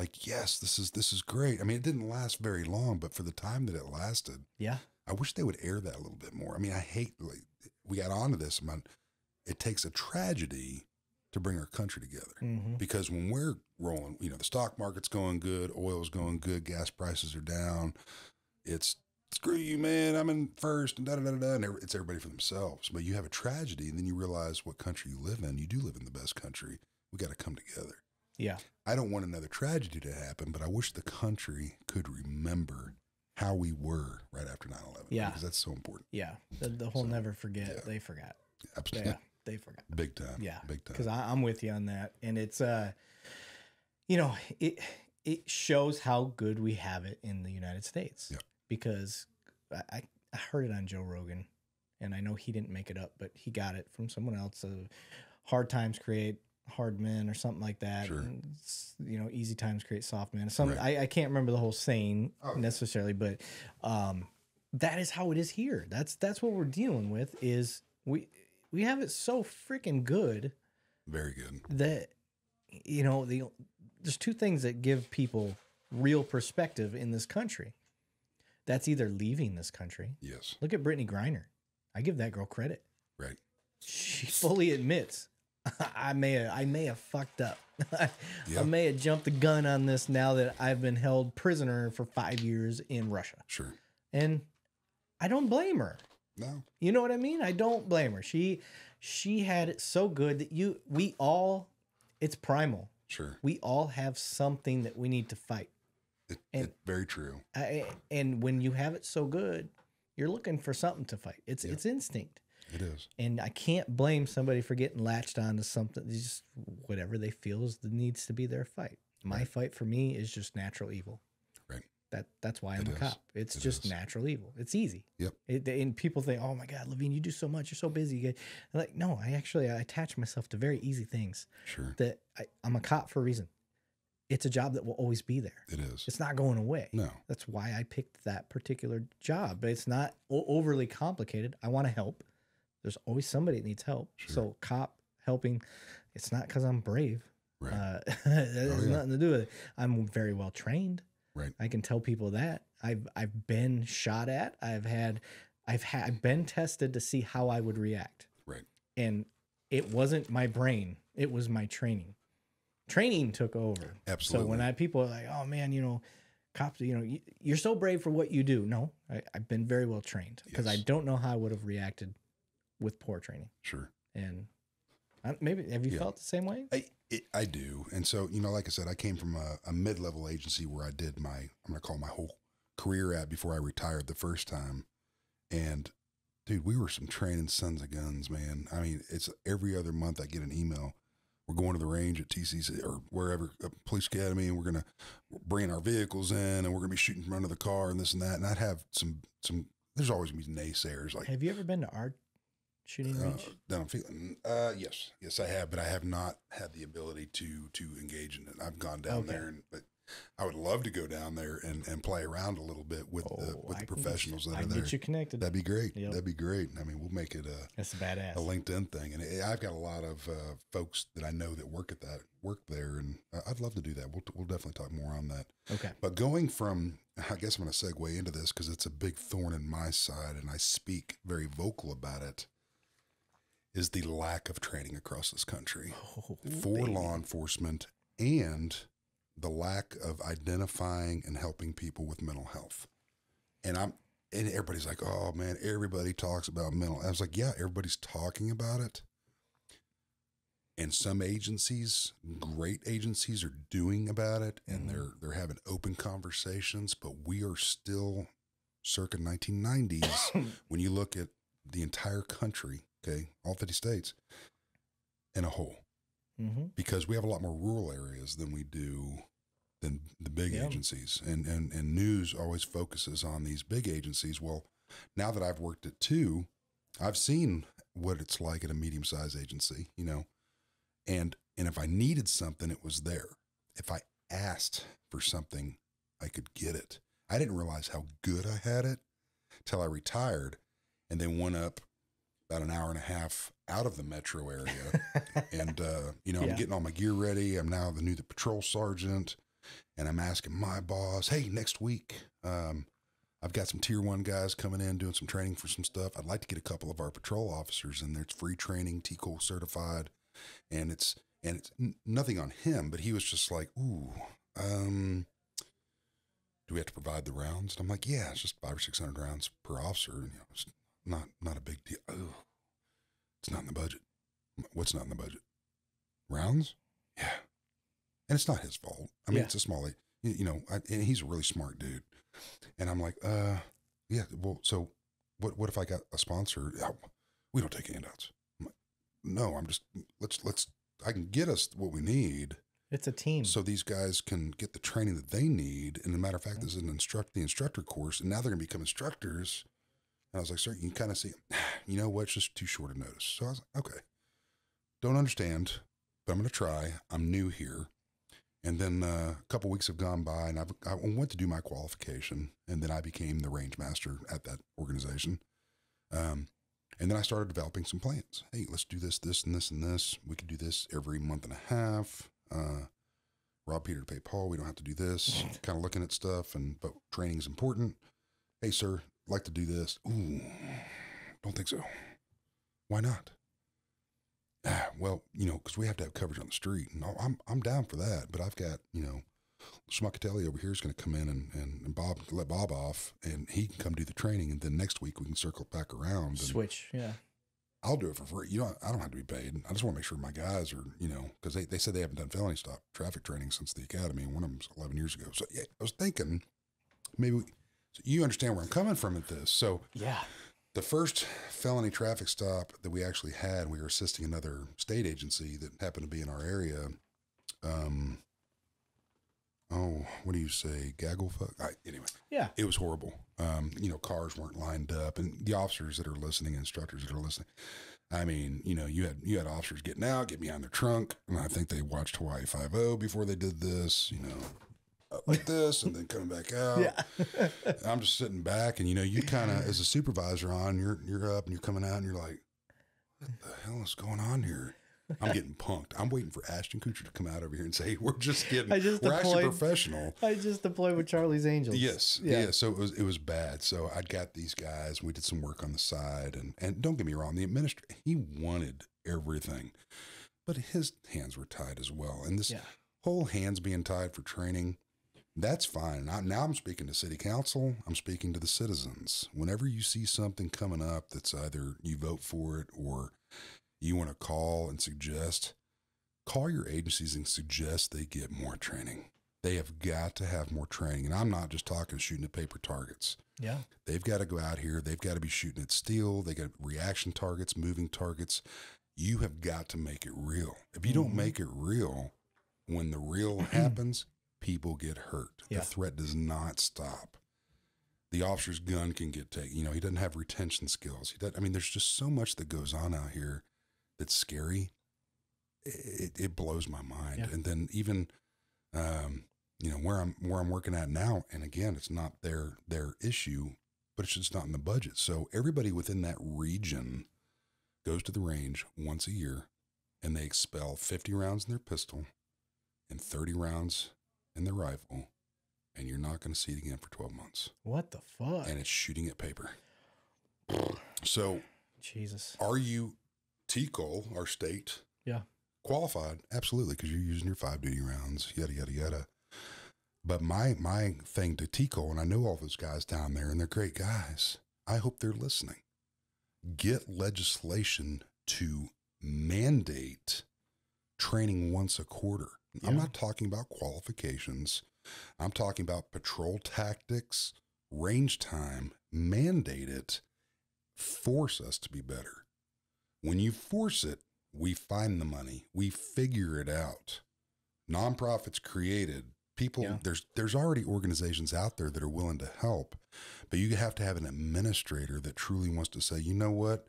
Like, yes, this is great. I mean, it didn't last very long, but for the time that it lasted, I wish they would air that a little bit more. I mean, I hate, like, we got onto this. It takes a tragedy to bring our country together, because when we're rolling, you know, the stock market's going good, oil's going good, gas prices are down. It's screw you, man. I'm in first, and da da da da. And it's everybody for themselves. But you have a tragedy, and then you realize what country you live in. You do live in the best country. We got to come together. Yeah. I don't want another tragedy to happen, but I wish the country could remember how we were right after 9/11. Yeah. Because that's so important. Yeah. The whole never forget. Yeah. They forgot. Absolutely. Yeah. They forgot. Big time. Yeah. Big time. Because I'm with you on that. And it's, you know, it shows how good we have it in the United States. Yeah. Because I heard it on Joe Rogan, and I know he didn't make it up, but he got it from someone else. Hard times create hard men, or something like that. Sure. And it's, you know, easy times create soft men. I can't remember the whole saying necessarily, but that is how it is here. That's what we're dealing with. Is we have it so freaking good, very good, that, you know, there's two things that give people real perspective in this country. That's either leaving this country. Yes. Look at Brittany Griner. I give that girl credit. Right. She fully admits, I may have fucked up. I may have jumped the gun on this now that I've been held prisoner for 5 years in Russia. Sure. And I don't blame her. No. You know what I mean? I don't blame her. She had it so good that we all, it's primal. Sure. We all have something that we need to fight. It's very true. And when you have it so good, you're looking for something to fight. It's instinct. It is. And I can't blame somebody for getting latched onto something. They just, whatever they feel is needs to be their fight. My fight for me is just natural evil. Right. That's why I'm a cop. It's just natural evil. It's easy. Yep. And people think, oh my God, Levine, you do so much. You're so busy. I'm like, no, I attach myself to very easy things. Sure. That I'm a cop for a reason. It's a job that will always be there. It is. It's not going away. No. That's why I picked that particular job. But it's not overly complicated. I want to help. There's always somebody that needs help. Sure. So cop helping. It's not because I'm brave. Right. That has nothing to do with it. I'm very well trained. Right. I can tell people that I've been shot at. I've been tested to see how I would react. Right. And it wasn't my brain. It was my training. Training took over. Absolutely. So when people are like, oh man, you know, cops, you know, you're so brave for what you do. No, I've been very well trained because I don't know how I would have reacted with poor training. Sure. And maybe, have you felt the same way? I do. And so, you know, like I said, I came from a mid-level agency where I did I'm going to call my whole career at before I retired the first time. And dude, we were some training sons of guns, man. I mean, it's every other month I get an email. We're going to the range at TCC or wherever, police academy, and we're going to bring our vehicles in and we're going to be shooting from under the car and this and that. And I'd have there's always going to be naysayers. Like, have you ever been to our shooting range? Yes, I have, but I have not had the ability to engage in it. I've gone down there, but I would love to go down there and play around a little bit with the professionals that are there. I get you connected. That'd be great. Yep. That'd be great. I mean, we'll make it that's badass. A LinkedIn thing. And I've got a lot of folks that I know that work there, and I'd love to do that. We'll definitely talk more on that. Okay. But going from, I guess I'm going to segue into this because it's a big thorn in my side, and I speak very vocal about it, is the lack of training across this country for law enforcement and the lack of identifying and helping people with mental health. And everybody's like, oh man, everybody talks about mental. I was like, yeah, everybody's talking about it. And some agencies, great agencies, are doing about it, and they're having open conversations, but we are still circa 1990s. When you look at the entire country, okay, all 50 states in a whole, because we have a lot more rural areas than we do than the big agencies, and news always focuses on these big agencies. Well, now that I've worked at two, I've seen what it's like at a medium-sized agency, you know, and if I needed something, it was there. If I asked for something, I could get it. I didn't realize how good I had it till I retired, and then went up about an hour and a half out of the metro area. And, you know, I'm getting all my gear ready. I'm now the patrol sergeant, and I'm asking my boss, hey, next week, I've got some tier 1 guys coming in, doing some training for some stuff. I'd like to get a couple of our patrol officers in there. It's free training, TCOL certified. And it's nothing on him, but he was just like, ooh, do we have to provide the rounds? And I'm like, yeah, it's just 500 or 600 rounds per officer. And, you know, it's not a big deal. Ugh. It's not in the budget. What's not in the budget? Rounds? Yeah. And it's not his fault. I mean, it's a small, you know, and he's a really smart dude. And I'm like, yeah, well, so what if I got a sponsor? We don't take handouts. I'm like, no, I'm just, I can get us what we need. It's a team. So these guys can get the training that they need. And as a matter of fact, this is the instructor course, and now they're going to become instructors. And I was like, sir, you can kind of see him. You know what? It's just too short a notice. So I was like, okay, don't understand, but I'm going to try. I'm new here. And then a couple of weeks have gone by, and I went to do my qualification, and then I became the range master at that organization. And then I started developing some plans. Hey, let's do this, this, and this, and this. We could do this every month and a half. Rob Peter to pay Paul. We don't have to do this. Kind of looking at stuff, but training is important. Hey, sir, like to do this. Ooh, don't think so. Why not? Well, you know, because we have to have coverage on the street. No, I'm down for that, but I've got, you know, Schmuckatelli over here is going to come in and let Bob off, and he can come do the training, and then next week we can circle back around and switch. Yeah, I'll do it for free. You know, I don't have to be paid. I just want to make sure my guys are, you know, because they said they haven't done felony stop traffic training since the academy, and one of them's 11 years ago. So yeah, I was thinking maybe you understand where I'm coming from at this. So yeah, the first felony traffic stop that we actually had, we were assisting another state agency that happened to be in our area. oh, what do you say, gaggle fuck? Anyway, yeah, it was horrible. You know, cars weren't lined up, and the officers that are listening, instructors that are listening, I mean, you know, you had officers getting out, getting behind their trunk, and I think they watched Hawaii Five-0 before they did this, you know, like this, and then coming back out. Yeah. I'm just sitting back, and you know, you kind of, as a supervisor on, you're up and you're coming out, and you're like, what the hell is going on here? I'm getting punked. I'm waiting for Ashton Kutcher to come out over here and say, hey, we're just getting, we're actually professional. I just deployed with Charlie's Angels. Yes. Yeah. Yeah. So it was bad. So I got these guys, we did some work on the side, and don't get me wrong, the administrator, he wanted everything, but his hands were tied as well. And this whole hands being tied for training, that's fine. Now I'm speaking to city council. I'm speaking to the citizens. Whenever you see something coming up that's either you vote for it or you want to call and suggest, call your agencies and suggest they get more training. They have got to have more training. And I'm not just talking shooting at paper targets. Yeah. They've got to go out here. They've got to be shooting at steel. They got reaction targets, moving targets. You have got to make it real. If you don't make it real, when the real happens, people get hurt. Yeah. The threat does not stop. The officer's gun can get taken. You know, he doesn't have retention skills. He doesn't, I mean, there's just so much that goes on out here. That's scary. It blows my mind. Yeah. And then even, you know, where I'm working at now. And again, it's not their issue, but it's just not in the budget. So everybody within that region goes to the range once a year, and they expel 50 rounds in their pistol and 30 rounds in their rifle. And you're not going to see it again for 12 months. What the fuck? And it's shooting at paper. So Jesus, are you, TCOL, our state, qualified? Absolutely, because you're using your 5 duty rounds, yada, yada, yada. But my thing to TCOL, and I know all those guys down there, and they're great guys. I hope they're listening. Get legislation to mandate training once a quarter. Yeah. I'm not talking about qualifications. I'm talking about patrol tactics, range time. Mandate it. Force us to be better. When you force it, we find the money. We figure it out. Nonprofits created. People, there's already organizations out there that are willing to help, but you have to have an administrator that truly wants to say, you know what?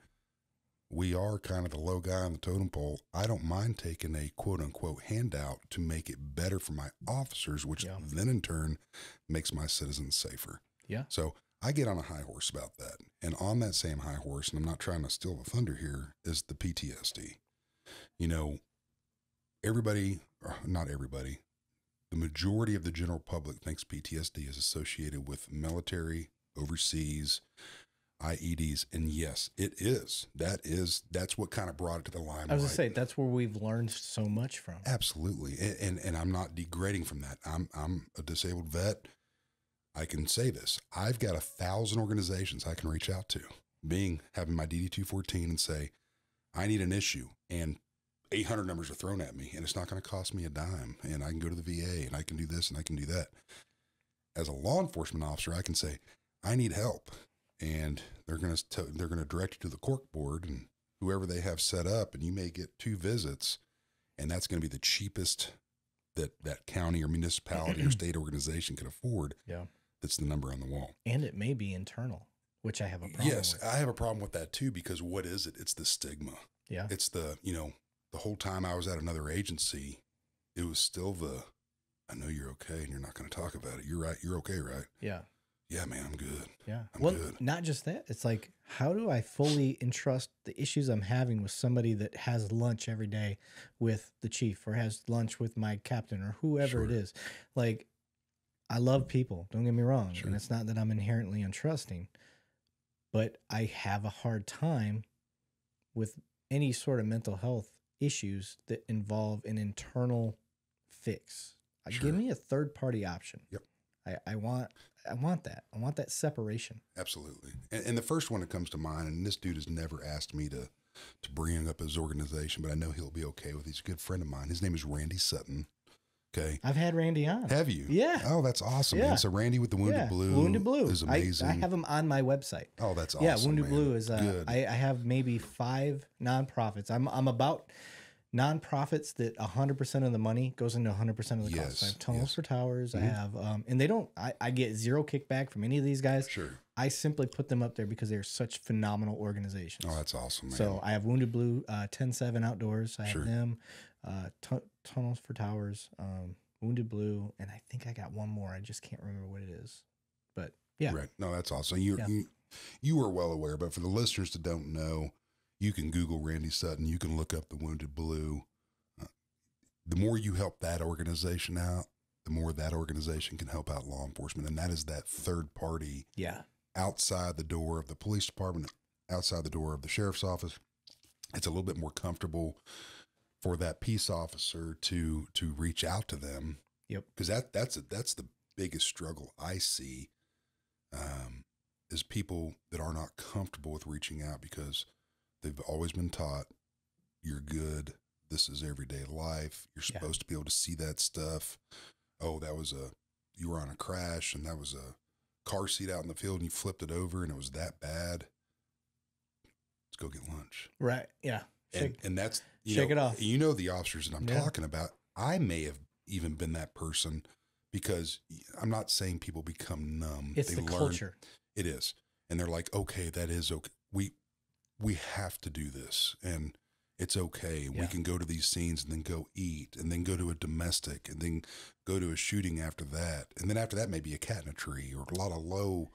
We are kind of the low guy on the totem pole. I don't mind taking a quote unquote handout to make it better for my officers, which then in turn makes my citizens safer. Yeah. So I get on a high horse about that. And on that same high horse, and I'm not trying to steal the thunder here, is the PTSD. You know, everybody, or not everybody, the majority of the general public thinks PTSD is associated with military, overseas, IEDs. And yes, it is. That's what kind of brought it to the limelight. I was going to say, that's where we've learned so much from. Absolutely. And I'm not degrading from that. I'm a disabled vet. I can say this. I've got 1,000 organizations I can reach out to, having my DD-214 and say, I need an issue, and 800 numbers are thrown at me, and it's not going to cost me a dime, and I can go to the VA, and I can do this, and I can do that. As a law enforcement officer, I can say, I need help, and they're going to direct you to the cork board and whoever they have set up, and you may get 2 visits, and that's going to be the cheapest that county or municipality or state organization can afford. Yeah. That's the number on the wall. And it may be internal, which I have a problem with. I have a problem with that too, because what is it? It's the stigma. Yeah. It's the, you know, the whole time I was at another agency, it was still the, I know you're okay and you're not going to talk about it. You're right. You're okay, right? Yeah. Yeah, man, I'm good. Yeah. I'm good. Not just that. It's like, how do I fully entrust the issues I'm having with somebody that has lunch every day with the chief or has lunch with my captain or whoever it is? Like, I love people, don't get me wrong. Sure. And it's not that I'm inherently untrusting, but I have a hard time with any sort of mental health issues that involve an internal fix. Sure. Give me a third-party option. Yep. I want that. I want that separation. Absolutely. And the first one that comes to mind, and this dude has never asked me to bring up his organization, but I know he'll be okay with it. He's a good friend of mine. His name is Randy Sutton. Okay. I've had Randy on. Have you? Yeah. Oh, that's awesome. Yeah. Man. So Randy with the Wounded Blue. Wounded Blue is amazing. I have him on my website. Oh, that's awesome. Yeah, Wounded Blue is, I have maybe 5 nonprofits. I'm about nonprofits that 100% of the money goes into 100% of the cost. I have Tunnels for Towers. I have, and they don't, I get zero kickback from any of these guys. I simply put them up there because they're such phenomenal organizations. Oh, that's awesome, man. So I have Wounded Blue, 10-7 Outdoors. I have them, Tunnels for Towers, Wounded Blue, and I think I got one more. I just can't remember what it is, but yeah. Right. No, that's awesome. You are well aware, but for the listeners that don't know, you can Google Randy Sutton. You can look up the Wounded Blue. The more you help that organization out, the more that organization can help out law enforcement. And that is that third party outside the door of the police department, outside the door of the sheriff's office. It's a little bit more comfortable for that peace officer to reach out to them. Because that's the biggest struggle I see is people that are not comfortable with reaching out because they've always been taught you're good. This is everyday life. You're supposed to be able to see that stuff. Oh, that was you were on a crash and that was a car seat out in the field and you flipped it over and it was that bad. Let's go get lunch. Right. Yeah. And that's, you know, shake it off. You know, the officers that I'm talking about, I may have even been that person because I'm not saying people become numb. It's the culture. It is. And they're like, okay, that is okay. We have to do this and it's okay. We can go to these scenes and then go eat and then go to a domestic and then go to a shooting after that. And then after that, maybe a cat in a tree or a lot of low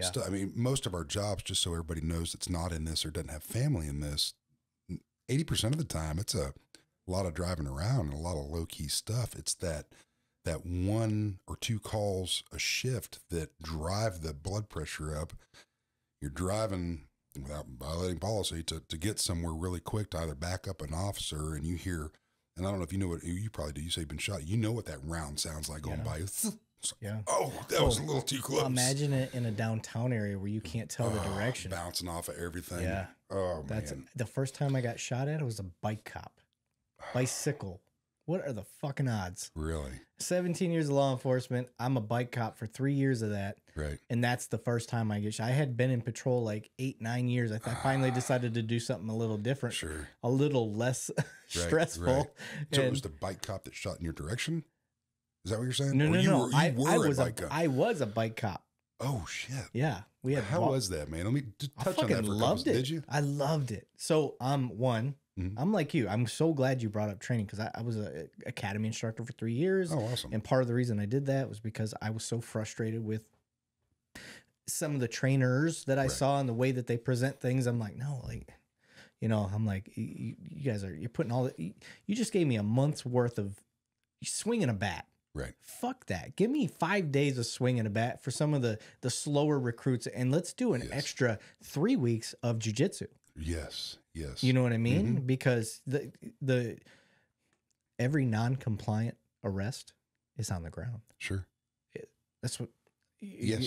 stuff. I mean, most of our jobs, just so everybody knows it's not in this or doesn't have family in this, 80% of the time, it's a lot of driving around and a lot of low key stuff. It's that one or two calls a shift that drive the blood pressure up. You're driving without violating policy to get somewhere really quick to either back up an officer and you hear, and I don't know if you know what you probably do. You say you've been shot. You know what that round sounds like going by. It's like, oh, that was a little too close. Imagine it in a downtown area where you can't tell the direction. Bouncing off of everything. Yeah. Oh, that's man. The first time I got shot at, it was a bike cop. Bicycle. What are the fucking odds? Really? 17 years of law enforcement. I'm a bike cop for 3 years of that. Right. And that's the first time I get shot. I had been in patrol like 8, 9 years. I finally decided to do something a little different. A little less stressful. So it was the bike cop that shot in your direction? Is that what you're saying? No, no, no. I was a bike cop. Oh, shit. Yeah. We had. How was that, man? Let me touch on that for a couple. Did you? I loved it. So, one... I'm like you. I'm so glad you brought up training because I was an academy instructor for 3 years. Oh, awesome. And part of the reason I did that was because I was so frustrated with some of the trainers that I saw and the way that they present things. I'm like, no, like, you know, I'm like, you guys are, you're putting all the, you just gave me a month's worth of swinging a bat. Right. Fuck that. Give me 5 days of swinging a bat for some of the slower recruits. And let's do an extra 3 weeks of jujitsu. Yes. You know what I mean? Because every non-compliant arrest is on the ground. That's what. And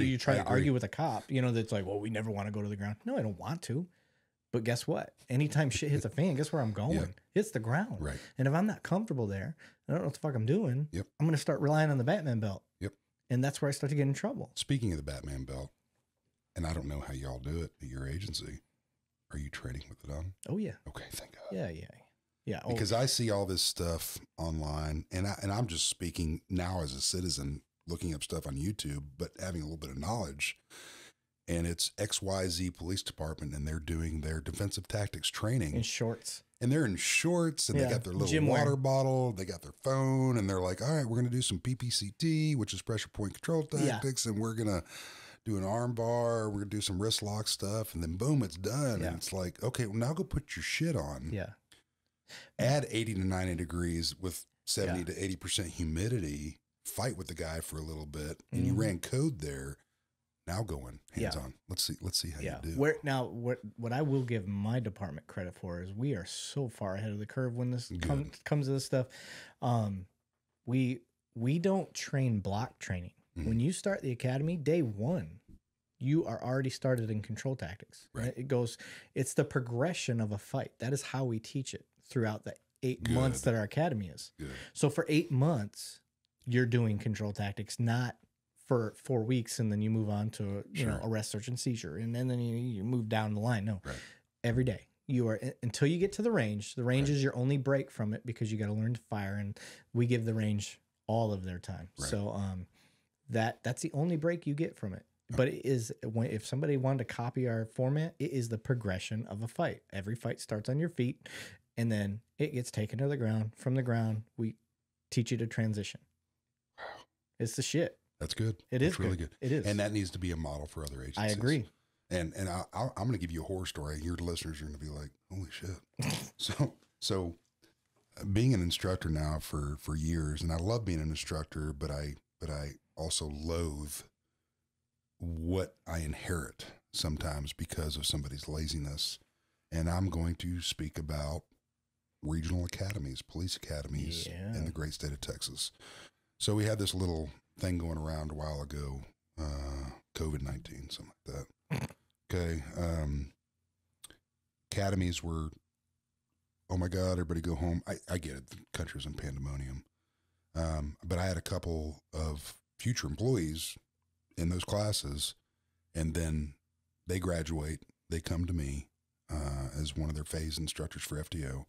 you try to argue with a cop, you know, that's like, well, we never want to go to the ground. No, I don't want to. But guess what? Anytime shit hits a fan, guess where I'm going? It's the ground. And if I'm not comfortable there, I don't know what the fuck I'm doing. I'm going to start relying on the Batman belt. And that's where I start to get in trouble. Speaking of the Batman belt, and I don't know how y'all do it at your agency. Are you training with it on? Oh yeah. Okay, thank God. Yeah. Because I see all this stuff online, and I'm just speaking now as a citizen, looking up stuff on YouTube, but having a little bit of knowledge. And it's XYZ Police Department, and they're doing their defensive tactics training in shorts. And they're in shorts, and they got their little water bottle, they got their phone, and they're like, "All right, we're going to do some PPCT, which is pressure point control tactics, and we're going to." Do an arm bar, we're gonna do some wrist lock stuff, and then boom, it's done. And it's like, okay, well, now go put your shit on. Add 80 to 90 degrees with 70 to 80% humidity, fight with the guy for a little bit, and you ran code there. Now going hands on. Let's see how you do. What I will give my department credit for is we are so far ahead of the curve when this comes to this stuff. We don't train block training. When you start the academy, day one, you are already started in control tactics. It goes, it's the progression of a fight. That is how we teach it throughout the 8 months that our academy is. So for 8 months, you're doing control tactics, not for 4 weeks, and then you move on to, you know, arrest, search, and seizure, and then you move down the line. No, every day. you are, until you get to the range right. is your only break from it, because you got to learn to fire, and we give the range all of their time. Right. So that's the only break you get from it. But it is, if somebody wanted to copy our format, it is the progression of a fight. Every fight starts on your feet, and then it gets taken to the ground. From the ground, we teach you to transition. Wow. It's the shit. That's good. It's really good. It is. And that needs to be a model for other agencies. I agree. And I'm going to give you a horror story. Your listeners are going to be like, holy shit. So being an instructor now for years, and I love being an instructor, but I also loathe what I inherit sometimes because of somebody's laziness. And I'm going to speak about regional academies, police academies in the great state of Texas. So we had this little thing going around a while ago, COVID-19, something like that. Okay. Academies were, oh my God, everybody go home. I get it. The country's in pandemonium. But I had a couple of future employees in those classes, and then they graduate, they come to me as one of their phase instructors for FTO.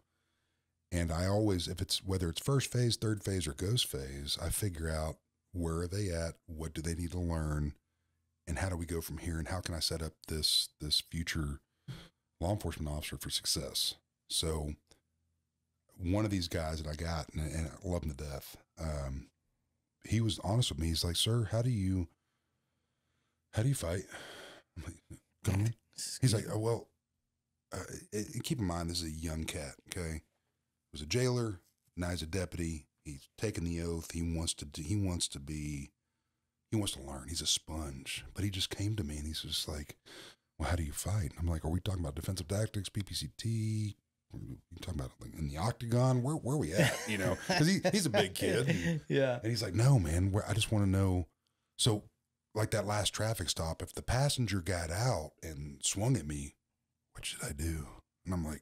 And I always, whether it's first phase, third phase, or ghost phase, I figure out where are they at, what do they need to learn, and how do we go from here, and how can I set up this future law enforcement officer for success. So one of these guys that I got, and I love him to death, he was honest with me. He's like, sir, how do you fight? I'm like, come on. He's like, oh, well, keep in mind, this is a young cat. Okay. He was a jailer. Now he's a deputy. He's taken the oath. He wants to learn. He's a sponge, but he just came to me and he's just like, well, how do you fight? And I'm like, are we talking about defensive tactics, PPCT? You talking about like in the octagon? Where are we at? You know, cause he's a big kid. And, and he's like, no, man, I just want to know. So, like that last traffic stop, if the passenger got out and swung at me, what should I do? And I'm like,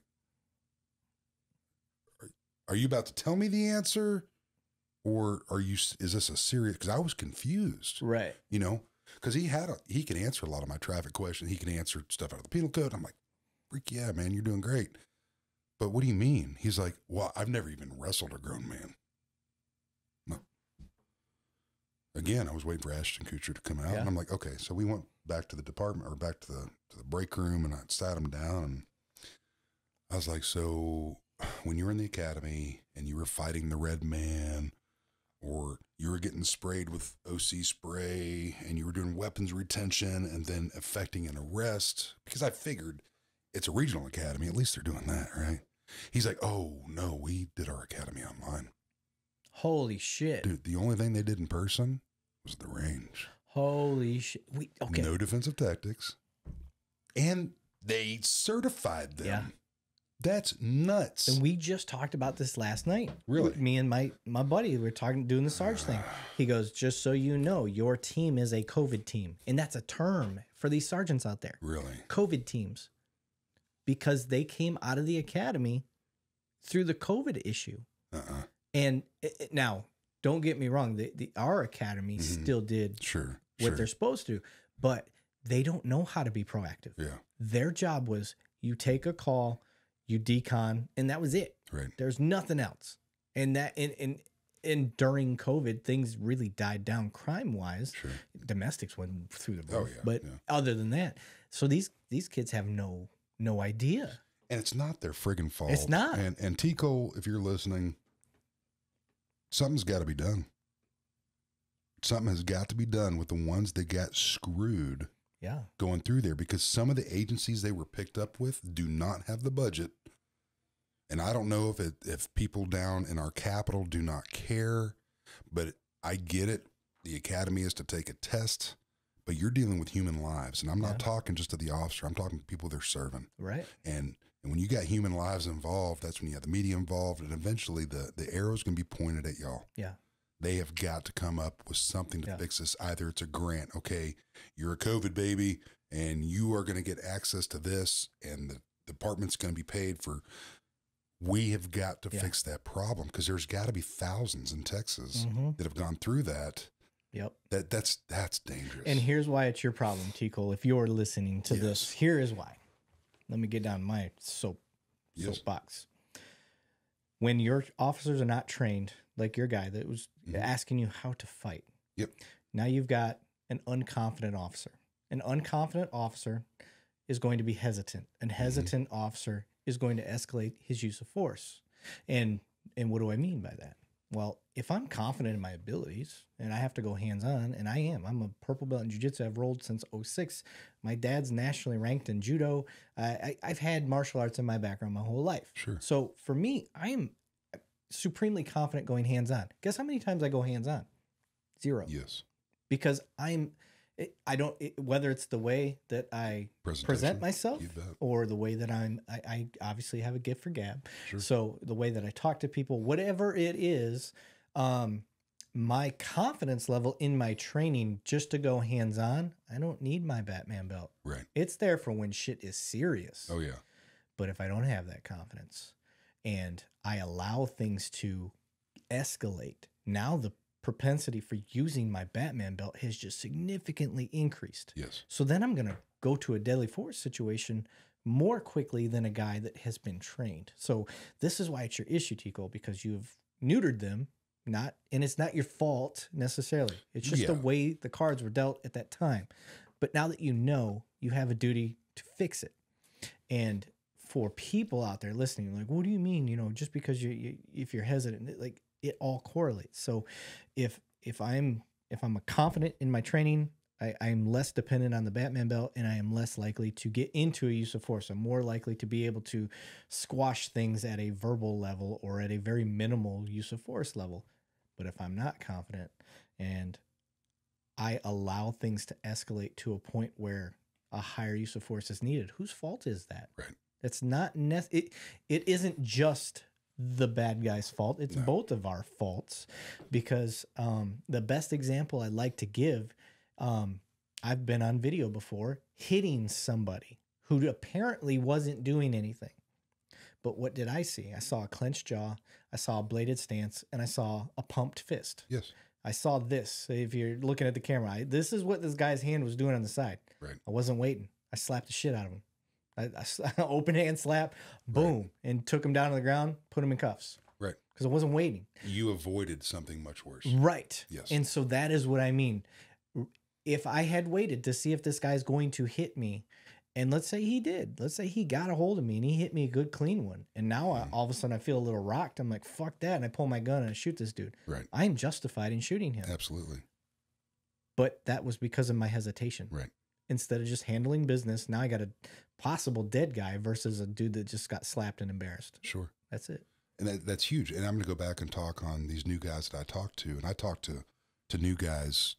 are you about to tell me the answer? Or is this a serious, cause I was confused. Right. You know, cause he can answer a lot of my traffic questions. He can answer stuff out of the penal code. I'm like, freak yeah, man, you're doing great. But what do you mean? He's like, well, I've never even wrestled a grown man. Again, I was waiting for Ashton Kutcher to come out, and I'm like, okay. So we went back to the department, or back to the break room, and I sat him down, and I was like, so when you were in the academy and you were fighting the red man, or you were getting sprayed with OC spray, and you were doing weapons retention and then effecting an arrest, because I figured it's a regional academy, at least they're doing that, right? He's like, oh no, we did our academy online. Holy shit. Dude, the only thing they did in person was the range. Holy shit. Okay. No defensive tactics. And they certified them. Yeah. That's nuts. And we just talked about this last night. Really? Me and my buddy, we were doing the Sarge thing. He goes, just so you know, your team is a COVID team. And that's a term for these sergeants out there. Really? COVID teams. Because they came out of the academy through the COVID issue. Uh-uh. And now, don't get me wrong, our academy still did what they're supposed to, but they don't know how to be proactive. Yeah. Their job was you take a call, you decon, and that was it. Right. There's nothing else. And that and during COVID, things really died down crime-wise. Sure. Domestics went through the roof, but other than that, so these kids have no idea. And it's not their friggin' fault. It's not. And Tico, if you're listening, something's got to be done. Something has got to be done with the ones that got screwed going through there, because some of the agencies they were picked up with do not have the budget. And I don't know if people down in our capital do not care, but I get it. The academy is to take a test, but you're dealing with human lives. And I'm not talking just to the officer. I'm talking to people they're serving. Right. And when you got human lives involved, that's when you have the media involved, and eventually the arrow's going to be pointed at y'all. Yeah. They have got to come up with something to fix this. Either it's a grant. Okay, you're a COVID baby, and you are going to get access to this, and the department's going to be paid for. We have got to fix that problem, because there's got to be thousands in Texas that have gone through that. Yep. That's dangerous. And here's why it's your problem, Tico, if you're listening to this. Here is why. Let me get down my soap yes. soapbox. When your officers are not trained, like your guy that was mm-hmm. asking you how to fight. Yep. Now you've got an unconfident officer. An unconfident officer is going to be hesitant. An hesitant mm-hmm. officer is going to escalate his use of force. And what do I mean by that? Well, if I'm confident in my abilities and I have to go hands-on, and I am. I'm a purple belt in jiu-jitsu. I've rolled since 06. My dad's nationally ranked in judo. I've had martial arts in my background my whole life. Sure. So for me, I am supremely confident going hands-on. Guess how many times I go hands-on? Zero. Yes. Because whether it's the way that I present myself or the way that I obviously have a gift for gab. Sure. So the way that I talk to people, whatever it is, my confidence level in my training just to go hands on, I don't need my Batman belt. Right. It's there for when shit is serious. Oh yeah. But if I don't have that confidence and I allow things to escalate, now the propensity for using my Batman belt has just significantly increased. Yes. So then I'm going to go to a deadly force situation more quickly than a guy that has been trained. So this is why it's your issue, Tico, because you've neutered them, and it's not your fault necessarily. It's just the way the cards were dealt at that time. But now that you know, you have a duty to fix it. And for people out there listening, like, what do you mean? You know, just because if you're hesitant, like, it all correlates. So if I'm confident in my training, I'm less dependent on the Batman belt, and I am less likely to get into a use of force. I'm more likely to be able to squash things at a verbal level or at a very minimal use of force level. But if I'm not confident and I allow things to escalate to a point where a higher use of force is needed, whose fault is that? Right. That's not it isn't just the bad guy's fault. It's both of our faults, because the best example I like to give, I've been on video before hitting somebody who apparently wasn't doing anything. But what did I see? I saw a clenched jaw, I saw a bladed stance, and I saw a pumped fist. Yes. I saw this. If you're looking at the camera, this is what this guy's hand was doing on the side. Right. I wasn't waiting. I slapped the shit out of him. I open hand slap, boom, right. and took him down to the ground, put him in cuffs. Right. Because I wasn't waiting. You avoided something much worse. Right. Yes. And so that is what I mean. If I had waited to see if this guy's going to hit me, and let's say he did. Let's say he got a hold of me and he hit me a good clean one. And now all of a sudden I feel a little rocked. I'm like, fuck that. And I pull my gun and I shoot this dude. Right. I am justified in shooting him. Absolutely. But that was because of my hesitation. Right. Instead of just handling business, now I got a possible dead guy versus a dude that just got slapped and embarrassed. Sure. That's it. And that's huge. And I'm going to go back and talk on these new guys that I talk to. And I talk to new guys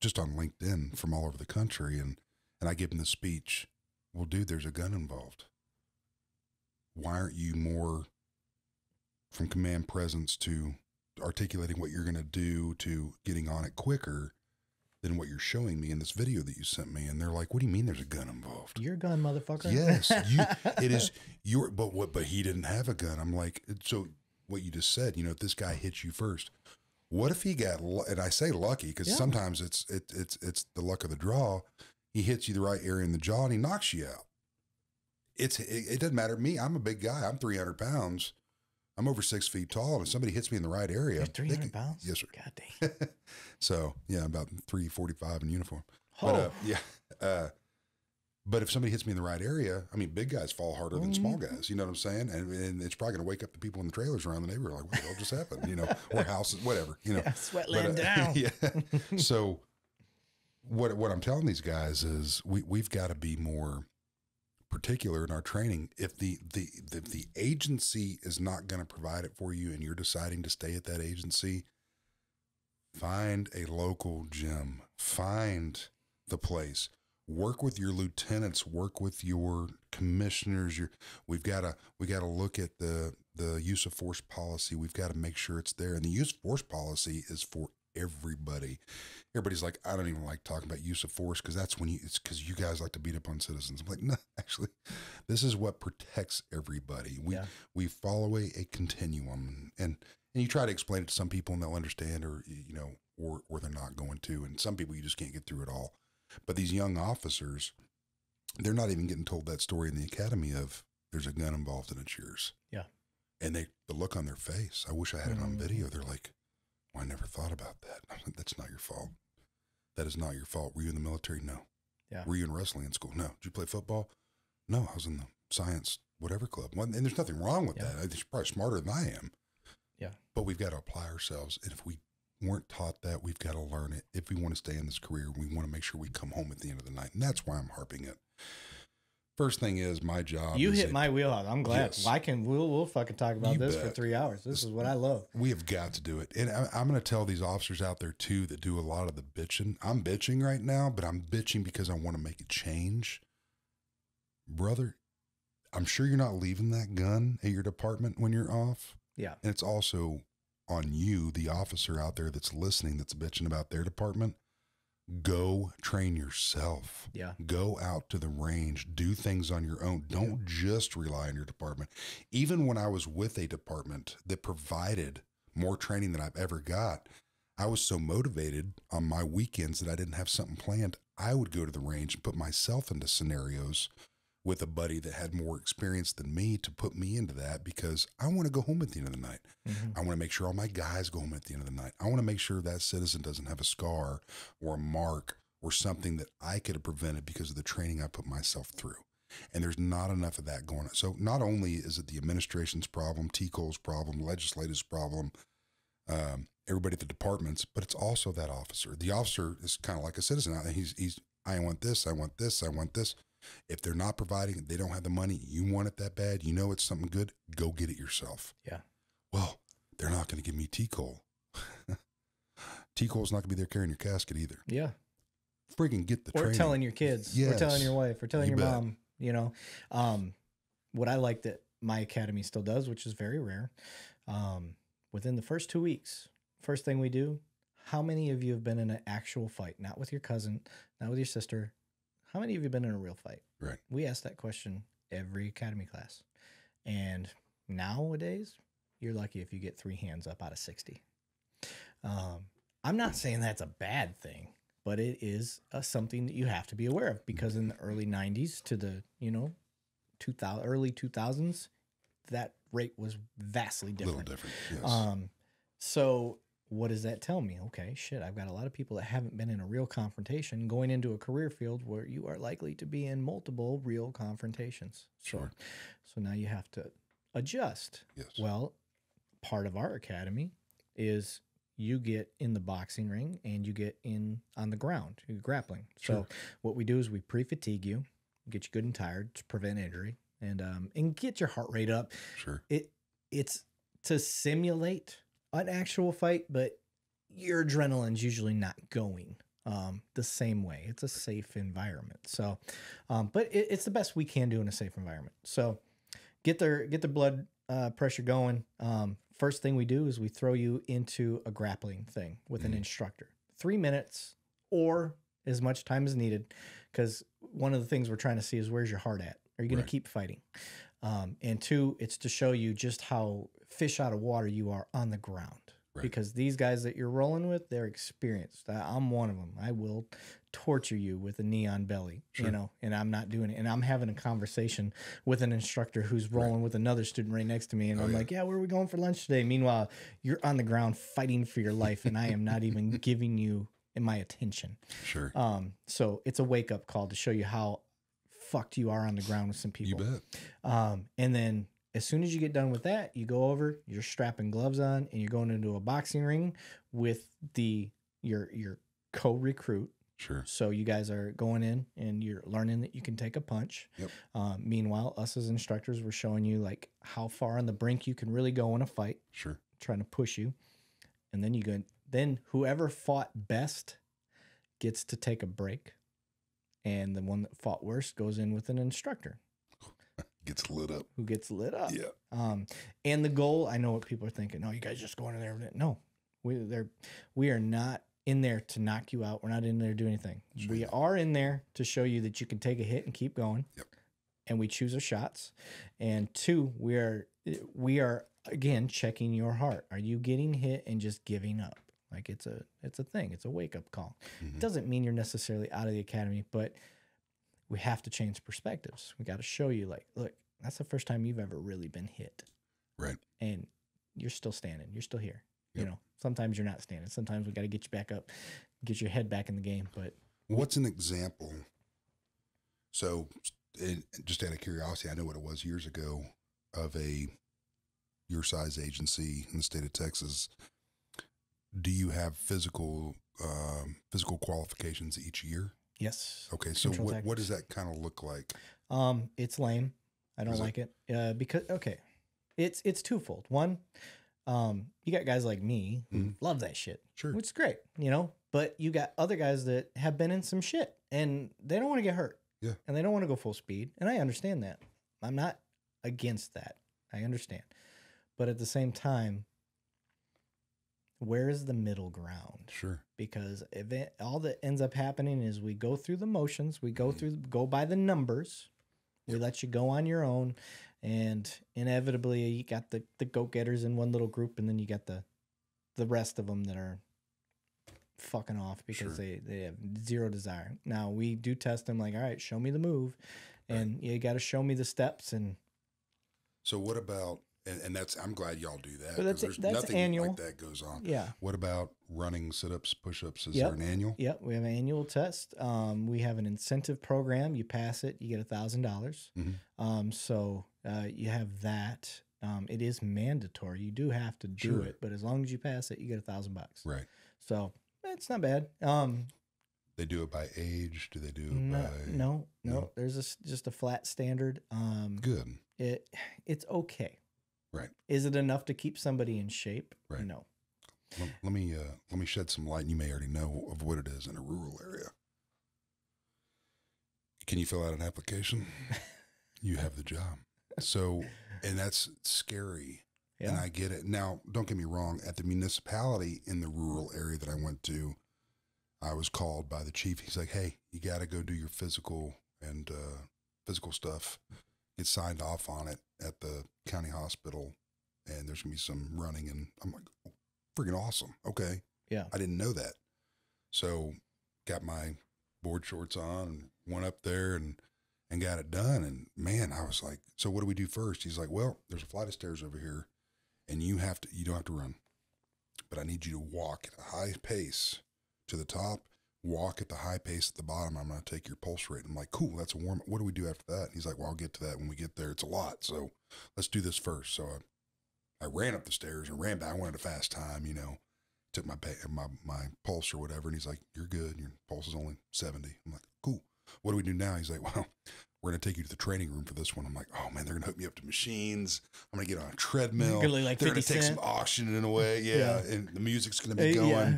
just on LinkedIn from all over the country. And I give them the speech. Well, dude, there's a gun involved. Why aren't you more from command presence to articulating what you're going to do to getting on it quicker than what you're showing me in this video that you sent me? And they're like, what do you mean there's a gun involved? Your gun, motherfucker. Yes. It is your, but he didn't have a gun. I'm like, so what you just said, you know, if this guy hits you first, what if he got, and I say lucky, because sometimes it's the luck of the draw. He hits you the right area in the jaw and he knocks you out. It doesn't matter to me. I'm a big guy. I'm 300 pounds. I'm over 6 feet tall, and if somebody hits me in the right area. You're 300 pounds? Yes, sir. God damn. So, yeah, about 345 in uniform. Oh. But, yeah. But if somebody hits me in the right area, I mean, big guys fall harder than small guys. You know what I'm saying? And it's probably going to wake up the people in the trailers around the neighborhood. Like, what the hell just happened? You know, or houses, whatever. You know, sweatland down. Yeah. So what I'm telling these guys is we've got to be more particular in our training. If the agency is not going to provide it for you and you're deciding to stay at that agency, find a local gym, find the place, work with your lieutenants, work with your commissioners. We got to look at the use of force policy. We've got to make sure it's there. And the use of force policy is for everybody. Everybody's like, I don't even like talking about use of force because that's when it's because you guys like to beat up on citizens. I'm like, no, actually, this is what protects everybody. We follow a continuum, and you try to explain it to some people and they'll understand, or you know, or they're not going to. And some people you just can't get through at all. But these young officers, they're not even getting told that story in the academy of there's a gun involved and it's yours. Yeah. And the look on their face, I wish I had it on video. They're like, well, I never thought about that. I'm like, that's not your fault. That is not your fault. Were you in the military? No. Yeah. Were you in wrestling in school? No. Did you play football? No, I was in the science, whatever club. And there's nothing wrong with that. It's probably smarter than I am. Yeah. But we've got to apply ourselves. And if we weren't taught that, we've got to learn it. If we want to stay in this career, we want to make sure we come home at the end of the night. And that's why I'm harping it. First thing is my job. You hit my wheelhouse. I'm glad. Yes. I can. We'll fucking talk about this for 3 hours. This is what I love. We have got to do it. And I'm going to tell these officers out there too that do a lot of the bitching. I'm bitching right now, but I'm bitching because I want to make a change. Brother, I'm sure you're not leaving that gun at your department when you're off. Yeah. And it's also on you, the officer out there that's listening, that's bitching about their department. Go train yourself. Yeah. Go out to the range. Do things on your own. Don't just rely on your department. Even when I was with a department that provided more training than I've ever got, I was so motivated on my weekends that I didn't have something planned. I would go to the range and put myself into scenarios with a buddy that had more experience than me to put me into that because I want to go home at the end of the night. I want to make sure all my guys go home at the end of the night. I want to make sure that citizen doesn't have a scar or a mark or something that I could have prevented because of the training I put myself through. And there's not enough of that going on. So not only is it the administration's problem, TCOL's problem, legislative's problem, everybody at the departments, but it's also that officer. The officer is kind of like a citizen. I want this, I want this, I want this. If they're not providing, they don't have the money, you want it that bad, you know it's something good, go get it yourself. Yeah. Well, they're not going to give me TCOL. TCOL's not going to be there carrying your casket either. Yeah. Friggin' get the training. Or telling your kids. Yes. Or telling your wife. Or telling your mom. You know, what I like that my academy still does, which is very rare, within the first 2 weeks, first thing we do, how many of you have been in an actual fight? Not with your cousin, not with your sister. How many of you have been in a real fight? Right. We ask that question every academy class. And nowadays, you're lucky if you get 3 hands up out of 60. I'm not saying that's a bad thing, but it is something that you have to be aware of because in the early 90s to the, you know, early 2000s, that rate was vastly different. A little different, yes. So what does that tell me? Okay, shit, I've got a lot of people that haven't been in a real confrontation going into a career field where you are likely to be in multiple real confrontations. Sure. So now you have to adjust. Yes. Well, part of our academy is you get in the boxing ring and you get in on the ground, you're grappling. Sure. So what we do is we pre-fatigue you, get you good and tired to prevent injury and get your heart rate up. Sure. It's to simulate an actual fight, but your adrenaline's usually not going the same way. It's a safe environment. So, but it's the best we can do in a safe environment. So get their blood pressure going. First thing we do is we throw you into a grappling thing with an instructor, 3 minutes or as much time as needed. Cause one of the things we're trying to see is where's your heart at? Are you going to keep fighting? And two, it's to show you just how fish out of water you are on the ground. Right. Because these guys that you're rolling with, they're experienced. I'm one of them. I will torture you with a neon belly, you know, and I'm not doing it. And I'm having a conversation with an instructor who's rolling with another student right next to me. And I'm like, yeah, where are we going for lunch today? Meanwhile, you're on the ground fighting for your life. And I am not even giving you my attention. Sure. So it's a wake up call to show you how fucked you are on the ground with some people. You bet. And then as soon as you get done with that, you go over, you're strapping gloves on, and you're going into a boxing ring with your co-recruit. Sure. So you guys are going in, and you're learning that you can take a punch. Yep. Meanwhile, us as instructors, we're showing you, like, how far on the brink you can really go in a fight. Sure. Trying to push you. And then you go. Then whoever fought best gets to take a break, and the one that fought worst goes in with an instructor. Gets lit up. Who gets lit up. Yeah. And the goal, I know what people are thinking. Oh, you guys just going in there. No, we are not in there to knock you out. We're not in there to do anything. Sure. We are in there to show you that you can take a hit and keep going. Yep. And we choose our shots. And two, we are again checking your heart. Are you getting hit and just giving up? Like it's a thing. It's a wake up call. It doesn't mean you're necessarily out of the academy, but we have to change perspectives. We got to show you, like, look, that's the first time you've ever really been hit. Right. And you're still standing. You're still here. Yep. You know, sometimes you're not standing. Sometimes we got to get you back up, get your head back in the game. But what's an example? So just out of curiosity, I know what it was years ago of a your size agency in the state of Texas. Do you have physical physical qualifications each year? Yes. Okay. So what does that kind of look like? It's lame. I don't like it because, okay, it's twofold. One, you got guys like me who love that shit, sure, which is great, you know, but you got other guys that have been in some shit and they don't want to get hurt. Yeah. And they don't want to go full speed. And I understand that. I'm not against that. I understand. But at the same time, where is the middle ground? Sure. Because all that ends up happening is we go through the motions. We go through, go by the numbers. Yep. We let you go on your own. And inevitably, you got the go-getters in one little group. And then you got the rest of them that are fucking off because they have zero desire. Now, we do test them like, all right, show me the move. And you got to show me the steps. And so what about... And that's, I'm glad y'all do that. But that's nothing annual. Like that goes on. Yeah. What about running, sit-ups, push-ups? Is there an annual? Yep. We have an annual test. We have an incentive program. You pass it, you get $1,000. So you have that. It is mandatory. You do have to do it, but as long as you pass it, you get $1,000. Right. So it's not bad. They do it by age. Do they do it by? No. There's just a flat standard. Good. It's okay. Right. Is it enough to keep somebody in shape? Right. No. Let me shed some light. You may already know of what it is in a rural area. Can you fill out an application? You have the job. So, and that's scary. Yeah. And I get it. Now, don't get me wrong. At the municipality in the rural area that I went to, I was called by the chief. He's like, "Hey, you got to go do your physical and physical stuff. Get signed off on it at the county hospital, and there's gonna be some running." And I'm like, oh, freaking awesome. Okay. Yeah. I didn't know that. So got my board shorts on and went up there and got it done. And man, I was like, so what do we do first? He's like, well, there's a flight of stairs over here and you don't have to run, but I need you to walk at a high pace to the top, walk at the high pace at the bottom. I'm going to take your pulse rate. I'm like, cool, that's a warm up. What do we do after that? And he's like, well, I'll get to that when we get there. It's a lot. So let's do this first. So I ran up the stairs and ran back. I wanted a fast time, you know, took my pulse or whatever. And he's like, you're good. Your pulse is only 70. I'm like, cool. What do we do now? He's like, well, we're going to take you to the training room for this one. I'm like, oh man, they're going to hook me up to machines. I'm going to get on a treadmill. Like they're going to take some oxygen away. Yeah. And the music's going to be going. Yeah.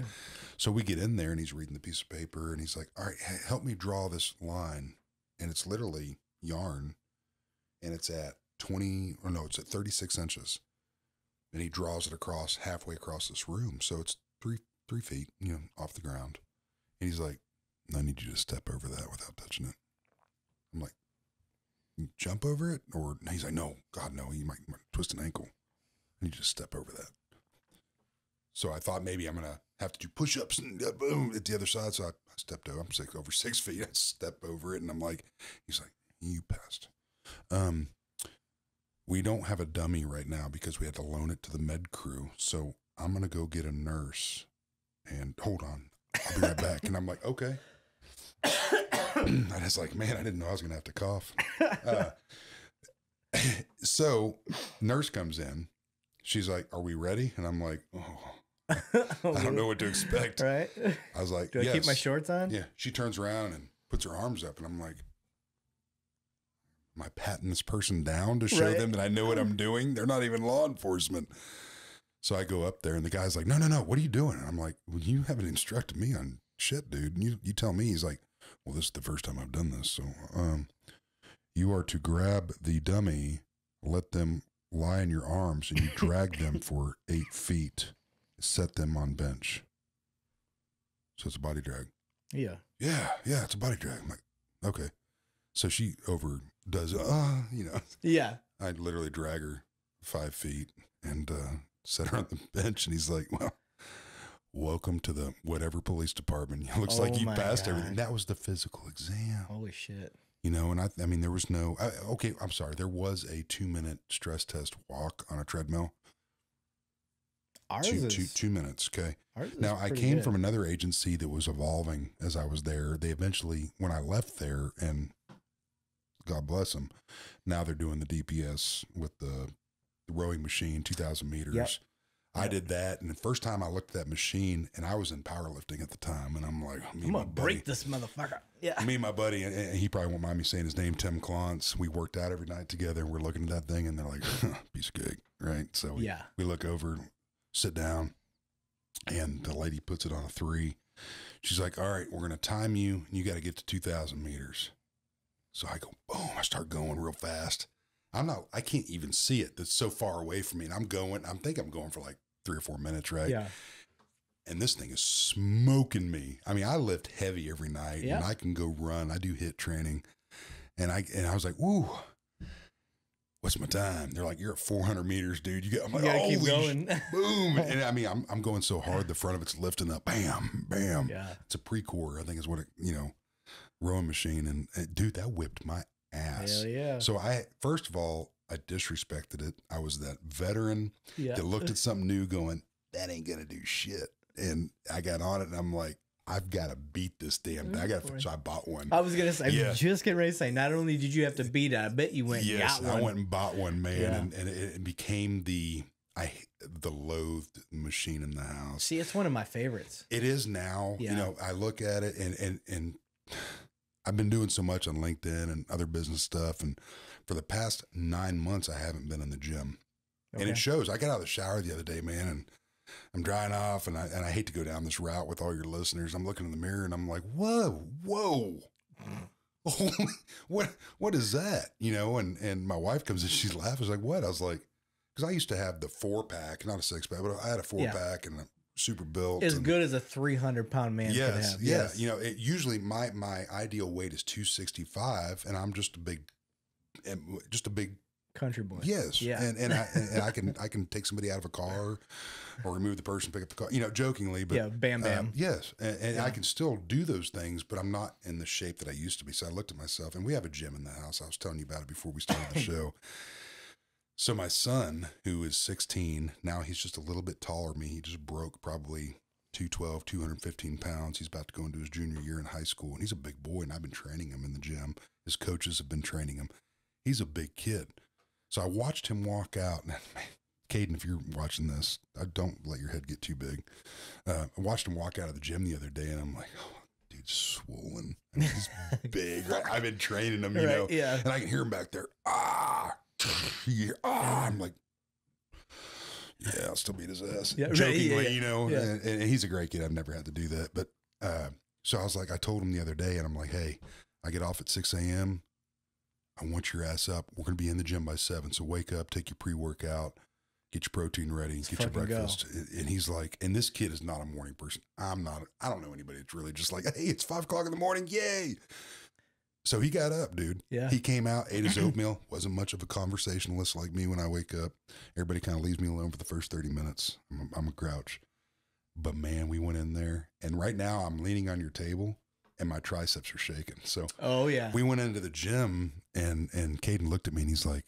So we get in there and he's reading the piece of paper and he's like, all right, help me draw this line. And it's literally yarn and it's at 36 inches. And he draws it across halfway across this room. So it's three feet, you know, off the ground. And he's like, I need you to step over that without touching it. I'm like, you jump over it? Or he's like, no, God, no, you might twist an ankle. I need you to step over that. So I thought maybe I'm going to have to do push-ups and boom at the other side. So I stepped over. I'm over 6 feet. I step over it, and I'm like, he's like, you passed. We don't have a dummy right now because we had to loan it to the med crew. So I'm going to go get a nurse and hold on. I'll be right back. And I'm like, okay. I was like, man, I didn't know I was going to have to cough. So nurse comes in. She's like, are we ready? And I'm like, oh. I don't know what to expect. Right? I was like, do I keep my shorts on? Yeah. She turns around and puts her arms up, and I'm like, am I patting this person down to show them that I know what I'm doing? They're not even law enforcement. So I go up there, and the guy's like, no, what are you doing? And I'm like, well, you haven't instructed me on shit, dude. And you tell me. He's like, well, this is the first time I've done this. So you are to grab the dummy, let them lie in your arms, and you drag them for 8 feet. Set them on bench. So it's a body drag. Yeah, it's a body drag. I'm like, okay. So she overdoes it, you know. Yeah. I'd literally drag her 5 feet and set her on the bench, and he's like, well, welcome to the whatever police department. It looks like you passed everything. That was the physical exam. Holy shit. you know, and I mean, there was no, okay, I'm sorry. There was a 2-minute stress test walk on a treadmill. Ours two minutes. Okay. Now I came from another agency that was evolving as I was there. They eventually, when I left there, and God bless them, now they're doing the DPS with the rowing machine, 2,000 meters. Yep. I did that, and the first time I looked at that machine, and I was in powerlifting at the time, and I'm like, I'm gonna break this motherfucker. Yeah. Me and my buddy, and he probably won't mind me saying his name, Tim Klontz. We worked out every night together, and we're looking at that thing, and they're like, huh, piece of cake, right? So we look over, sit down, and the lady puts it on a 3. She's like, all right, we're gonna time you, and you got to get to 2,000 meters. So I go, boom, I start going real fast. I can't even see it. That's so far away from me. And I think I'm going for like 3 or 4 minutes, right? Yeah. And this thing is smoking me. I mean, I lift heavy every night and I can go run. I do HIIT training. And I was like, ooh, what's my time? They're like, you're at 400 meters, dude. I'm like, oh, keep going. Boom. And I mean, I'm going so hard, the front of it's lifting up. Bam, bam. Yeah. It's a pre-core, I think is what it, you know, rowing machine. And dude, that whipped my ass. Hell yeah. So first of all, I disrespected it. I was that veteran that looked at something new going, that ain't going to do shit. And I got on it and I'm like, I've got to beat this damn thing. So I bought one. I was going to say, I was just getting ready to say, not only did you have to beat it, I bet you went and got one. I went and bought one, man. Yeah. And it became the loathed machine in the house. See, it's one of my favorites. It is now. Yeah. You know, I look at it and I've been doing so much on LinkedIn and other business stuff. And for the past 9 months, I haven't been in the gym. Okay. And it shows. I got out of the shower the other day, man, and I'm drying off. And I hate to go down this route with all your listeners. I'm looking in the mirror and I'm like, whoa, whoa. What is that? You know, and my wife comes in, she's laughing. She's like, what? I was like, because I used to have the 4-pack, not a 6-pack, but I had a 4-pack and super built, as good as a 300-pound man could have. You know, it usually my ideal weight is 265, and I'm just a big country boy. Yes. Yeah. And I can take somebody out of a car or remove the person, pick up the car, you know, jokingly, but yeah, bam, bam. Yes. And I can still do those things, but I'm not in the shape that I used to be. So I looked at myself, and we have a gym in the house. I was telling you about it before we started the show. So my son, who is 16, now he's just a little bit taller than me. He just broke probably 212, 215 pounds. He's about to go into his junior year in high school, and he's a big boy, and I've been training him in the gym. His coaches have been training him. He's a big kid. So I watched him walk out. And, man, Caden, if you're watching this, don't let your head get too big. I watched him walk out of the gym the other day, and I'm like, oh, dude's swollen. I mean, he's big. Right? I've been training him, you know, and I can hear him back there. Ah. I'm like, yeah, I'll still beat his ass. Yeah, jokingly, you know, and he's a great kid. I've never had to do that. But so I was like, I told him the other day, and I'm like, hey, I get off at 6 a.m. I want your ass up. We're going to be in the gym by 7. So wake up, take your pre-workout, get your protein ready, get your breakfast. And he's like, and this kid is not a morning person. I don't know anybody. It's really just like, hey, it's 5 o'clock in the morning. Yay. So he got up, dude. Yeah. He came out, ate his oatmeal. Wasn't much of a conversationalist like me when I wake up. Everybody kind of leaves me alone for the first 30 minutes. I'm a grouch. But, man, we went in there. And right now I'm leaning on your table, and my triceps are shaking. So we went into the gym, and Caden looked at me, and he's like,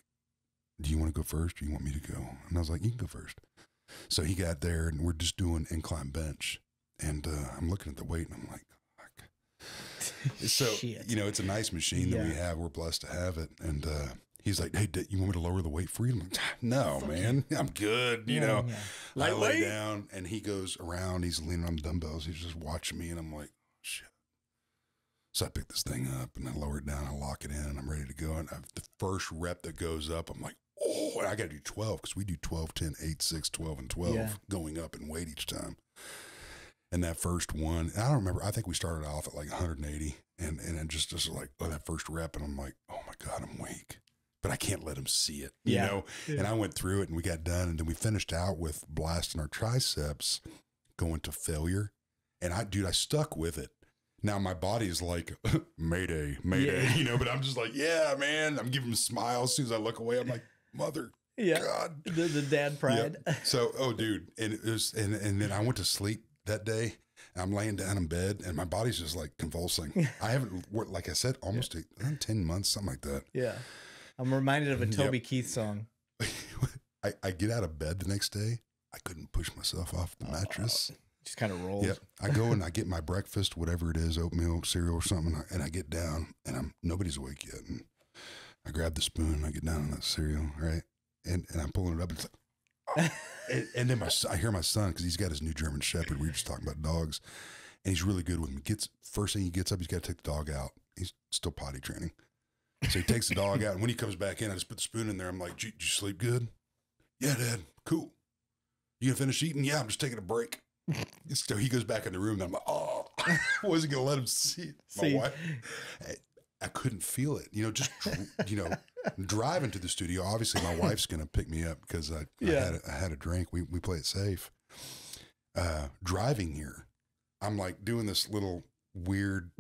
do you want to go first or you want me to go? And I was like, you can go first. So he got there, and we're just doing incline bench. And I'm looking at the weight, and I'm like, so shit. You know, it's a nice machine that we have. We're blessed to have it. And he's like, hey, you want me to lower the weight for you? I'm like, no, man, I'm good. You know, I lay down, and he goes around. He's leaning on the dumbbells. He's just watching me, and I'm like, shit. So I pick this thing up, and I lower it down. I lock it in, and I'm ready to go. And the first rep that goes up, I'm like, oh, and I got to do 12, because we do 12, 10, 8, 6, 12, and 12 going up in weight each time. And that first one, I don't remember. I think we started off at like 180, and it just like, oh, that first rep, and I'm like, oh my God, I'm weak, but I can't let him see it, you know? Yeah. And I went through it, and we got done, and then we finished out with blasting our triceps, going to failure. And dude, I stuck with it. Now my body is like, mayday, mayday, you know, but I'm just like, yeah, man, I'm giving him smiles. As soon as I look away, I'm like, mother. Yeah. God. The dad pride. Yeah. So, oh dude. And then I went to sleep that day, And I'm laying down in bed and my body's just like convulsing. I haven't worked, like I said, almost 10 months, something like that. Yeah. I'm reminded of a Toby Keith song. I get out of bed the next day. I couldn't push myself off the mattress. Just kind of rolled. Yep. I go and I get my breakfast, whatever it is, oatmeal, cereal or something. And I get down and nobody's awake yet. And I grab the spoon and I get down on that cereal. Right. And I'm pulling it up and it's like, and then I hear my son, because he's got his new German Shepherd. We were just talking about dogs, and he's really good with him. First thing he gets up, he's got to take the dog out. He's still potty training, so he takes the dog out. And when he comes back in, I just put the spoon in there. I'm like, "Did you sleep good?" "Yeah, Dad." "Cool. You gonna finish eating?" "Yeah, I'm just taking a break." So he goes back in the room, and I'm like, "Oh, I wasn't gonna let him see it." My wife, I couldn't feel it. You know, just driving to the studio, obviously my wife's gonna pick me up because I had a drink. We play it safe. Driving here, I'm like doing this little weird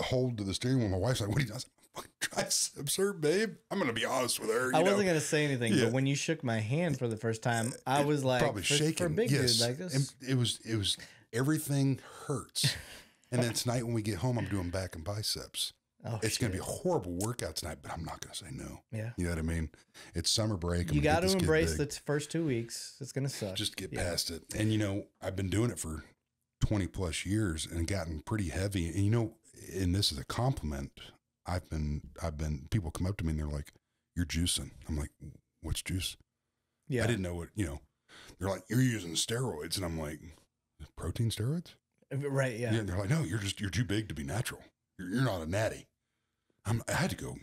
hold to the steering wheel. My wife's like, "What are you doing?" I said, "That's absurd, babe." I'm gonna be honest with her. I wasn't gonna say anything, but when you shook my hand for the first time, I was like, probably shaking. For a big dude like this, and it was everything hurts. And then tonight when we get home, I'm doing back and biceps. Oh, it's going to be a horrible workout tonight, but I'm not going to say no. Yeah. You know what I mean? It's summer break. You got to embrace the first 2 weeks. It's going to suck. Just get past it. And, you know, I've been doing it for 20 plus years and gotten pretty heavy. And, you know, and this is a compliment. People come up to me and they're like, "You're juicing." I'm like, "What's juice?" Yeah. I didn't know what, you know, they're like, "You're using steroids." And I'm like, "Protein steroids?" Right. Yeah. And they're like, "No, you're too big to be natural. You're not a natty." I had to go,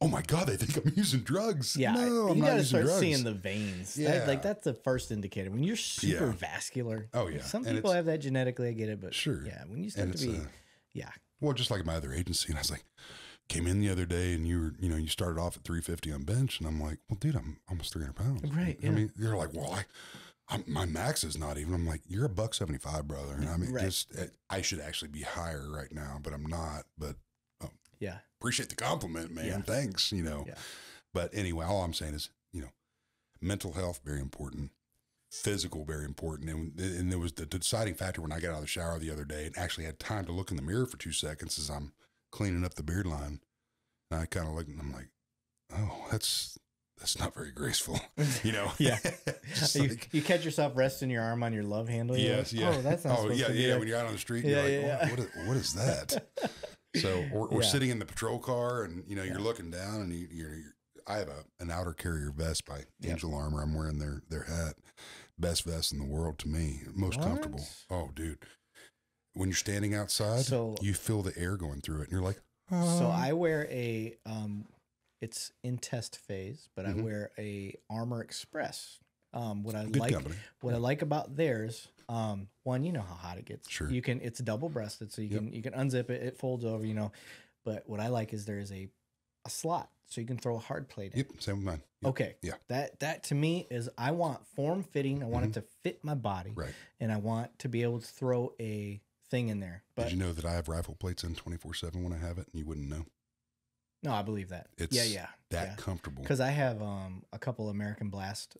"Oh my God, they think I'm using drugs." Yeah. No, I'm not using drugs. You got to start seeing the veins. Yeah. That's the first indicator. When you're super vascular. Oh, yeah. Some people have that genetically. I get it. But sure. Yeah. When you start to be. Well, just like my other agency. And I was like, came in the other day and you started off at 350 on bench. And I'm like, "Well, dude, I'm almost 300 pounds." Right. Yeah. I mean, they're like, "Well, my max is not even." I'm like, "You're $175, brother." And I mean, I should actually be higher right now, but I'm not. But appreciate the compliment, man. Yeah. Thanks. You know. Yeah. But anyway, all I'm saying is, you know, mental health very important, physical very important, and there was the deciding factor when I got out of the shower the other day and actually had time to look in the mirror for 2 seconds as I'm cleaning up the beard line, and I kind of looked and I'm like, "Oh, that's not very graceful," you know? Yeah. You catch yourself resting your arm on your love handle. Yes. Like, "Oh, that's not supposed to be." When you're out on the street, and you're like, what is that? So we're sitting in the patrol car and, you know, you're looking down and I have an outer carrier vest by Angel Armor. I'm wearing their hat. Best vest in the world to me. Most comfortable. Oh, dude. When you're standing outside, you feel the air going through it and you're like, "Oh." So I wear a, it's in test phase, but I wear a Armor Express. What I like about theirs, one, you know how hot it gets. Sure. It's double breasted, so you can unzip it. It folds over, you know. But what I like is there is a slot, so you can throw a hard plate in. Yep, same with mine. Yep. Okay. Yeah. That to me is, I want form fitting. I want it to fit my body. Right. And I want to be able to throw a thing in there. But did you know that I have rifle plates in 24/7 when I have it, and you wouldn't know? No, I believe that. It's that comfortable. Because I have a couple American Blast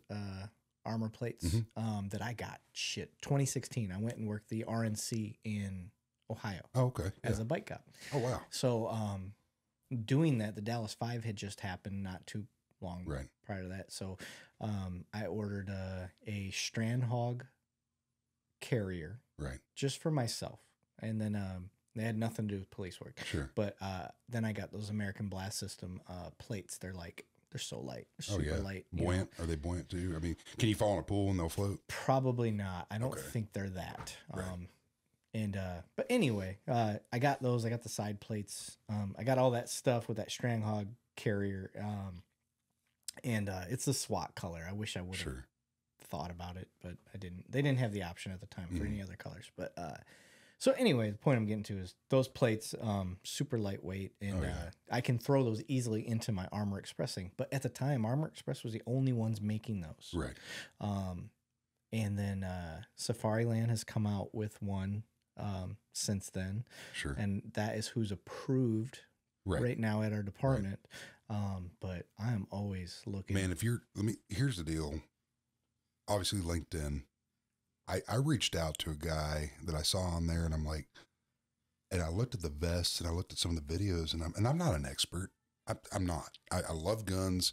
armor plates that I got 2016. I went and worked the RNC in Ohio. Oh, okay. As a bike cop. Oh, wow. So doing that, the Dallas 5 had just happened not too long prior to that. So I ordered a Strandhog carrier just for myself. And then they had nothing to do with police work. Sure. But then I got those American Blast System plates. They're so light. They're super light. Buoyant. You know? Are they buoyant too? I mean, can you fall in a pool and they'll float? Probably not. I don't think they're that. But anyway, I got those. I got the side plates. I got all that stuff with that Strandhog carrier. It's the SWAT color. I wish I would have thought about it, but I didn't. They didn't have the option at the time for any other colors. But so anyway, the point I'm getting to is those plates, super lightweight, and I can throw those easily into my Armor Express thing. But at the time, Armor Express was the only ones making those. Right. And then Safariland has come out with one since then. Sure. And that is who's approved right now at our department. Right. But I am always looking. Man, here's the deal. Obviously, LinkedIn. I reached out to a guy that I saw on there, and I'm like, and I looked at the vests and I looked at some of the videos, and I'm not an expert. I'm not. I love guns.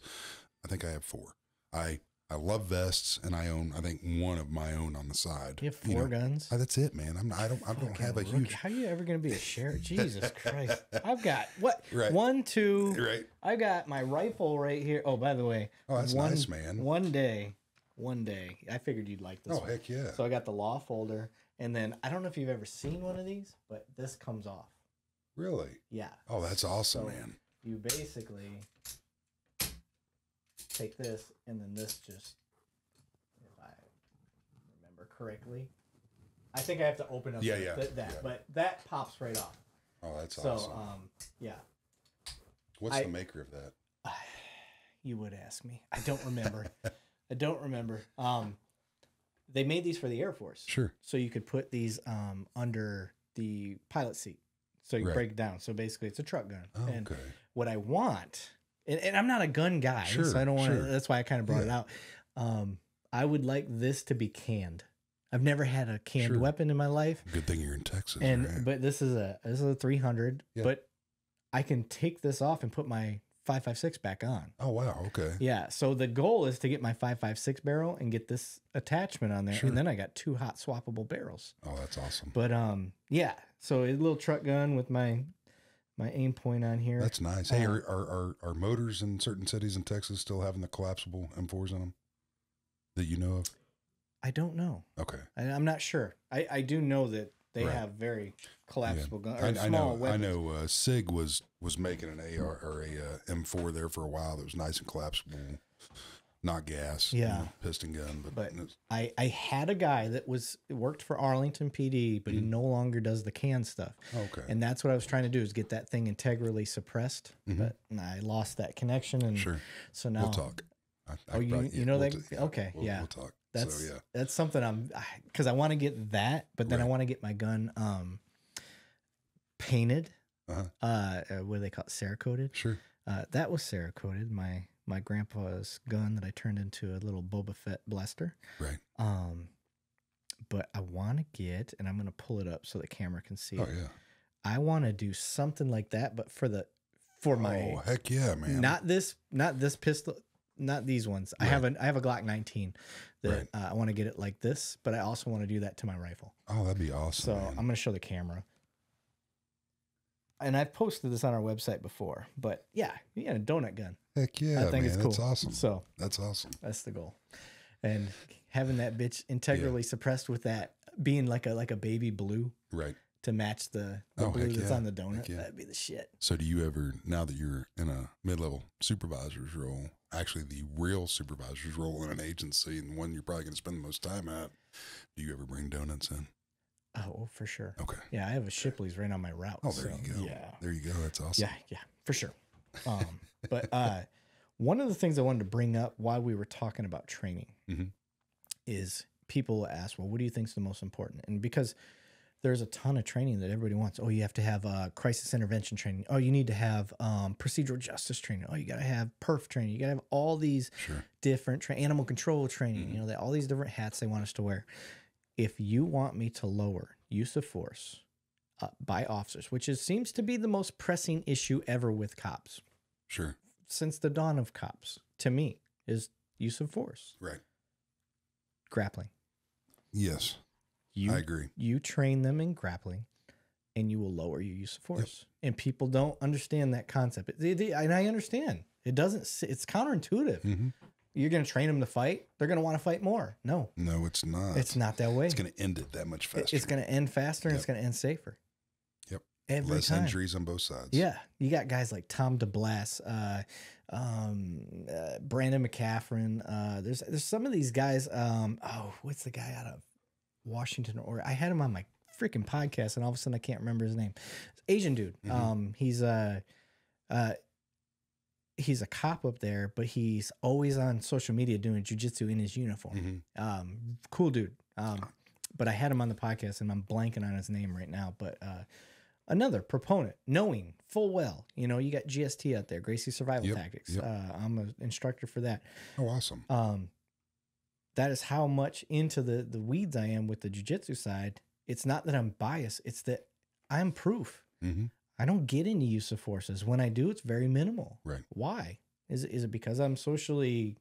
I think I have four. I love vests, and I own, I think, one of my own on the side. You have four guns? That's it, man. I don't have a huge... How are you ever going to be a sheriff? Jesus Christ. I've got, what? Right. One, two. Right. I've got my rifle right here. Oh, by the way. Oh, that's nice, man. One day. I figured you'd like this one. Oh, heck yeah. So I got the law folder, and then I don't know if you've ever seen one of these, but this comes off. Really? Yeah. Oh, that's awesome, man. You basically... take this, and then this just, if I remember correctly, I think I have to open up but that pops right off. Oh, that's awesome. So, yeah. What's the maker of that? You would ask me. I don't remember. They made these for the Air Force. Sure. So you could put these under the pilot seat. So you break it down. So basically it's a truck gun. Oh, and what I want... And I'm not a gun guy, so I don't want to, that's why I kind of brought it out. I would like this to be canned. I've never had a canned weapon in my life. Good thing you're in Texas. And right? But this is a 300, but I can take this off and put my 5.56 back on. Oh wow, okay. Yeah, so the goal is to get my 5.56 barrel and get this attachment on there, and then I got two hot swappable barrels. Oh, that's awesome. But yeah, so a little truck gun with my aim point on here. That's nice. Hey, are motors in certain cities in Texas still having the collapsible M4s on them that you know of? I don't know. Okay. I'm not sure. I do know that they have very collapsible guns. I know. SIG was making an AR or a M4 there for a while. That was nice and collapsible, not gas. Yeah. You know, piston gun. But I had a guy that worked for Arlington PD, but he no longer does the can stuff. Okay. And that's what I was trying to do, is get that thing integrally suppressed. But I lost that connection. And so now we'll talk. We'll talk. That's something because I want to get that, but then I want to get my gun painted. What do they call it? Cerakoted. Sure. That was Cerakoted. My grandpa's gun that I turned into a little Boba Fett blaster. Right. But I want to get, and I'm going to pull it up so the camera can see it. I want to do something like that, but oh, heck yeah, man. Not this pistol, not these ones. Right. I have a Glock 19 that I want to get it like this, but I also want to do that to my rifle. Oh, that'd be awesome. So I'm going to show the camera. And I've posted this on our website before, but yeah, you got a donut gun. Heck yeah, I think it's cool. That's awesome. So that's awesome. That's the goal, and having that bitch integrally suppressed with that being like a baby blue, right? To match the blue that's on the donut, that'd be the shit. So do you ever, now that you're in a mid-level supervisor's role, actually the real supervisor's role in an agency and one you're probably going to spend the most time at, do you ever bring donuts in? Oh, for sure. Okay. Yeah, I have a Shipley's right on my route. Oh, there you go. Yeah. There you go. That's awesome. Yeah, for sure. But one of the things I wanted to bring up while we were talking about training is people ask, well, what do you think is the most important? And because there's a ton of training that everybody wants. Oh, you have to have crisis intervention training. Oh, you need to have procedural justice training. Oh, you got to have perf training. You got to have all these different animal control training, you know, all these different hats they want us to wear. If you want me to lower use of force by officers, which seems to be the most pressing issue ever with cops. Sure. Since the dawn of cops, to me, is use of force. Right. Grappling. Yes, I agree. You train them in grappling, and you will lower your use of force. Yep. And people don't understand that concept. And I understand. It doesn't. It's counterintuitive. You're going to train them to fight. They're going to want to fight more. No. No, it's not. It's not that way. It's going to end it that much faster. It's going to end faster, and it's going to end safer. Yep. Every time. Less injuries on both sides. Yeah. You got guys like Tom DeBlas, Brandon McCaffrey. There's some of these guys. Oh, what's the guy out of Washington? Or I had him on my freaking podcast, and all of a sudden I can't remember his name. Asian dude. He's a cop up there, but he's always on social media doing jujitsu in his uniform. Cool dude. But I had him on the podcast, and I'm blanking on his name right now. But another proponent, knowing full well, you know, you got GST out there, Gracie Survival Tactics. I'm an instructor for that. Oh, awesome. that is how much into the weeds I am with the jiu-jitsu side. It's not that I'm biased. It's that I'm proof. Mm-hmm. I don't get any use of forces. When I do, it's very minimal. Right. Why? Is it because I'm socially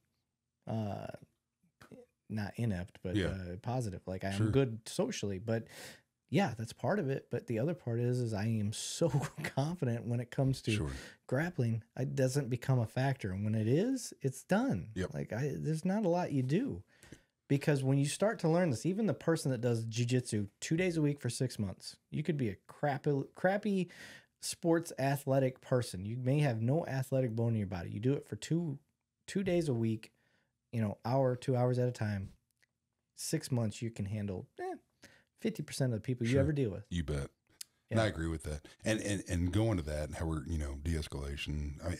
not inept, but positive? Like I am good socially, but yeah, that's part of it. But the other part is I am so confident when it comes to grappling, it doesn't become a factor. And when it is, it's done. Yep. Like there's not a lot you do. Because when you start to learn this, even the person that does jiu-jitsu 2 days a week for 6 months, you could be a crappy sports athletic person. You may have no athletic bone in your body. You do it for two days a week, you know, hour, 2 hours at a time. 6 months, you can handle 50% of the people you ever deal with. You bet. Yeah. And I agree with that. And going to that, how we're, you know, de-escalation. I mean,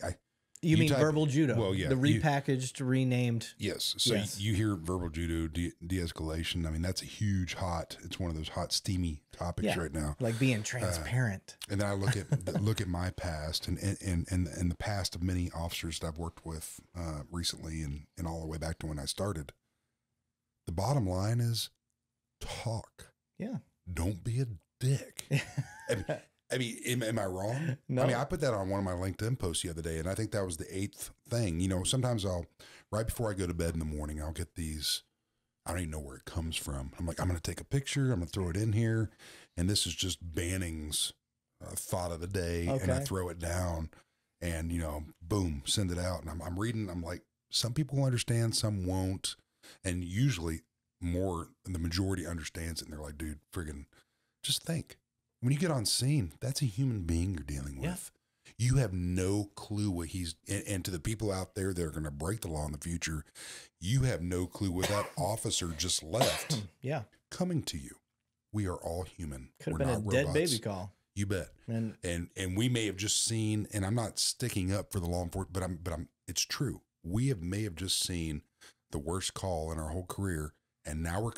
you mean verbal judo? Well, yeah. The repackaged, renamed. Yes. So you hear verbal judo, de-escalation. I mean, that's a huge hot. It's one of those hot, steamy topics right now. Like being transparent. And then I look at look at my past and the past of many officers that I've worked with recently and all the way back to when I started. The bottom line is talk. Yeah. Don't be a dick. I mean, am I wrong? No. I mean, I put that on one of my LinkedIn posts the other day, and I think that was the 8th thing. You know, sometimes I'll, right before I go to bed in the morning, I'll get these, I don't even know where it comes from. I'm like, I'm going to take a picture. I'm going to throw it in here. And this is just Banning's thought of the day. Okay. And I throw it down and, you know, boom, send it out. And I'm reading, I'm like, some people understand, some won't. And usually the majority understands it. And they're like, dude, friggin' just think. When you get on scene, that's a human being you're dealing with. Yeah. You have no clue what he's, and to the people out there that are going to break the law in the future, you have no clue what that officer just left coming to you. We are all human. Could have been a dead baby call. You bet. And we may have just seen, and I'm not sticking up for the law enforcement, but it's true. We may have just seen the worst call in our whole career. And now we're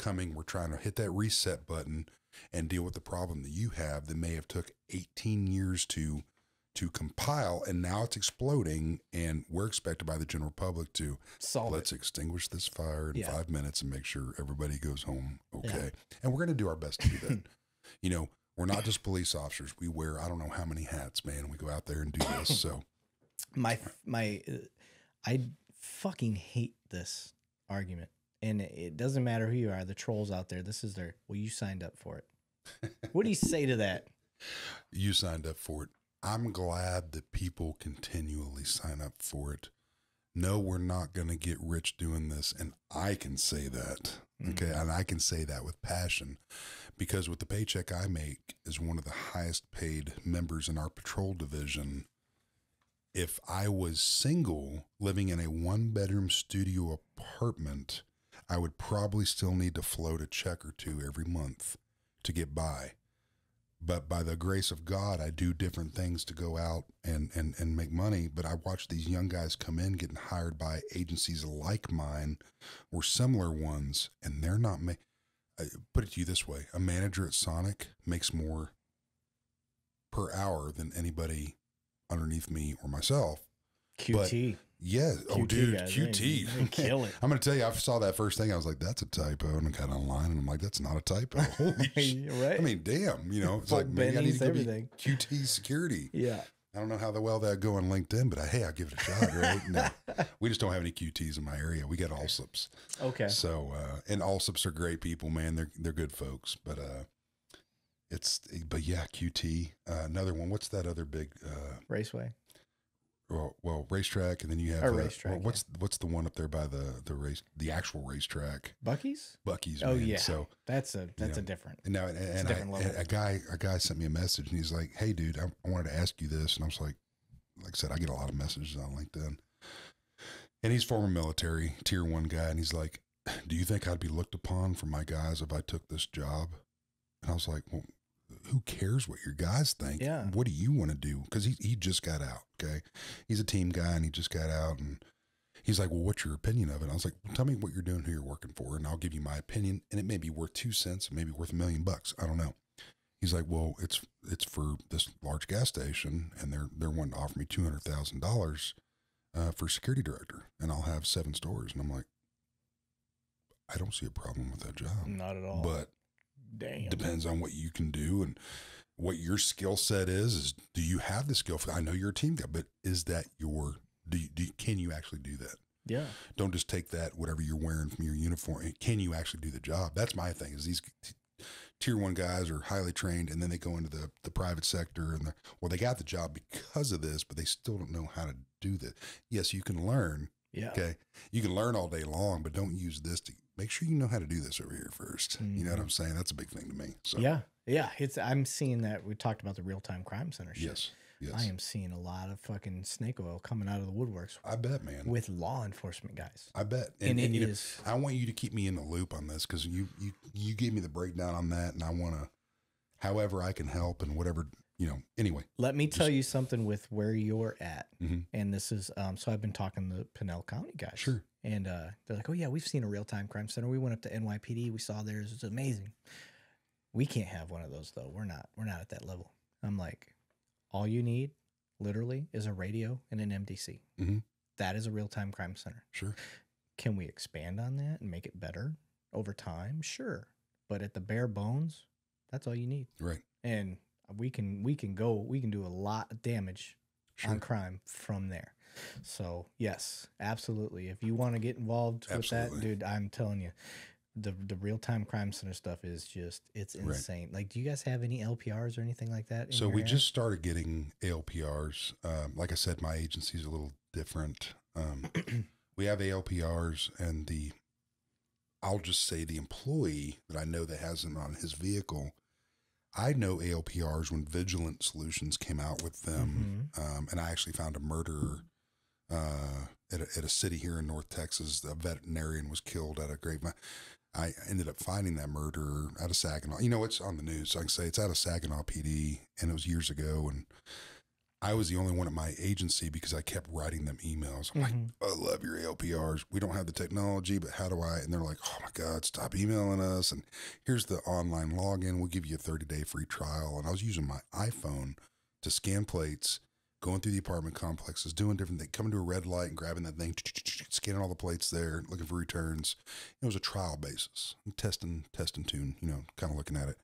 trying to hit that reset button and deal with the problem that you have that may have took 18 years to compile, and now it's exploding, and we're expected by the general public to solve it. Extinguish this fire in 5 minutes and make sure everybody goes home okay. And we're going to do our best to do that. You know, we're not just police officers. We wear, I don't know how many hats, man. We go out there and do this. So I fucking hate this argument. And it doesn't matter who you are, the trolls out there, this is their, well, you signed up for it. What do you say to that? You signed up for it. I'm glad that people continually sign up for it. No, we're not going to get rich doing this. And I can say that. Okay. Mm-hmm. And I can say that with passion, because with the paycheck I make as one of the highest paid members in our patrol division, if I was single living in a 1-bedroom studio apartment, I would probably still need to float a check or two every month to get by. But by the grace of God, I do different things to go out and make money. But I watch these young guys come in getting hired by agencies like mine or similar ones, and they're not making, put it to you this way, a manager at Sonic makes more per hour than anybody underneath me or myself. QT. But yeah. QT, oh, dude, guys, QT. They kill it. I'm going to tell you, I saw that first thing. I was like, that's a typo. And I got online and I'm like, that's not a typo. Holy shit. Right? I mean, damn. You know, it's like, maybe I need to be QT security. Yeah. I don't know how well that go on LinkedIn, but hey, I'll give it a shot, right? No, we just don't have any QTs in my area. We got ALSIPs. Okay. So, and ALSIPs are great people, man. They're good folks, but, yeah, QT, another one. What's that other big, Raceway? Well, racetrack, and then you have racetrack, what's the one up there by the actual racetrack? Buc-ee's. Oh man. Yeah, so that's a different. No, and different level. A guy sent me a message, and he's like, "Hey, dude, I wanted to ask you this," and I was like I said, I get a lot of messages on LinkedIn, and he's former military, Tier 1 guy, and he's like, "Do you think I'd be looked upon for my guys if I took this job?" And I was like, "Well, who cares what your guys think? Yeah. What do you want to do?" Because he just got out, okay? He's a team guy, and he just got out, and he's like, "Well, what's your opinion of it?" I was like, "Well, tell me what you're doing, who you're working for, and I'll give you my opinion, and it may be worth 2 cents, maybe worth $1 million. I don't know." He's like, "Well, it's for this large gas station, and they're wanting to offer me $200,000 for security director, and I'll have 7 stores." And I'm like, I don't see a problem with that job. Not at all. But damn, depends on what you can do and what your skill set is do you have the skill? I know you're a team guy, but is that your, can you actually do that? Yeah. Don't just take that, whatever you're wearing from your uniform. Can you actually do the job? That's my thing is these tier 1 guys are highly trained and then they go into the private sector and well, they got the job because of this, but they still don't know how to do that. Yes, you can learn. Yeah. Okay. You can learn all day long, but don't use this to make sure you know how to do this over here first. Mm-hmm. You know what I'm saying? That's a big thing to me. So yeah. Yeah. It's, I'm seeing that we talked about the real-time crime center shit. Yes. Yes. I am seeing a lot of fucking snake oil coming out of the woodworks. I bet, man. With law enforcement guys. I bet. And it is. I want you to keep me in the loop on this because you gave me the breakdown on that and I want to, however I can help and whatever, you know, anyway. Let me tell you something with where you're at. Mm-hmm. And this is, so I've been talking to the Pinell County guys. Sure. And they're like, oh yeah, we've seen a real-time crime center. We went up to NYPD. We saw theirs. It's amazing. We can't have one of those though. We're not at that level. I'm like, all you need, literally, is a radio and an MDC. Mm-hmm. That is a real-time crime center. Sure. Can we expand on that and make it better over time? Sure. But at the bare bones, that's all you need. Right. And we can do a lot of damage on crime from there. So, yes, absolutely. If you want to get involved with that, dude, I'm telling you, the real-time crime center stuff is just, it's insane. Right. Like, do you guys have any LPRs or anything like that? So we just started getting ALPRs. Like I said, my agency's a little different. We have ALPRs and I'll just say the employee that I know that has them on his vehicle, I know ALPRs when Vigilant Solutions came out with them. Mm-hmm. And I actually found a murderer at a city here in North Texas. A veterinarian was killed at a grapevine. I ended up finding that murderer out of Saginaw. You know, it's on the news. So I can say it's out of Saginaw PD, and it was years ago. And I was the only one at my agency because I kept writing them emails. I'm like, I love your ALPRs. We don't have the technology, but how do I? And they're like, oh my God, stop emailing us. And here's the online login. We'll give you a 30-day free trial. And I was using my iPhone to scan plates, going through the apartment complexes, doing different things, coming to a red light and grabbing that thing, scanning all the plates there, looking for returns. It was a trial basis, testing tune, you know, kind of looking at it.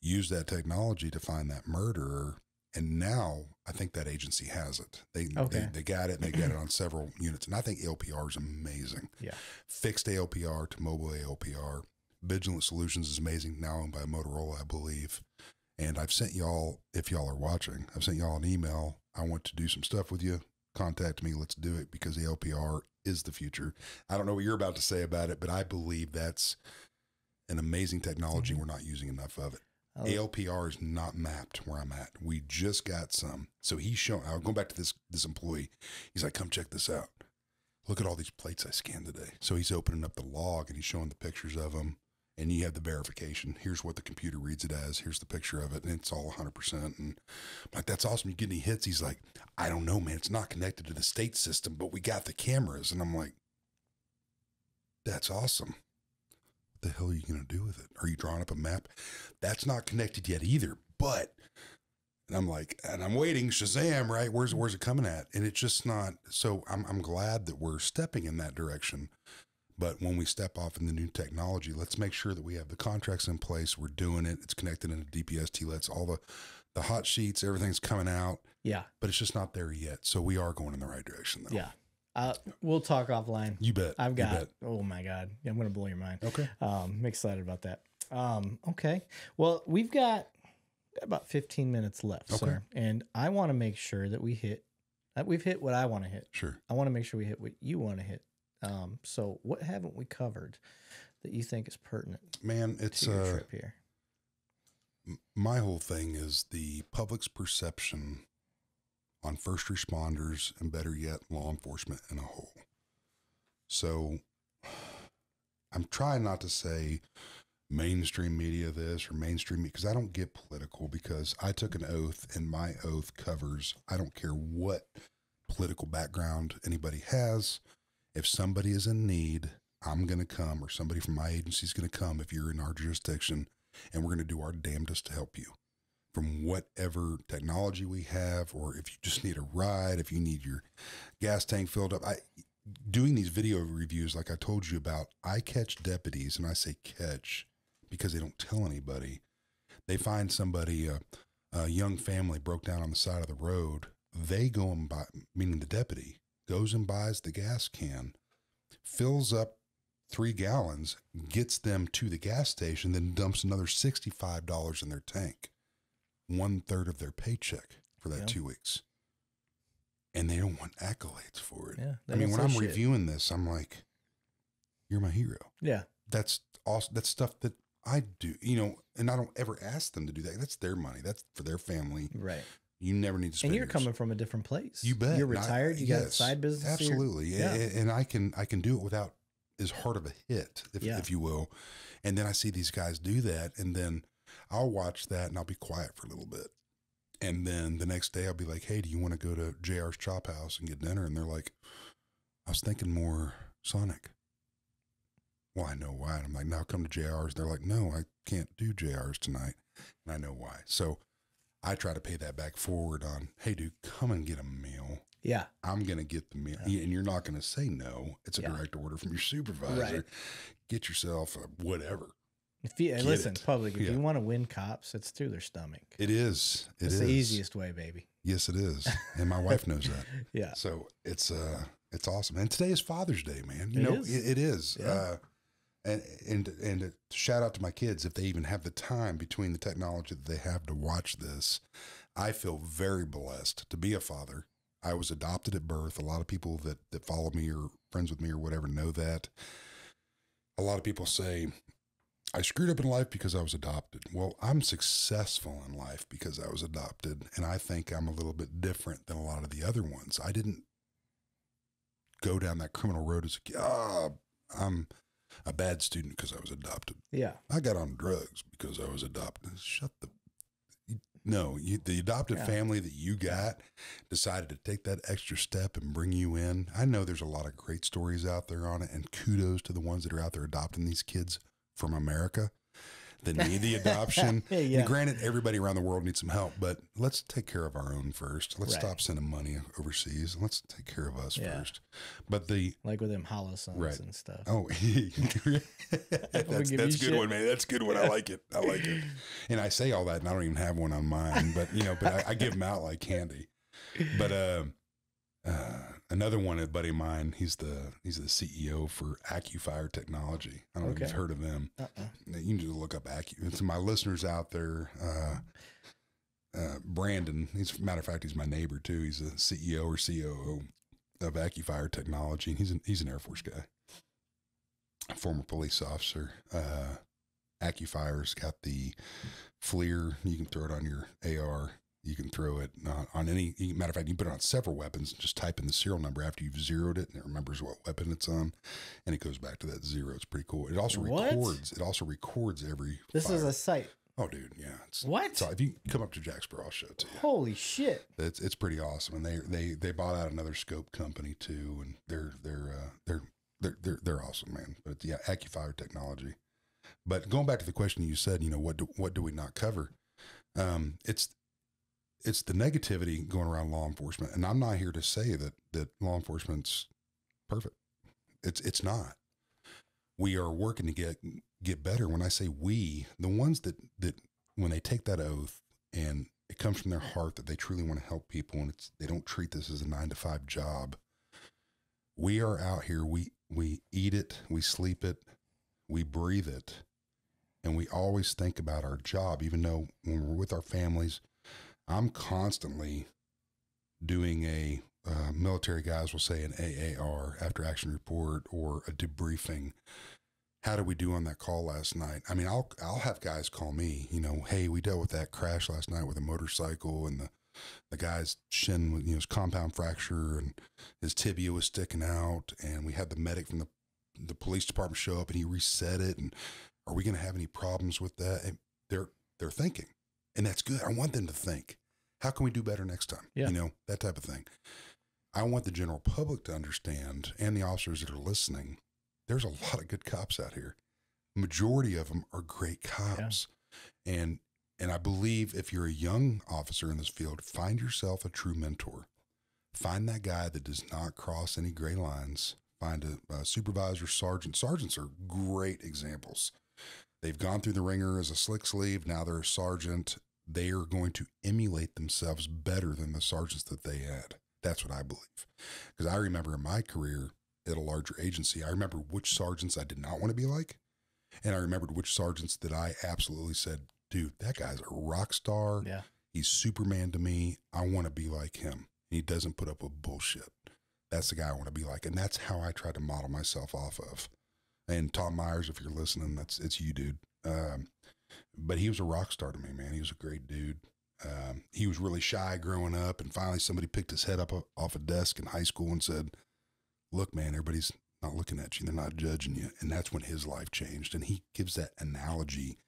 Use that technology to find that murderer. And now I think that agency has it. They got it, and they got it on several units. And I think ALPR is amazing. Yeah. Fixed ALPR to mobile ALPR. Vigilant Solutions is amazing, now owned by Motorola, I believe. And I've sent y'all, if y'all are watching, I've sent y'all an email. I want to do some stuff with you. Contact me. Let's do it because ALPR is the future. I don't know what you're about to say about it, but I believe that's an amazing technology. We're not using enough of it. ALPR is not mapped where I'm at. We just got some. So he's showing, I'll go back to this employee. He's like, come check this out. Look at all these plates I scanned today. So he's opening up the log and he's showing the pictures of them. And you have the verification. Here's what the computer reads it as. Here's the picture of it. And it's all 100%. And I'm like, that's awesome. You get any hits? He's like, I don't know, man. It's not connected to the state system, but we got the cameras. And I'm like, that's awesome. What the hell are you going to do with it? Are you drawing up a map? That's not connected yet either. But, and I'm like, and I'm waiting, Shazam, right? Where's it coming at? And it's just not. So I'm glad that we're stepping in that direction. But when we step off in the new technology, let's make sure that we have the contracts in place. We're doing it. It's connected into DPS, TLETs, all the hot sheets, everything's coming out. Yeah. But it's just not there yet. So we are going in the right direction, though. Yeah. We'll talk offline. You bet. I've got, oh my God. I'm going to blow your mind. Okay. I'm excited about that. Okay. Well, we've got about 15 minutes left, sir. And I want to make sure that we've hit what I want to hit. Sure. I want to make sure we hit what you want to hit. So what haven't we covered that you think is pertinent? Man, it's to your trip here. My whole thing is the public's perception on first responders and better yet, law enforcement in a whole. So I'm trying not to say mainstream media this or mainstream media, because I don't get political because I took an oath and my oath covers, I don't care what political background anybody has. If somebody is in need, I'm going to come, or somebody from my agency is going to come if you're in our jurisdiction, and we're going to do our damnedest to help you from whatever technology we have, or if you just need a ride, if you need your gas tank filled up. doing these video reviews, like I told you about, I catch deputies, and I say catch because they don't tell anybody. They find somebody, a young family broke down on the side of the road. They go and buy, meaning the deputy, goes and buys the gas can, fills up 3 gallons, gets them to the gas station, then dumps another $65 in their tank, 1/3 of their paycheck for that 2 weeks. And they don't want accolades for it. Yeah, I mean, when I'm reviewing this, I'm like, you're my hero. Yeah. That's awesome. That's stuff that I do, you know, and I don't ever ask them to do that. That's their money. That's for their family. Right. You never need to spend. And you're coming from a different place. You bet. You're retired. You got a side business. Absolutely. Yeah. And I can do it without as hard of a hit, if you will. And then I see these guys do that. And then I'll watch that and I'll be quiet for a little bit. And then the next day I'll be like, hey, do you want to go to JR's Chop House and get dinner? And they're like, I was thinking more Sonic. Well, I know why. And I'm like, now come to JR's. They're like, no, I can't do JR's tonight. And I know why. So I try to pay that back forward on, hey, dude, come and get a meal. Yeah. I'm going to get the meal. Yeah. And you're not going to say no. It's a direct order from your supervisor. Right. Get yourself a whatever. If you, listen, public, if you want to win cops, it's through their stomach. It is. It's the easiest way, baby. Yes, it is. And my wife knows that. Yeah. So it's awesome. And today is Father's Day, man. You know, it is. Yeah. And shout out to my kids, if they even have the time between the technology that they have to watch this. I feel very blessed to be a father. I was adopted at birth. A lot of people that follow me or friends with me or whatever know that. A lot of people say, I screwed up in life because I was adopted. Well, I'm successful in life because I was adopted, and I think I'm a little bit different than a lot of the other ones. I didn't go down that criminal road as a, I'm a bad student because I was adopted. Yeah. I got on drugs because I was adopted. Shut the... No, the adopted family that you got decided to take that extra step and bring you in. I know there's a lot of great stories out there on it, and kudos to the ones that are out there adopting these kids from America that need the adoption. And granted, everybody around the world needs some help, but let's take care of our own first. Let's stop sending money overseas. Let's take care of us first. But like with them hollow sons and stuff. Oh, that's good one, man. That's good one. I like it. I like it. And I say all that and I don't even have one on mine, but you know, but I give them out like candy. But, another one, a buddy of mine, he's the CEO for AccuFire Technology. I don't know if you've heard of them. You can just look up Accu. And to my listeners out there, Brandon, matter of fact, he's my neighbor too. He's a CEO or COO of AccuFire Technology. And he's an Air Force guy, a former police officer. AccuFire's got the FLIR. You can throw it on your AR. You can throw it on any, matter of fact, you can put it on several weapons and just type in the serial number after you've zeroed it, and it remembers what weapon it's on, and it goes back to that zero. It's pretty cool. It also records. It also records every. This fire. Is a sight. Oh, dude, yeah. It's, what? If you come up to Jacksboro, I'll show it to you. Holy shit! It's pretty awesome, and they bought out another scope company too, and they're awesome, man. But yeah, AccuFire Technology. But going back to the question you said, you know, what do we not cover? It's the negativity going around law enforcement. And I'm not here to say that law enforcement's perfect. It's not. We are working to get better. When I say we, the ones that when they take that oath and it comes from their heart that they truly want to help people, and they don't treat this as a 9-to-5 job. We are out here. We eat it, we sleep it, we breathe it. And we always think about our job, even though when we're with our families, I'm constantly doing a military guys will say an AAR, after action report, or a debriefing. How did we do on that call last night? I mean, I'll have guys call me, you know, hey, we dealt with that crash last night with a motorcycle, and the guy's shin was, you know, his compound fracture, and his tibia was sticking out, and we had the medic from the police department show up, and he reset it. And are we going to have any problems with that? And they're thinking. And that's good. I want them to think, how can we do better next time? Yeah. You know, that type of thing. I want the general public to understand, and the officers that are listening, there's a lot of good cops out here. Majority of them are great cops. Yeah. And I believe if you're a young officer in this field, find yourself a true mentor. Find that guy that does not cross any gray lines. Find a supervisor, sergeant. Sergeants are great examples. They've gone through the ringer as a slick sleeve. Now they're a sergeant. They are going to emulate themselves better than the sergeants that they had. That's what I believe. Because I remember in my career at a larger agency, I remember which sergeants I did not want to be like. And I remembered which sergeants that I absolutely said, dude, that guy's a rock star. Yeah. He's Superman to me. I want to be like him. He doesn't put up with bullshit. That's the guy I want to be like. And that's how I try to model myself off of. And Tom Myers, if you're listening, it's you, dude. But he was a rock star to me, man. He was a great dude. He was really shy growing up. And finally somebody picked his head up off a desk in high school and said, look, man, everybody's not looking at you. They're not judging you. And that's when his life changed. And he gives that analogy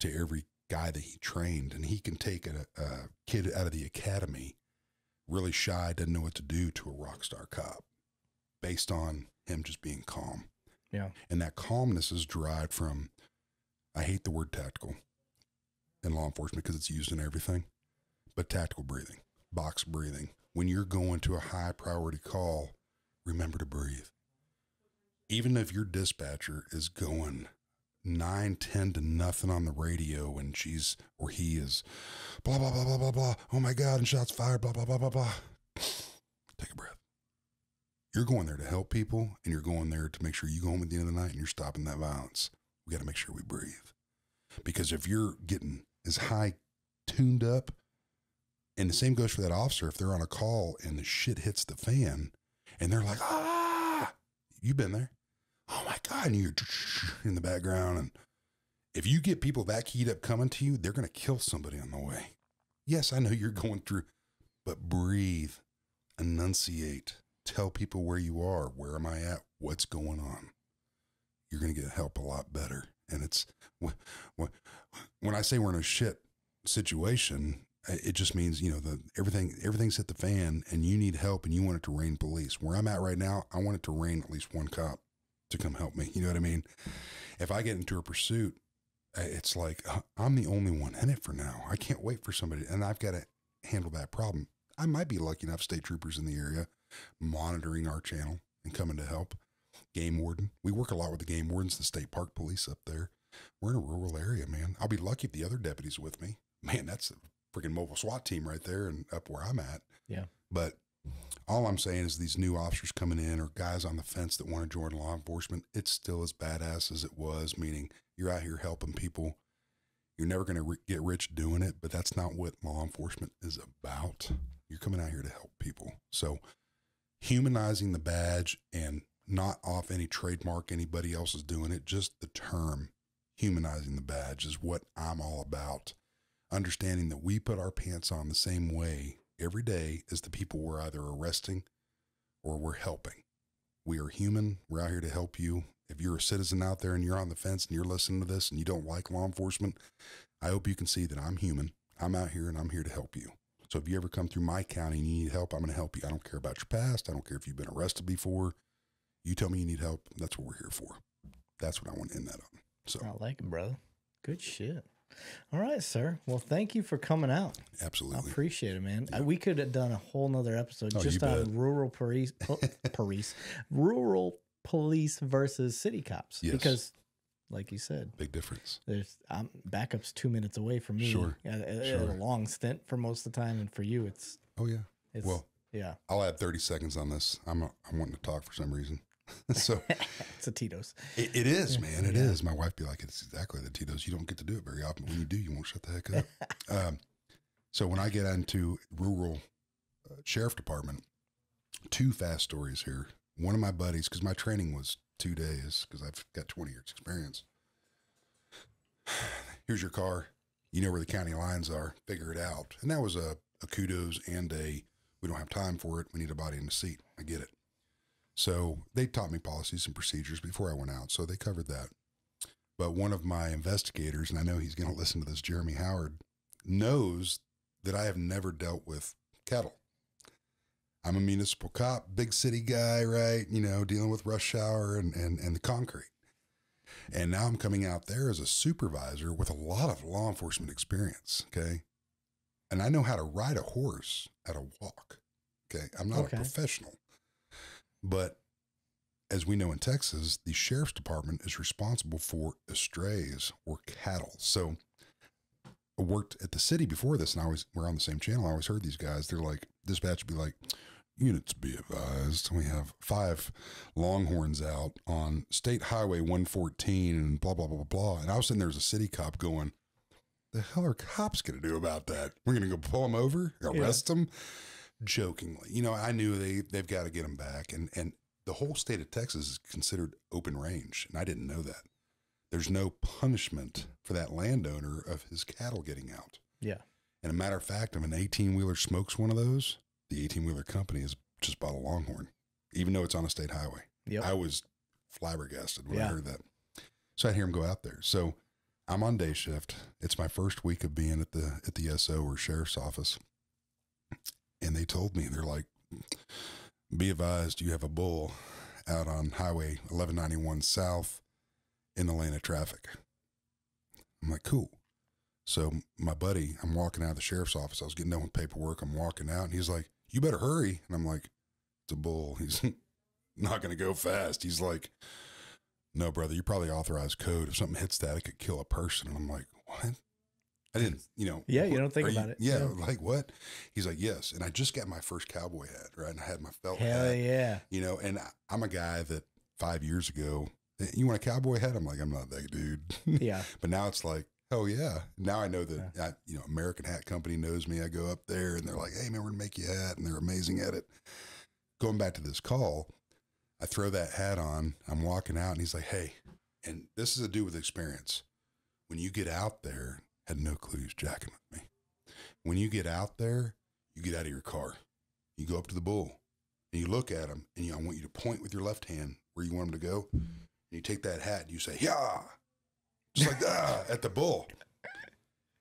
to every guy that he trained. And he can take a kid out of the academy, really shy, doesn't know what to do, to a rock star cop based on him just being calm. Yeah. And that calmness is derived from, I hate the word tactical in law enforcement because it's used in everything, but tactical breathing, box breathing. When you're going to a high priority call, remember to breathe. Even if your dispatcher is going 9, 10 to nothing on the radio and she's, or he is blah, blah, blah, blah, blah, blah. Oh my God. And shots fired, blah, blah, blah, blah, blah. Take a breath. You're going there to help people and you're going there to make sure you go home at the end of the night and you're stopping that violence. We got to make sure we breathe, because if you're getting as high tuned up, and the same goes for that officer, if they're on a call and the shit hits the fan and they're like, ah, you've been there. Oh my God. And you're in the background. And if you get people that keyed up coming to you, they're going to kill somebody on the way. Yes, I know you're going through, but breathe, enunciate, tell people where you are. Where am I at? What's going on? You're going to get help a lot better. And it's when I say we're in a shit situation, it just means, you know, everything's hit the fan and you need help and you want it to rain police. Where I'm at right now, I want it to rain at least one cop to come help me. You know what I mean? If I get into a pursuit, it's like, I'm the only one in it for now. I can't wait for somebody. And I've got to handle that problem. I might be lucky enough, state troopers in the area monitoring our channel and coming to help. Game warden. We work a lot with the game wardens, the state park police up there. We're in a rural area, man. I'll be lucky if the other deputy's with me, man. That's a freaking mobile SWAT team right there and up where I'm at. Yeah. But all I'm saying is these new officers coming in or guys on the fence that want to join law enforcement, it's still as badass as it was, meaning you're out here helping people. You're never going to get rich doing it, but that's not what law enforcement is about. You're coming out here to help people. So humanizing the badge and not off any trademark, anybody else is doing it, just the term humanizing the badge is what I'm all about. Understanding that we put our pants on the same way every day as the people we're either arresting or we're helping. We are human. We're out here to help you. If you're a citizen out there and you're on the fence and you're listening to this and you don't like law enforcement, I hope you can see that I'm human. I'm out here and I'm here to help you. So if you ever come through my county and you need help, I'm going to help you. I don't care about your past. I don't care if you've been arrested before. You tell me you need help. That's what we're here for. That's what I want to end that on. So I like it, brother. Good shit. All right, sir. Well, thank you for coming out. Absolutely. I appreciate it, man. Yeah. We could have done a whole nother episode just on rural police versus city cops. Yes. Because, like you said, big difference. There's backup's 2 minutes away from me. Sure. Sure. A long stint for most of the time. And for you, it's. Oh, yeah. It's, well, yeah. I'll add 30 seconds on this. I'm wanting to talk for some reason. So it's a Tito's. It is, man. It is. My wife be like, it's exactly the Tito's. You don't get to do it very often. When you do, you won't shut the heck up. So when I get into rural sheriff department, two fast stories here. One of my buddies, because my training was 2 days, because I've got 20 years experience. Here's your car. You know where the county lines are. Figure it out. And that was a kudos and a, we don't have time for it. We need a body in the seat. I get it. So they taught me policies and procedures before I went out. So they covered that. But one of my investigators, and I know he's going to listen to this, Jeremy Howard, knows that I have never dealt with cattle. I'm a municipal cop, big city guy, right? You know, dealing with rush hour and the concrete. And now I'm coming out there as a supervisor with a lot of law enforcement experience. Okay. And I know how to ride a horse at a walk. Okay. I'm not a professional, but as we know in Texas, the sheriff's department is responsible for estrays or cattle. So I worked at the city before this, and we're on the same channel. I always heard these guys, they're like, dispatch would be like, units be advised, we have 5 longhorns out on State Highway 114 and blah, blah, blah, blah, blah. And I was sitting there as a city cop going, the hell are cops going to do about that? We're going to go pull them over, arrest them? Jokingly. You know, I knew they've got to get them back. And the whole state of Texas is considered open range, and I didn't know that. There's no punishment for that landowner of his cattle getting out. Yeah. And a matter of fact, if an 18-wheeler smokes one of those, the 18-wheeler company has just bought a longhorn, even though it's on a state highway. Yep. I was flabbergasted when I heard that. So I'd hear him go out there. So I'm on day shift. It's my first week of being at the SO or sheriff's office. And they told me, they're like, be advised, you have a bull out on Highway 1191 South in the lane of traffic. I'm like, cool. So my buddy, I'm walking out of the sheriff's office. I was getting done with paperwork. I'm walking out, and he's like, you better hurry. And I'm like, it's a bull. He's not going to go fast. He's like, no, brother, you probably authorized code. If something hits that, it could kill a person. And I'm like, what? I didn't, you know. Yeah, you don't think about it. Yeah, like what? He's like, yes. And I just got my first cowboy hat, right? And I had my felt hat. Hell yeah. You know, and I'm a guy that 5 years ago, you want a cowboy hat? I'm like, I'm not that dude. Yeah. But now it's like, oh yeah. Now I know that, you know, American Hat Company knows me. I go up there and they're like, hey man, we're gonna make you a hat. And they're amazing at it. Going back to this call, I throw that hat on. I'm walking out and he's like, hey, and this is a dude with experience. When you get out there, had no clue he was jacking with me. When you get out there, you get out of your car. You go up to the bull and you look at him and I want you to point with your left hand where you want him to go. And you take that hat and you say, yeah. Just like that at the bull.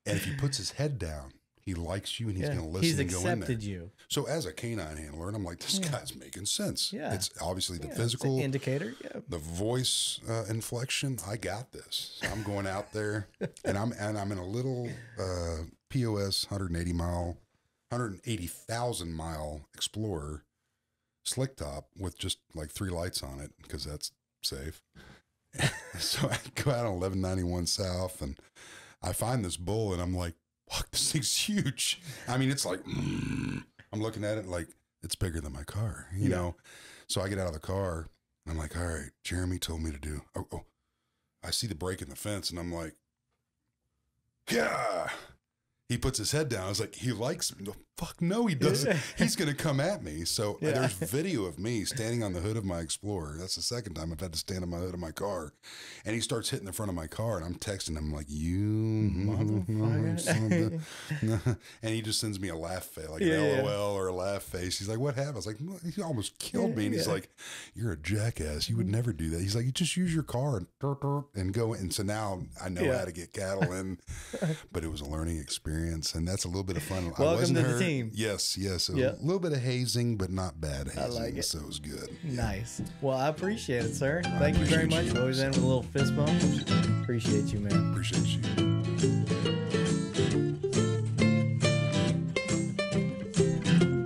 And if he puts his head down, he likes you and he's going to listen and go in there. He's accepted you. So as a canine handler, and I'm like, this guy's making sense. Yeah. It's obviously the physical indicator, the voice inflection. I got this. So I'm going out there and I'm in a little POS 180,000 mile Explorer slick top with just like 3 lights on it because that's safe. So I go out on 1191 South and I find this bull and I'm like, fuck, this thing's huge. I mean, it's like, I'm looking at it like it's bigger than my car, you know? So I get out of the car and I'm like, all right, Jeremy told me to do, I see the break in the fence and I'm like, yeah. He puts his head down. I was like, he likes me. No, fuck no, he doesn't. He's going to come at me. So there's video of me standing on the hood of my Explorer. That's the second time I've had to stand on my hood of my car. And he starts hitting the front of my car and I'm texting him like, you motherfucker. And he just sends me a laugh face, like an LOL or a laugh face. He's like, what happened? I was like, he almost killed me. And he's like, you're a jackass. You would never do that. He's like, you just use your car and go. And so now I know how to get cattle in, but it was a learning experience. And that's a little bit of fun. Welcome I wasn't to the hurt. Team. Yes, yes. A little bit of hazing, but not bad hazing. I like it. So it was good. Yeah. Nice. Well, I appreciate it, sir. Thank you very much. Always end with a little fist bump. Appreciate you, man. Appreciate you.